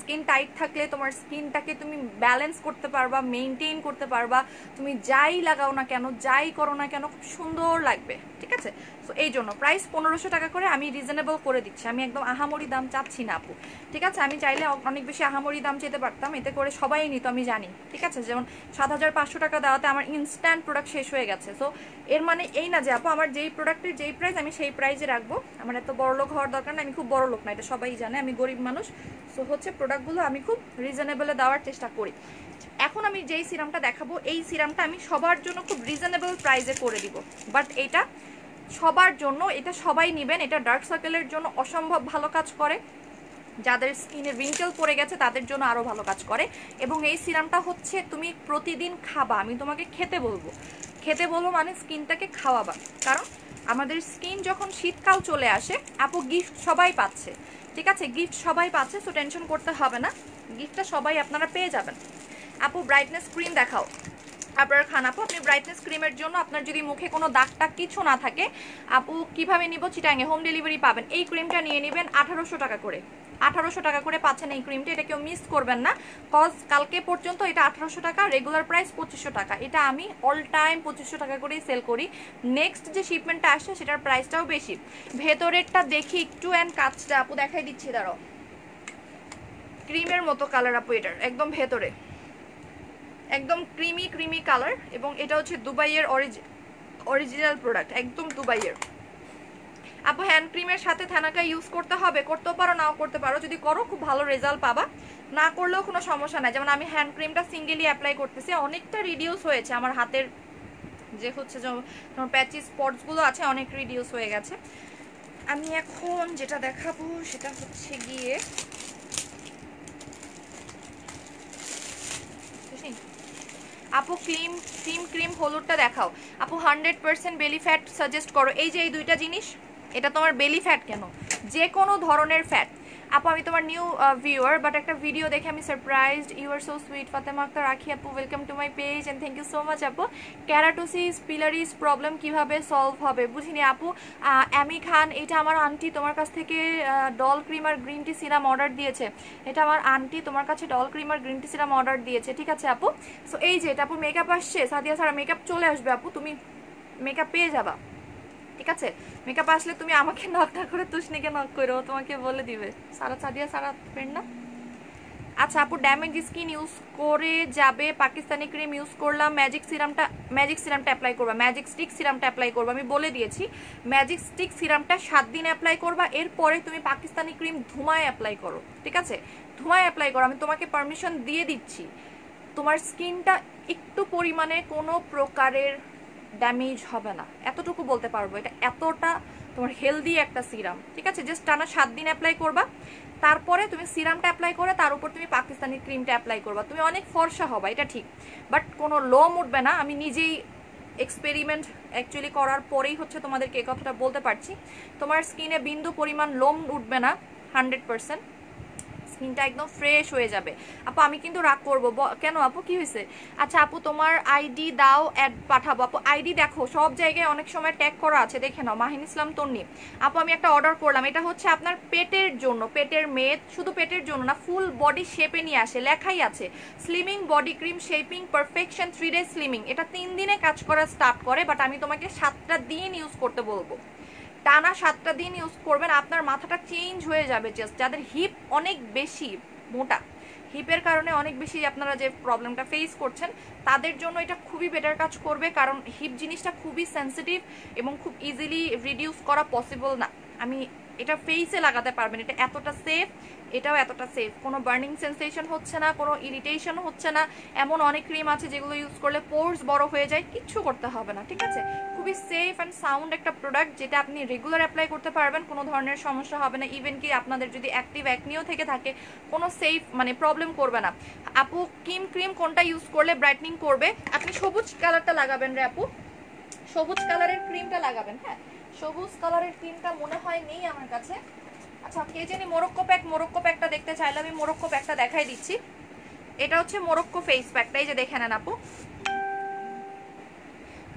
स्किन टाइट थाकले तोमार स्किनटाके तुमी बैलेंस करते पारबा मेनटेन करते पारबा तुमी जाई लागाओ ना केन जाई करो ना केन खूब सुंदर लागबे ठीक है सो एइजोन्नो प्राइस 1500 टाका करे आमी रिजनेबल करे दिচ্ছি आमी एकदम आहामरी दाम चाচ্ছি ना আপু ठीक है आमी चाइले अनेक बेशी आहामरी दाम चाইতে পারতাম এতে করে সবাই নিতো আমি জানি ঠিক আছে যেমন 7500 টাকা দাওতে আমার ইনস্ট্যান্ট প্রোডাক্ট শেষ হয়ে গেছে সো এর মানে এই না যে আপু আমার যেই প্রোডাক্টের যেই প্রাইস আমি সেই প্রাইসে রাখবো আমার এত বড় লোক হওয়ার দরকার না আমি খুব বড় লোক না এটা সবাই জানে আমি গরিব মানুষ সো হচ্ছে প্রোডাক্টগুলো আমি খুব রিজনেবলে দেওয়ার চেষ্টা করি এখন আমি যেই সিরামটা দেখাবো এই সিরামটা আমি সবার জন্য খুব রিজনেবল প্রাইসে করে দিব বাট এটা সবার জন্য এটা সবাই নেবেন এটা ডার্ক সার্কেলের জন্য অসম্ভব ভালো কাজ করে যাদের স্কিনে রিঙ্কেল পড়ে গেছে তাদের জন্য আরো ভালো কাজ করে এবং এই সিরামটা হচ্ছে তুমি প্রতিদিন খাবা আমি তোমাকে খেতে বলবো মানে স্কিনটাকে খাওয়াবা কারণ আমাদের স্কিন যখন শীতকাল চলে আসে আপু গিফট সবাই পাচ্ছে ঠিক আছে গিফট সবাই পাচ্ছে সো টেনশন করতে হবে না গিফটটা সবাই আপনারা পেয়ে যাবেন আপু ব্রাইটনেস ক্রিম দেখাও আপনার খান আপু আপনি ব্রাইটনেস ক্রিমের জন্য আপনার যদি মুখে কোনো দাগটা কিছু না থাকে আপু কিভাবে নিব? চিটাঙ্গে হোম ডেলিভারি পাবেন। এই ক্রিমটা নিয়ে নেবেন 1800 টাকা করে, 1800 টাকা করে পাচ্ছেন এই ক্রিমটা। এটা কেউ মিস করবেন না, কজ কালকে পর্যন্ত এটা 1800 টাকা, রেগুলার প্রাইস 2500 টাকা। এটা আমি অল টাইম 2500 টাকা করেই সেল করি। নেক্সট যে শিপমেন্টটা আসছে সেটার প্রাইসটাও বেশি। ভেতরেরটা দেখি একটু, অ্যান্ড কাজটা আপু দেখাই দিচ্ছি, দাঁড়াও। ক্রিমের মতো কালার আপু এটার, একদম ভেতরে একদম ক্রিমি ক্রিমি কালার, এবং এটা হচ্ছে দুবাইয়ের অরিজিনাল প্রোডাক্ট, একদম দুবাইয়ের। আপু হ্যান্ড ক্রিমের সাথে থানাকা ইউজ করতে হবে? করতেও পারো নাও করতে পারো, যদি করো খুব ভালো রেজাল্ট পাবা, না করলেও কোনো সমস্যা নাই। যেমন আমি হ্যান্ড ক্রিমটা সিঙ্গেলি অ্যাপ্লাই করতেছি, অনেকটা রিডিউস হয়েছে আমার হাতের যে হচ্ছে যেমন প্যাচি স্পটসগুলো আছে অনেক রিডিউস হয়ে গেছে। আমি এখন যেটা দেখাবো সেটা হচ্ছে গিয়ে আপু ক্রিম হলুদটা দেখাও আপু। 100% বেলি ফ্যাট সাজেস্ট করো। এই যে এই দুইটা জিনিস, এটা তোমার বেলি ফ্যাট কেন, যে কোনো ধরনের ফ্যাট। আপু আমি তোমার নিউ ভিউয়ার, বাট একটা ভিডিও দেখে আমি surprised. You are so sweet. Fatema Akter Rakhi আপু welcome to my page and thank you so much আপু। ক্যারাটোসিস পিলারিস প্রবলেম কিভাবে সলভ হবে বুঝিনি আপু। অ্যামি খান, এটা আমার আন্টি তোমার কাছ থেকে ডল ক্রিম আর গ্রিন টি সিরাম অর্ডার দিয়েছে। এটা আমার আন্টি তোমার কাছে ডল ক্রিম আর গ্রিন টি সিরাম অর্ডার দিয়েছে। ঠিক আছে আপু। সো এই যে এটা আপু মেকআপ আসছে, সাদিয়া সারা মেকআপ চলে আসবে আপু, তুমি মেকআপ পেয়ে যাবা। ঠিক আছে, মেকআপ আসলে তুমি আমাকে নক না করে তুষনিকে নক করো, তোমাকে বলে দিবে। সারা সাদিয়া সারা ফ্রেন্ড না? আচ্ছা আপু, ড্যামেজ স্কিন ইউজ করে যাবে, পাকিস্তানি ক্রিম ইউজ করলাম, ম্যাজিক সিরামটা অ্যাপ্লাই করবা, ম্যাজিক স্টিক সিরামটা অ্যাপ্লাই করবা। আমি বলে দিয়েছি ম্যাজিক স্টিক সিরামটা 7 দিন অ্যাপ্লাই করবা, এরপরে তুমি পাকিস্তানি ক্রিম ধুমায় অ্যাপ্লাই করো। ঠিক আছে, ধুমায় অ্যাপ্লাই করো, আমি তোমাকে পারমিশন দিয়ে দিচ্ছি। তোমার স্কিনটা একটু পরিমাণে কোনো প্রকারের ড্যামেজ হবে না, এতটুকু বলতে পারবো। এটা এতটা তোমার হেলদি একটা সিরাম। ঠিক আছে, জাস্ট টানা 7 দিন অ্যাপ্লাই করবা, তারপরে তুমি সিরামটা অ্যাপ্লাই করে তার উপর তুমি পাকিস্তানি ক্রিমটা অ্যাপ্লাই করবা। তুমি অনেক ফর্সা হবা, এটা ঠিক, বাট কোনো লোম উঠবে না। আমি নিজেই এক্সপেরিমেন্ট অ্যাকচুয়ালি করার পরেই হচ্ছে তোমাদেরকে এই কথাটা বলতে পারছি। তোমার স্কিনে বিন্দু পরিমাণ লোম উঠবে না, 100% স্কিনটা একদম ফ্রেশ হয়ে যাবে। আপু আমি কিন্তু রাগ করবো কেন আপু, কি হয়েছে? আচ্ছা আপু তোমার আইডি দাও, অ্যাড পাঠাবো। আপু আইডি দেখো, সব জায়গায় অনেক সময় ট্যাগ করা আছে, দেখে নাও। মাহিন ইসলাম তন্নি আপু, আমি একটা অর্ডার করলাম, এটা হচ্ছে আপনার পেটের জন্য, পেটের মেদ, শুধু পেটের জন্য না, ফুল বডি শেপে নিয়ে আসে, লেখাই আছে slimming body cream shaping perfection 3 day slimming. এটা 3 দিনে কাজ করা স্টার্ট করে, বাট আমি তোমাকে 7টা দিন ইউজ করতে বলবো। টানা 7টা দিন ইউজ করবেন, আপনার মাথাটা চেঞ্জ হয়ে যাবে। জাস্ট যাদের হিপ অনেক বেশি মোটা, হিপের কারণে অনেক বেশি আপনারা যে প্রবলেমটা ফেস করছেন, তাদের জন্য এটা খুবই বেটার কাজ করবে। কারণ হিপ জিনিসটা খুবই সেন্সিটিভ এবং খুব ইজিলি রিডিউস করা পসিবল না। আমি এটা ফেসে লাগাতে পারবেন, এটা এতটা সেফ, এটাও এতটা সেফ। কোনো বার্নিং সেন্সেশন হচ্ছে না, কোনো ইরিটেশন হচ্ছে না। এমন অনেক ক্রিম আছে যেগুলো ইউজ করলে পোর্স বড় হয়ে যায়, কিচ্ছু করতে হবে না। ঠিক আছে, খুবই সেফ অ্যান্ড সাউন্ড একটা প্রোডাক্ট, যেটা আপনি রেগুলার অ্যাপ্লাই করতে পারবেন, কোনো ধরনের সমস্যা হবে না। ইভেন কি আপনাদের যদি অ্যাক্টিভ অ্যাকনিও থেকে থাকে, কোনো সেফ মানে প্রবলেম করবে না। আপু ক্রিম কোনটা ইউজ করলে ব্রাইটনিং করবে? আপনি সবুজ কালারটা লাগাবেন রে আপু, সবুজ কালারের ক্রিমটা লাগাবেন। হ্যাঁ, সবুজ কালারের ক্রিমটা মনে হয় নেই আমার কাছে। আচ্ছা কে জানি মোরক্কো প্যাকটা দেখতে চাইলে আমি মোরক্কো প্যাকটা দেখাই দিচ্ছি। এটা হচ্ছে মোরক্কো ফেস প্যাকটা, এই যে দেখে নেন আপু,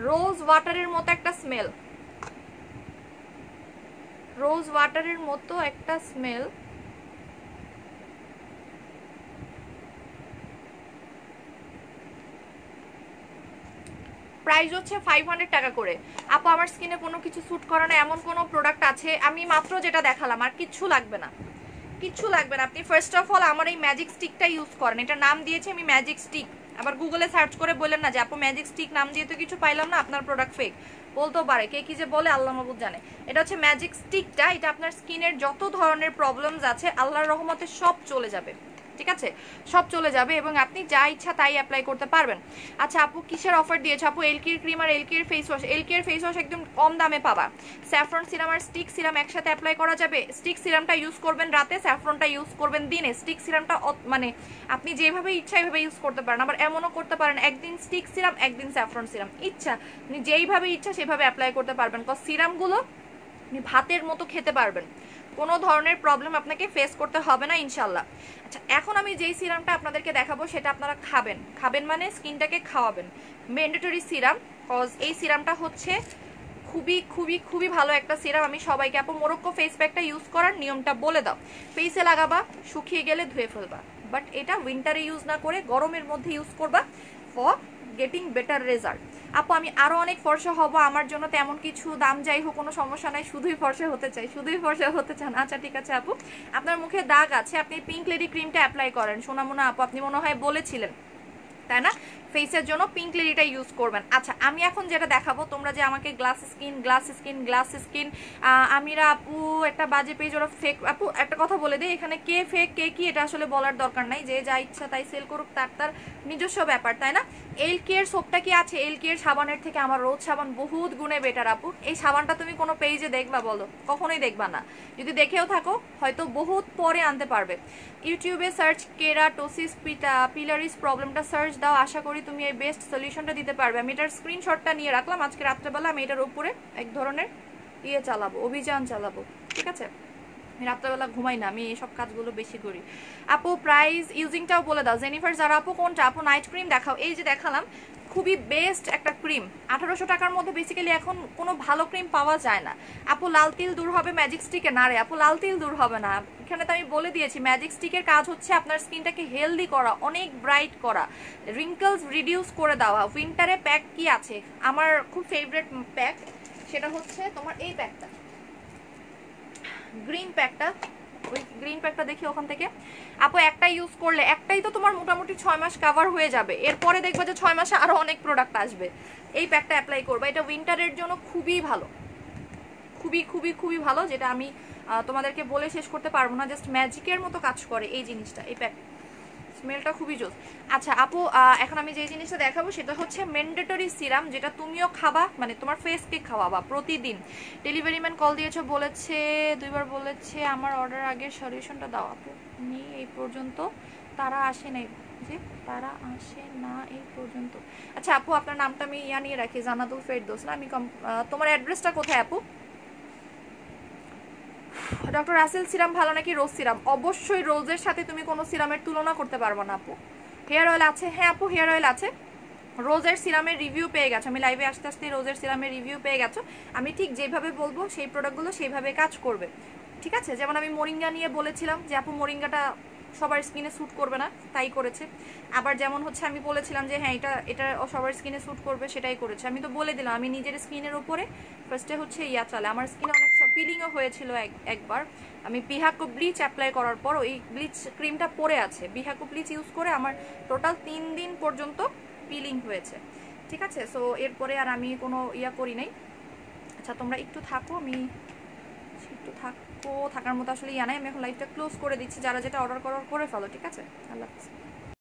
রোজ ওয়াটারের মতো একটা স্মেল, রোজ ওয়াটারের মতো একটা স্মেল। প্রাইস হচ্ছে 500 টাকা করে। আপু আমার স্কিনে কোনো কিছু স্যুট করে না, এমন কোনো প্রোডাক্ট আছে? আমি মাত্র যেটা দেখালাম, আর কিচ্ছু লাগবে না, কিচ্ছু লাগবে না। আপনি ফার্স্ট অফ অল আমার এই ম্যাজিক স্টিকটা ইউজ করেন, এটার নাম দিয়েছি আমি ম্যাজিক স্টিক। আবার গুগলে সার্চ করে বললেন না যে আপু ম্যাজিক স্টিক নাম দিয়ে তো কিছু পাইলাম না, আপনার প্রোডাক্ট ফেক, বলতেও পারে, কে কি যে বলে আল্লাহ মাবুদ জানে। এটা হচ্ছে ম্যাজিক স্টিকটা, এটা আপনার স্কিনের যত ধরনের প্রবলেমস আছে আল্লাহর রহমতে সব চলে যাবে। ঠিক আছে, সব চলে যাবে এবং আপনি যা ইচ্ছা তাই অ্যাপ্লাই করতে পারবেন। আচ্ছা আপু কিসের অফার দিয়েছে? আপু এলকির ক্রিম আর এলকির ফেস ওয়াশ, এলকির ফেস ওয়াশ একদম কম দামে পাবা। স্যাফরন সিরাম আর স্টিক সিরাম একসাথে অ্যাপ্লাই করা যাবে। স্টিক সিরামটা ইউজ করবেন রাতে, স্যাফরনটা ইউজ করবেন দিনে। স্টিক সিরামটা মানে আপনি যেভাবে ইচ্ছা এইভাবে ইউজ করতে পারেন, আবার এমনও করতে পারেন একদিন স্টিক সিরাম একদিন স্যাফরন সিরাম, ইচ্ছা আপনি যেইভাবে ইচ্ছা সেভাবে অ্যাপ্লাই করতে পারবেন। কারণ সিরামগুলো আপনি ভাতের মতো খেতে পারবেন, কোনো ধরনের প্রবলেম আপনাকে ফেস করতে হবে না ইনশাআল্লাহ। আচ্ছা, এখন আমি যেই সিরামটা আপনাদেরকে দেখাবো সেটা আপনারা খাবেন, খাবেন মানে স্কিনটাকে খাওয়াবেন, ম্যান্ডেটরি সিরাম। কজ এই সিরামটা হচ্ছে খুবই খুবই খুবই ভালো একটা সিরাম। আমি সবাইকে আপু মোরক্কো ফেস প্যাকটা ইউজ করার নিয়মটা বলে দাও। ফেসে লাগাবা, শুকিয়ে গেলে ধুয়ে ফেলবা, বাট এটা উইন্টারে ইউজ না করে গরমের মধ্যে ইউজ করবা ফর গেটিং বেটার রেজাল্ট। আপু আমি আরও অনেক ফর্সা হব, আমার জন্য তেমন কিছু দাম যাই হোক কোনো সমস্যা নাই, শুধুই ফর্সা হতে চাই, শুধুই ফর্সা হতে চান। আচ্ছা ঠিক আছে আপু, আপনার মুখে দাগ আছে, আপনি পিঙ্ক লেডি ক্রিমটা অ্যাপ্লাই করেন। সোনামোনা আপু আপনি মনে হয় বলেছিলেন, তাই না, ফেসের জন্য পিঙ্ক লেডিটা ইউজ করবেন। আচ্ছা আমি এখন যেটা দেখাবো, তোমরা যে আমাকে glass skin glass skin glass skin, Amira আপু একটা বাজে পেজ, ওরা ফেক। আপু একটা কথা বলে দিই, এখানে কে ফেক কে কি এটা আসলে বলার দরকার নাই, যে যা ইচ্ছা তাই সেল করুক, তার তার নিজস্ব ব্যাপার, তাই না। এল কে এর সোপটা কি আছে? এল কে এর সাবানের থেকে আমার রোজ সাবান বহুত গুণে বেটার আপু। এই সাবানটা তুমি কোনো পেজে দেখবা বলো? কখনোই দেখবা না, যদি দেখেও থাকো হয়তো বহুত পরে আনতে পারবে। ইউটিউবে সার্চ কেরাটোসিস পিলারিস প্রবলেমটা সার্চ দাও, আশা করি তুমি এই বেস্ট সলিউশনটা দিতে পারবে। আমি এটার স্ক্রিনশটটা নিয়ে রাখলাম, আজকে রাত্রেবেলা আমি এটার উপরে এক ধরনের ইয়ে চালাবো, অভিযান চালাবো, ঠিক আছে। আমি রাত্রেবেলা ঘুমাই না, আমি এইসব কাজগুলো বেশি করি। আপু প্রাইস ইউজিংটাও বলে দাও। জেনিফার যারা আপু কোনটা? আপু নাইট ক্রিম দেখাও, এই যে দেখালাম, খুবই বেস্ট একটা ক্রিম, 1800 টাকার মধ্যে বেসিক্যালি এখন কোনো ভালো ক্রিম পাওয়া যায় না। আপু লাল তিল দূর হবে ম্যাজিক স্টিকে? না রে আপু, লাল তিল দূর হবে না, এখানে তো আমি বলে দিয়েছি। ম্যাজিক স্টিকের কাজ হচ্ছে আপনার স্কিনটাকে হেলদি করা, অনেক ব্রাইট করা, রিঙ্কেলস রিডিউস করে দেওয়া। উইন্টারে প্যাক কি আছে? আমার খুব ফেভারিট প্যাক সেটা হচ্ছে তোমার এই প্যাকটা, গ্রিন প্যাকটা। ওই গ্রিন প্যাকটা দেখি ওখান থেকে আপু, একটাই ইউজ করলে একটাই তো তোমার মোটামুটি 6 মাস কাভার হয়ে যাবে, এরপরে দেখবে যে 6 মাসে আরও অনেক প্রোডাক্ট আসবে। এই প্যাকটা অ্যাপ্লাই করবে, এটা উইন্টারের জন্য খুবই ভালো, খুবই খুবই খুবই ভালো, যেটা আমি তোমাদেরকে বলে শেষ করতে পারবো না, জাস্ট ম্যাজিকের মতো কাজ করে এই জিনিসটা, এই প্যাক স্মেলটা খুবই জোস। আচ্ছা আপু এখন আমি যে জিনিসটা দেখাবো সেটা হচ্ছে ম্যান্ডেটরি সিরাম, যেটা তুমিও খাবা, মানে তোমার ফেসকে খাওয়াবা প্রতিদিন। ডেলিভারি ম্যান কল দিয়েছে, বলেছে দুইবার বলেছে আমার অর্ডার আগের সলিউশনটা দাও আপু, নিয়ে এই পর্যন্ত তারা আসে নাই, যে তারা আসে না এই পর্যন্ত। আচ্ছা আপু আপনার নামটা আমি ইয়া নিয়ে রাখি, জান্নাতুল ফেরদৌস না আমি তোমার অ্যাড্রেসটা কোথায় আপু? ডক্টর রাসেল সিরাম ভালো নাকি রোজ সিরাম? অবশ্যই রোজের সাথে তুমি কোনো সিরামের তুলনা করতে পারবো না আপু। হেয়ার অয়েল আছে? হ্যাঁ আপু হেয়ার অয়েল আছে। রোজের সিরামের রিভিউ পেয়ে গেছো, আমি লাইভে আসতে আসতে রোজের সিরামের রিভিউ পেয়ে গেছো। আমি ঠিক যেভাবে বলবো সেই প্রোডাক্টগুলো সেইভাবে কাজ করবে, ঠিক আছে। যেমন আমি মোরিঙ্গা নিয়ে বলেছিলাম যে আপু মোরিঙ্গাটা সবার স্কিনে স্যুট করবে না, তাই করেছে। আবার যেমন হচ্ছে আমি বলেছিলাম যে হ্যাঁ এটা সবার স্কিনে স্যুট করবে, সেটাই করেছে। আমি তো বলে দিলাম আমি নিজের স্কিনের ওপরে ফার্স্টে হচ্ছে ইয়া চলে, আমার স্কিনে অনেক পিলিংও হয়েছিল একবার, আমি বিহাকো ব্লিচ অ্যাপ্লাই করার পর ওই ব্লিচ ক্রিমটা পরে আছে, বিহাকো ব্লিচ ইউজ করে আমার টোটাল 3 দিন পর্যন্ত পিলিং হয়েছে, ঠিক আছে। সো এরপরে আর আমি কোনো ইয়া করি নাই। আচ্ছা তোমরা একটু থাকো, আমি একটু থাকার মতো আসলে ইয়া নাই, আমি এখন লাইভটা ক্লোজ করে দিচ্ছি, যারা যেটা অর্ডার করার করে ফেলো, ঠিক আছে। আল্লাহ হাফেজ।